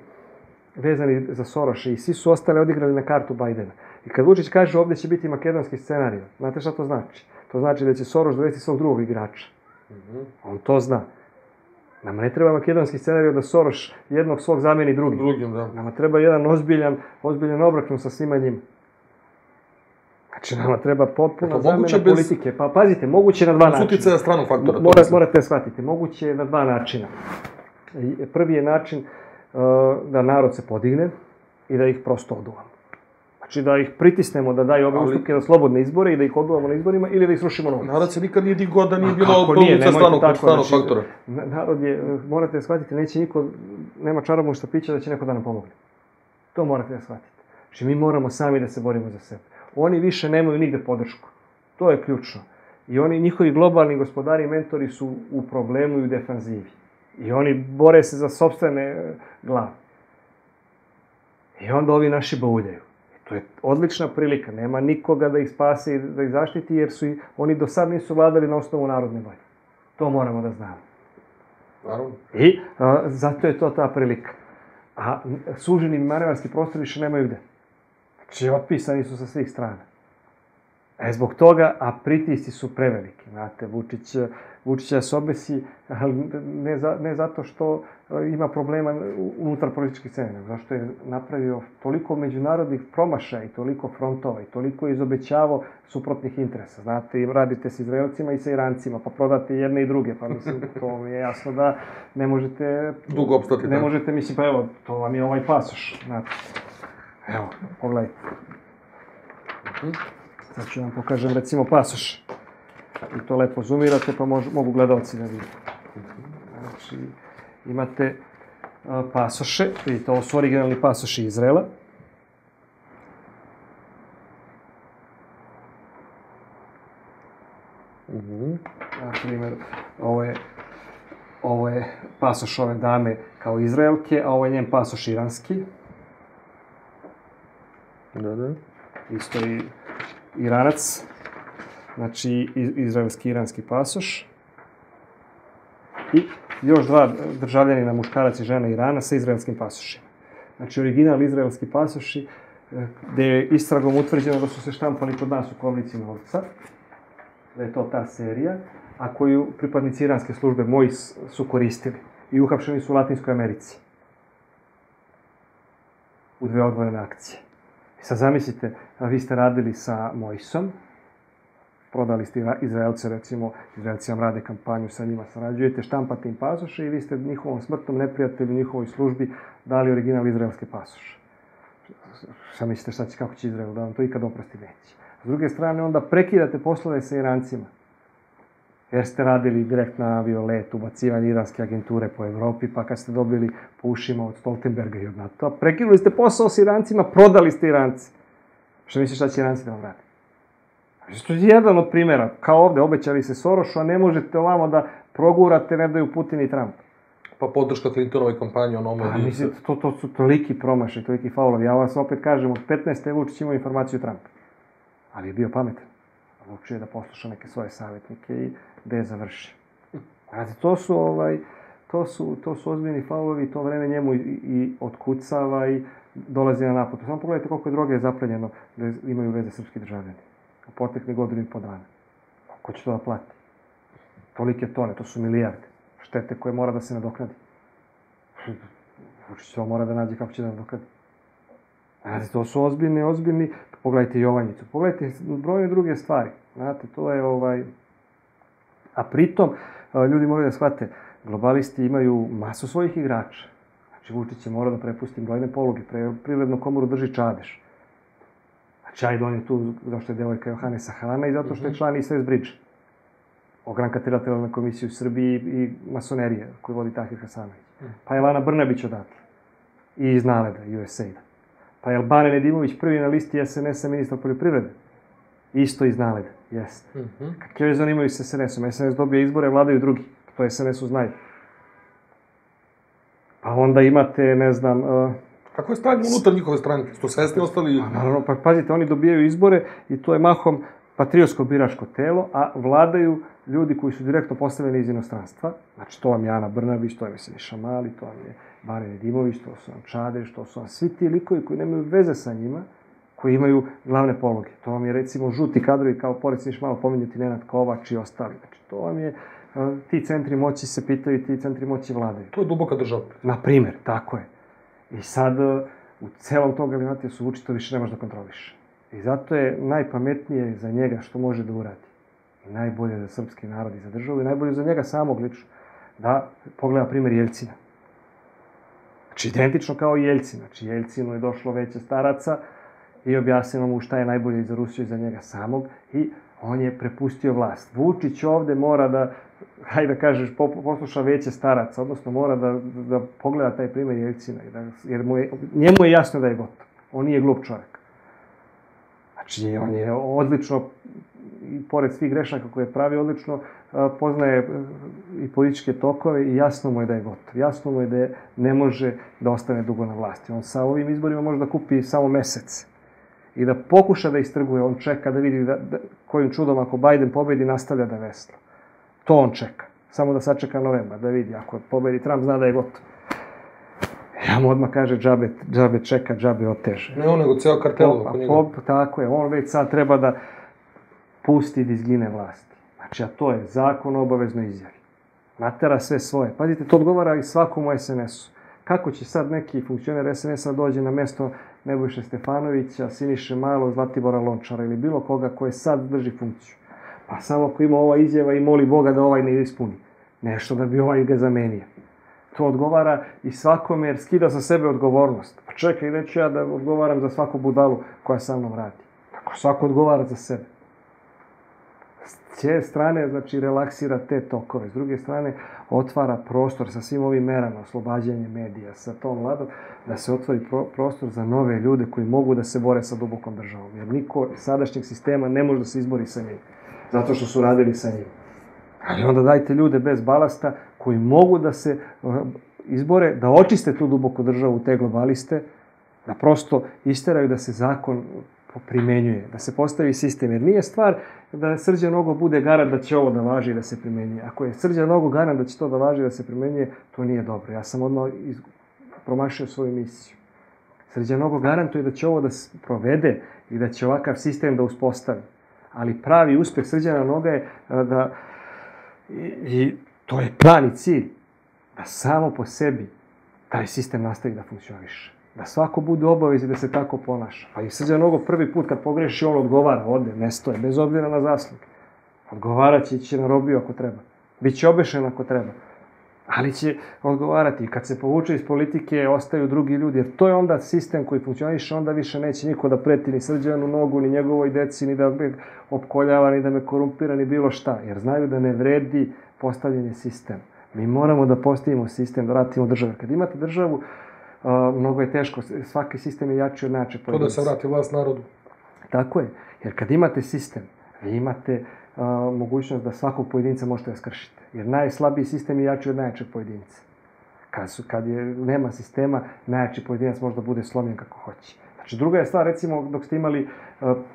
vezani za Soroše i svi su ostali odigrali na kartu Bajdena. I kad Vučić kaže ovde će biti makedonski scenarij, znate šta to znači? To znači da će Soroš dovesti svog drugog igrača. On to zna. Nama ne treba makedonski scenarij da Soroš jednog svog zameni drugim. Nama treba jedan ozbiljan obračun sa svima njima. Znači, nama treba potpuna zamena politike. Pa pazite, moguće je na dva načina. Uticaja stranog faktora. Morate shvatiti, moguće je na dva načina. Prvi je način da narod se podigne i da ih prosto oduvamo. Znači da ih pritisnemo, da daju ove ustupke na slobodne izbore i da ih oduvamo na izborima ili da ih srušimo novce. Narod se nikad nije digao da nije bilo odluca stranog faktora. Narod je, morate da shvatite, neće niko, nema čarobnog štapića da će neko da nam pomogne. To morate da shvatite. Znači mi moramo sami da se borimo za sebe. Oni više nemaju nigde podršku. To je ključno. I oni, njihovi globalni gospodari i mentori su u problemu i u defanzivi. I oni bore se za sopstvene glave. I onda ovi naši bauljaju. To je odlična prilika, nema nikoga da ih spase i da ih zaštiti, jer su oni do sad nisu vladali na osnovu narodne volje. To moramo da znamo. Naravno. I zato je to ta prilika. A suženi manevarski prostor više nemaju gde. Znači, otpisani su sa svih strana. Zbog toga, a pritisci su preveliki. Znate, Vučića se obesi ne zato što ima problema unutar političkih scena, zašto je napravio toliko međunarodnih promašaja i toliko frontova i toliko izobećavao suprotnih interesa. Znate, radite s Izraelcima i sa Irancima, pa prodate jedne i druge, pa mislim, to mi je jasno da ne možete... Dugo opstati. Ne možete, mislim, pa evo, to vam je ovaj pasoš. Znate, evo, pogledajte. Sad ću vam pokažem, recimo, pasoš. I to lepo zoomirate, pa mogu gledalci da vide. Znači, imate pasoše, vidite, ovo su originalni pasoši Izraela. Naprimer, ovo je pasoš ove dame kao Izraelke, a ovo je njen pasoš iranski. Da, da. isto i Iranac, znači izraelski-iranski pasoš, i još dva državljanina, muškarac i žena Irana, sa izraelskim pasošima. Znači, original izraelski pasoši, gde je istragom utvrđeno da su se štampani kod nas u Kovnici novca, da je to ta serija, a koju pripadnici iranske službe MOIS su koristili i uhapšeni su u Latinskoj Americi. U dve odvojene akcije. Sad zamislite, vi ste radili sa MOIS-om, prodali ste Izraelce, recimo, Izraelci vam rade kampanju, sa njima sarađujete, štampate im pasoše i vi ste njihovom smrtnom neprijatelju, njihovoj službi dali original izraelske pasoše. Šta mislite, šta će, kako će Izrael da vam to ikad oprosti? Neće. S druge strane, onda prekidate poslove sa Irancima, jer ste radili direktna aviolet, ubacivanje iranske agenture po Evropi, pa kad ste dobili po ušima od Stoltenberga i od NATO, prekinuli ste posao s Irancima, prodali ste Irance. Šta misliš, šta će Iranci da vam radi? To je jedan od primjera. Kao ovde, obećali se Sorošu, a ne možete ovamo da progurate, ne daju Putin i Trump. Pa podrška Clintonovoj kampanji, ono... Pa, mislim, to su toliki promašaj, toliki faulovi. Ja vas opet kažem, od 15. Vučić imao informaciju Trumpa. Ali je bio pametan. Odlučio je da posluša neke svoje savjetnike i da je završio. Znači, to su ozbiljni faulovi, to vreme njemu i otkucava i dolazi na naplatu. Samo pogledajte koliko je droge zaplenjeno da imaju veze srpski državljani. U protekli godinu i po dana. Ko će to da plati? Tolike tone, to su milijarde. Štete koje mora da se nadoknadi. Vučić to mora da nađe kako će da nadoknadi. Znači, to su ozbiljni. Pogledajte Jovanjicu, pogledajte brojne druge stvari. Znate, to je A pritom, ljudi moraju da shvate, globalisti imaju masu svojih igrača. Znači, Vučić je morao da prepusti brojne poluge, privrednu komoru drži Čadeš. Znači, ajde, on je tu zašto je devojka Johanesa Hana i zato što je član ISS Bridge. Ogranka trilateralne komisije u Srbiji i masonerije koju vodi Tahir Hasanović. Pa je Ana Brnabić odatle. I iz Naleda, USAID-a. Pa je Albanen Nedimović prvi na listi SNS-a ministra poljoprivrede. Isto iz Naleda, jeste. Kakve veze imaju s SNS-om? SNS dobija izbore, vladaju drugi. To SNS-u znaju. Pa onda imate, ne znam... Kako je stanje unutar njihove stranke? Sto svesni ostali... Naravno, pa pazite, oni dobijaju izbore i to je mahom patriotsko biračko telo, a vladaju ljudi koji su direktno postavljeni iz inostranstva. Znači, to vam je Ana Brnabić, to je Veseli Šamali, to vam je Bane Nedimović, to su vam Čadež, to su vam svi ti likovi koji nemaju veze sa njima, koji imaju glavne pologe. To vam je, recimo, žuti kadrovi, kao pored se niš malo pominjati Nenad Kovač i ostali. Znači, to vam je... Ti centri moći se pitaju i ti centri moći vladaju. To je duboka država. Naprimer, tako je. I sad, u celom tom galimatiju su Vučić, to više ne može da kontroliše. I zato je najpametnije za njega što može da uradi. I najbolje za srpski narod i za državu, i najbolje za njega samog lično. Da pogleda primer Jelcina. Znači, identično kao i Jelcin. Znači, Jelcinu je došlo veće staraca i objasnilo mu šta je najbolje i za Rusiju i za njega samog. I on je prepustio vlast. Vučić ovde mora da, hajde da kažeš, posluša veće staraca, odnosno mora da pogleda taj primer Jelcina, jer njemu je jasno da je gotov. On nije glup čovjek. Znači, on je odlično, pored svih grešaka koje je pravio, odlično poznaje i političke tokove i jasno mu je da je gotov. Jasno mu je da ne može da ostane dugo na vlasti. On sa ovim izborima može da kupi samo mesec i da pokuša da istrguje. On čeka da vidi kojim čudom, ako Biden pobedi, nastavlja da vesla. To on čeka. Samo da sačeka novembar, da vidi. Ako pobedi Trump, zna da je gotov. Ja mu odmah kaže, džabe čeka, džabe oteže. Ne on, nego ceo kartel oko njega. Tako je, on već sad treba da pusti da izgine vlasti. Znači, a to je zakon obavezno izjavi. Natera sve svoje. Pazite, to odgovara i svakom SNS-u. Kako će sad neki funkcioner SNS-a dođe na mesto Nebojše Stefanovića, Siniše Malo, Zlatibora Lončara ili bilo koga koje sad drži funkciju? Pa samo ako ima ova izjava i moli Boga da ovaj ne ispuni. Nešto da bi ovaj ga zamenio. To odgovara i svakome, jer skida sa sebe odgovornost. Pa čekaj, neću ja da odgovaram za svaku budalu koja sa mnom radi. Tako, svako odgovara za sebe. S jedne strane, znači, relaksira te tokove. S druge strane, otvara prostor sa svim ovim merama, oslobađanje medija, sa tom vladom, da se otvori prostor za nove ljude koji mogu da se bore sa dubokom državom. Jer niko iz sadašnjeg sistema ne može da se izbori sa njim. Zato što su radili sa njim. Ali onda dajte ljude bez balasta koji mogu da se izbore, da očiste tu duboku državu, te globaliste, da prosto isteraju da se zakon primenjuje, da se postavi sistem, jer nije stvar da Srđan Nogo bude garant da će ovo da važi i da se primenjuje. Ako je Srđan Nogo garant da će to da važi i da se primenjuje, to nije dobro. Ja sam odmah promašio svoju misiju. Srđan Nogo garantuje da će ovo da provede i da će ovakav sistem da uspostavi. Ali pravi uspeh Srđana Noga je da, i to je plan i cilj, da samo po sebi taj sistem nastavi da funkcioniše. Da svako bude obavezi da se tako ponaša. Pa i Srđan Nogo prvi put kad pogreši, on odgovara, ode, ne stoje, bez obzira na zasluge. Odgovaraće i će na robiju ako treba. Biće obešen ako treba. Ali će odgovarati. I kad se povuče iz politike, ostaju drugi ljudi. Jer to je onda sistem koji funkcioniše, onda više neće niko da preti ni Srđanu Nogu, ni njegovoj deci, ni da me opkoljava, ni da me korumpira, ni bilo šta. Jer znaju da ne vredi postavljanje sistema. Mi moramo da postavimo sistem, da vratimo državu. Kad imate državu, mnogo je teško, svaki sistem je jači od najjače pojedinca. To da se vrati vlast narodu. Tako je, jer kad imate sistem, vi imate mogućnost da svakog pojedinca možete da skršite. Jer najslabiji sistem je jači od najjačeg pojedinca. Kad nema sistema, najjači pojedinac može da bude slomljen kako hoće. Znači, druga je stvar, recimo, dok ste imali,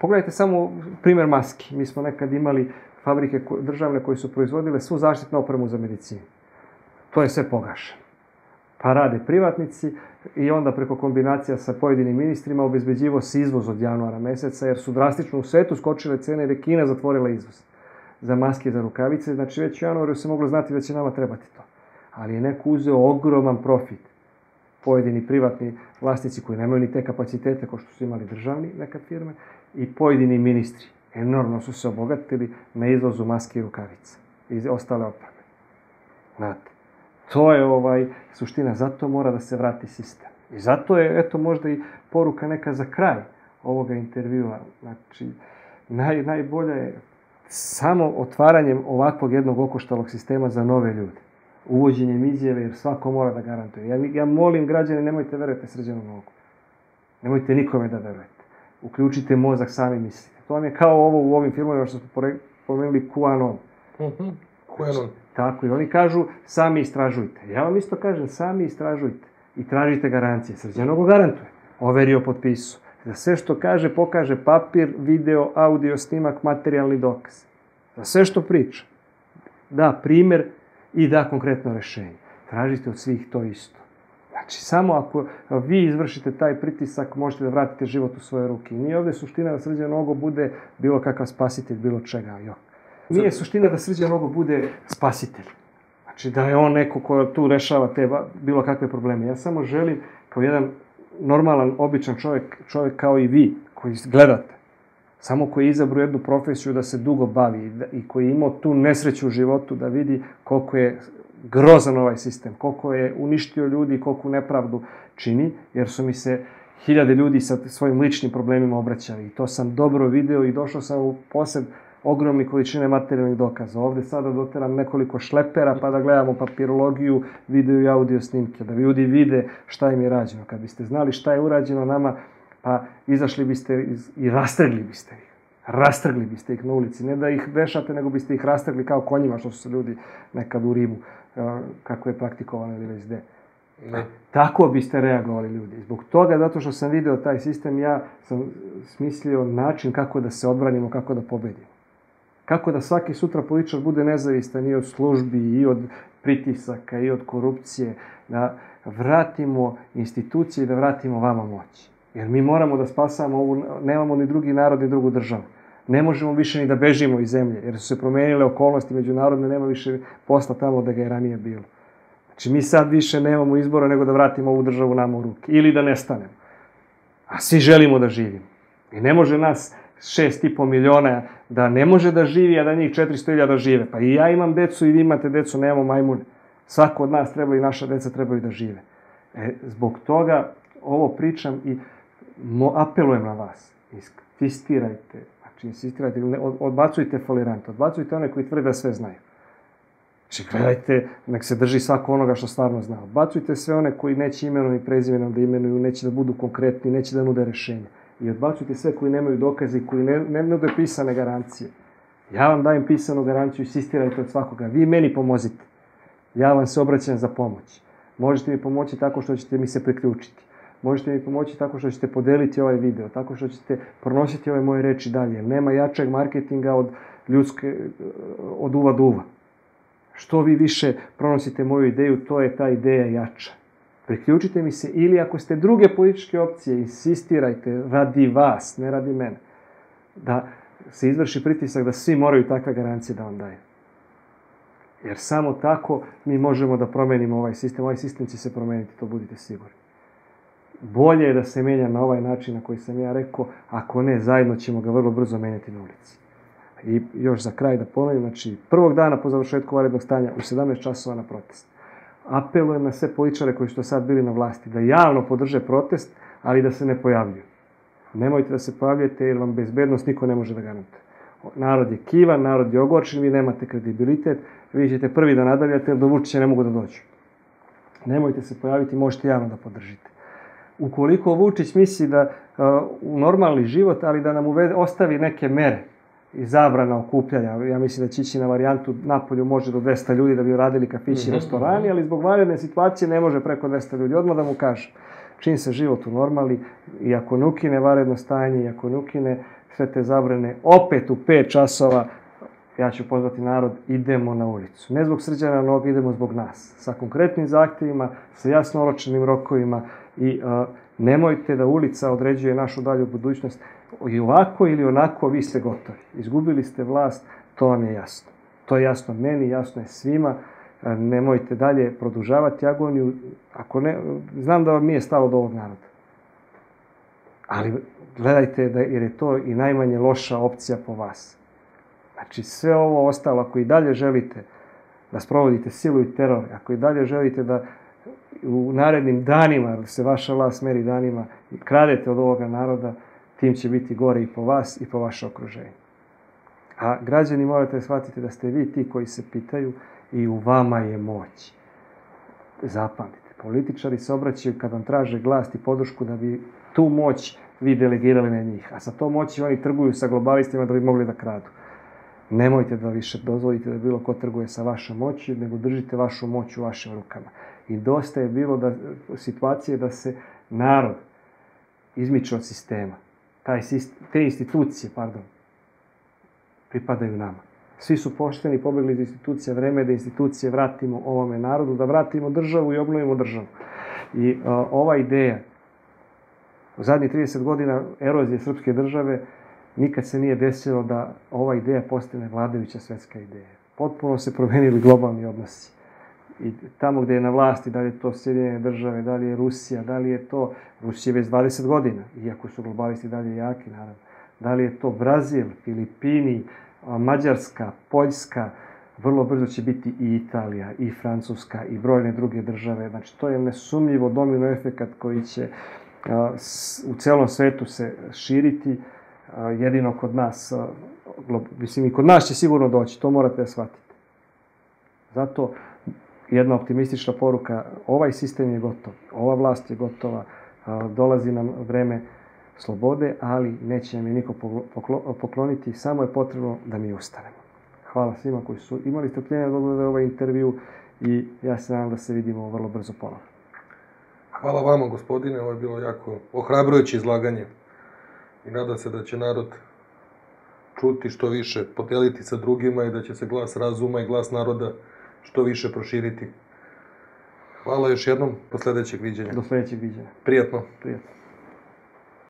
pogledajte samo primer maski. Mi smo nekad imali fabrike državne koje su proizvodile svu zaštitnu opremu za medicinu. To je sve pogašeno. Pa rade privatnici i onda preko kombinacija sa pojedinim ministrima obezbeđivo se izvoz od januara meseca, jer su drastično u svetu skočile cene jer je Kina zatvorila izvoz za maske i za rukavice. Znači, već u januaru se moglo znati da će nama trebati to. Ali je neko uzeo ogroman profit. Pojedini privatni vlasnici koji nemaju ni te kapacitete kao što su imali državni neka firme i pojedini ministri. Enormno su se obogatili na izvozu maske i rukavice i ostale opreme. Znate. To je suština, zato mora da se vrati sistem. I zato je, eto, možda i poruka neka za kraj ovoga intervjua. Znači, najbolje je samo otvaranjem ovakvog jednog okoštalog sistema za nove ljude. Uvođenjem izjave, jer svako mora da garantuje. Ja molim građane, nemojte verujete Srđanu Nogu. Nemojte nikome da verujete. Uključite mozak, sami mislite. To vam je kao ovo u ovim filmovima što smo pomenuli QAnon. QAnon. Tako, i oni kažu, sami istražujte. Ja vam isto kažem, sami istražujte i tražite garancije. Srđan Nogo garantuje. Overio, potpisao. Za sve što kaže, pokaže papir, video, audio, snimak, materijalni dokaz. Za sve što priča. Da primer i da konkretno rešenje. Tražite od svih to isto. Znači, samo ako vi izvršite taj pritisak, možete da vratite život u svoje ruke. Nije ovde suština da Srđan Nogo bude bilo kakav spasitelj, bilo čega, jok. Nije suština da Srđan Nogo bude spasitelj. Znači, da je on neko ko tu rešava te bilo kakve probleme. Ja samo želim, kao jedan normalan, običan čovjek, čovjek kao i vi, koji gledate, samo koji izabru jednu profesiju da se dugo bavi i koji je imao tu nesreću u životu da vidi koliko je grozan ovaj sistem, koliko je uništio ljudi i koliko nepravdu čini, jer su mi se hiljade ljudi sa svojim ličnim problemima obraćali. I to sam dobro video i došao sam u posed ogromne količine materijalnih dokaza. Ovde sada doteram nekoliko šlepera pa da gledamo papirologiju, video i audio snimke, da ljudi vide šta im je rađeno. Kad biste znali šta je urađeno nama, pa izašli biste i rastrgli biste ih. Rastrgli biste ih na ulici. Ne da ih vešate, nego biste ih rastrgli kao konjima, što su se ljudi nekad u Rimu, kako je praktikovano ili već gde. Tako biste reagovali ljudi. Zbog toga, zato što sam video taj sistem, ja sam smislio način kako da se odbranimo, kako da pobedimo. Kako da svaki sutra političar bude nezavistan i od službi, i od pritisaka, i od korupcije, da vratimo institucije i da vratimo vama moć. Jer mi moramo da spasamo ovu, nemamo ni drugi narod, ni drugu državu. Ne možemo više ni da bežimo iz zemlje, jer su se promenile okolnosti međunarodne, nema više posla tamo da ga je ranije bilo. Znači, mi sad više nemamo izbora nego da vratimo ovu državu nama u ruke, ili da nestanemo. A svi želimo da živimo. I ne može nas 6,5 miliona da ne može da živi, a da njih 400.000 žive. Pa i ja imam decu i vi imate decu, nemamo majmune. Svako od nas treba i naša deca trebaju da žive. Zbog toga ovo pričam i apelujem na vas. Insistirajte, znači insistirajte, odbacujte folirante, odbacujte one koji tvrde da sve znaju. Znači, gledajte, nek se drži svako onoga što stvarno zna. Odbacujte sve one koji neće imenom i prezimenom da imenuju, neće da budu konkretni, neće da nude rešenja. I odbacujte sve koji nemaju dokaze i koji ne nude pisane garancije. Ja vam dajem pisanu garanciju, insistirajte od svakoga. Vi meni pomozite. Ja vam se obraćam za pomoć. Možete mi pomoći tako što ćete mi se priključiti. Možete mi pomoći tako što ćete podeliti ovaj video, tako što ćete pronositi ove moje reči dalje. Nema jačeg marketinga od uva do uva. Što vi više pronosite moju ideju, to je ta ideja jača. Priključite mi se ili ako ste druge političke opcije, insistirajte radi vas, ne radi mene, da se izvrši pritisak da svi moraju takve garancije da vam daju. Jer samo tako mi možemo da promenimo ovaj sistem. Ovaj sistem će se promeniti, to budite sigurni. Bolje je da se menja na ovaj način na koji sam ja rekao, ako ne, zajedno ćemo ga vrlo brzo menjati na ulici. I još za kraj da ponovim, znači prvog dana po završetku vanrednog stanja u 17 časova na protest. Apelujem na sve političare koji su do sad bili na vlasti da javno podrže protest, ali da se ne pojavljuju. Nemojte da se pojavljujete jer vam bezbednost niko ne može da garantuje. Narod je kivan, narod je ogorčen, vi nemate kredibilitet, vi ćete prvi da nadavljate jer do Vučića ne mogu da dođu. Nemojte se pojaviti, možete javno da podržite. Ukoliko Vučić misli da u normalni život, ali da nam ostavi neke mere i zabrana okupljanja, ja mislim da će ići na varijantu napolju može do 200 ljudi da bi radili kafići i restorani, ali zbog vanredne situacije ne može preko 200 ljudi. Odmah da mu kažem, čim se život unormali i ako ne ukine vanredno stanje i ako ne ukine sve te zabrane, opet u 5 časova ja ću pozvati narod, idemo na ulicu. Ne zbog Srđana Noga, idemo zbog nas. Sa konkretnim zahtjevima, sa jasno oročenim rokovima i nemojte da ulica određuje našu dalju budućnost. I ovako ili onako vi ste gotovi. Izgubili ste vlast, to vam je jasno. To je jasno meni, jasno je svima. Nemojte dalje produžavati agoniju. Znam da vam nije stalo do ovog naroda. Ali gledajte jer je to i najmanje loša opcija po vas. Znači sve ovo ostalo, ako i dalje želite da sprovodite silu i teror, ako i dalje želite da u narednim danima, jer se vaša vlast meri danima, kradete od ovoga naroda, tim će biti gore i po vas i po vaše okruženje. A građani morate shvatiti da ste vi ti koji se pitaju i u vama je moć. Zapamtite, političari se obraćaju kad vam traže glas i podršku da bi tu moć vi delegirali na njih. A sa to moći oni trguju sa globalistima da bi mogli da kradu. Nemojte da više dozvolite da bilo ko trguje sa vašom moći, nego držite vašu moć u vašim rukama. I dosta je bilo situacije da se narod izmiče od sistema. Te institucije, pardon, pripadaju nama. Svi su pošteni i pobegli iz institucija. Vreme je da institucije vratimo ovome narodu, da vratimo državu i obnovimo državu. I ova ideja, u zadnjih 30 godina erozije srpske države, nikad se nije desilo da ova ideja postane vladajuća svetska ideja. Potpuno se promenili globalni odnosi. I tamo gde je na vlasti, da li je to Sjedinjene Države, da li je Rusija, da li je to Rusija već 20 godina, iako su globalisti dalje jaki, naravno. Da li je to Brazil, Filipini, Mađarska, Poljska, vrlo brzo će biti i Italija, i Francuska, i brojne druge države. Znači, to je nesumnjivo domino efekat koji će u celom svetu se širiti, jedino kod nas, mislim i kod nas će sigurno doći, to morate da shvatite. Zato jedna optimistična poruka, ovaj sistem je gotov, ova vlast je gotova, dolazi nam vreme slobode, ali neće nam je niko pokloniti, samo je potrebno da mi ustanemo. Hvala svima koji su imali strpljenja da odgledaju ovaj intervju i ja se nadam da se vidimo vrlo brzo ponovno. Hvala vama gospodine, ovo je bilo jako ohrabrujuće izlaganje. I nadam se da će narod čuti što više, podeliti sa drugima i da će se glas razuma i glas naroda što više proširiti. Hvala još jednom, do sledećeg viđenja. Do sledećeg viđenja. Prijatno. Prijatno.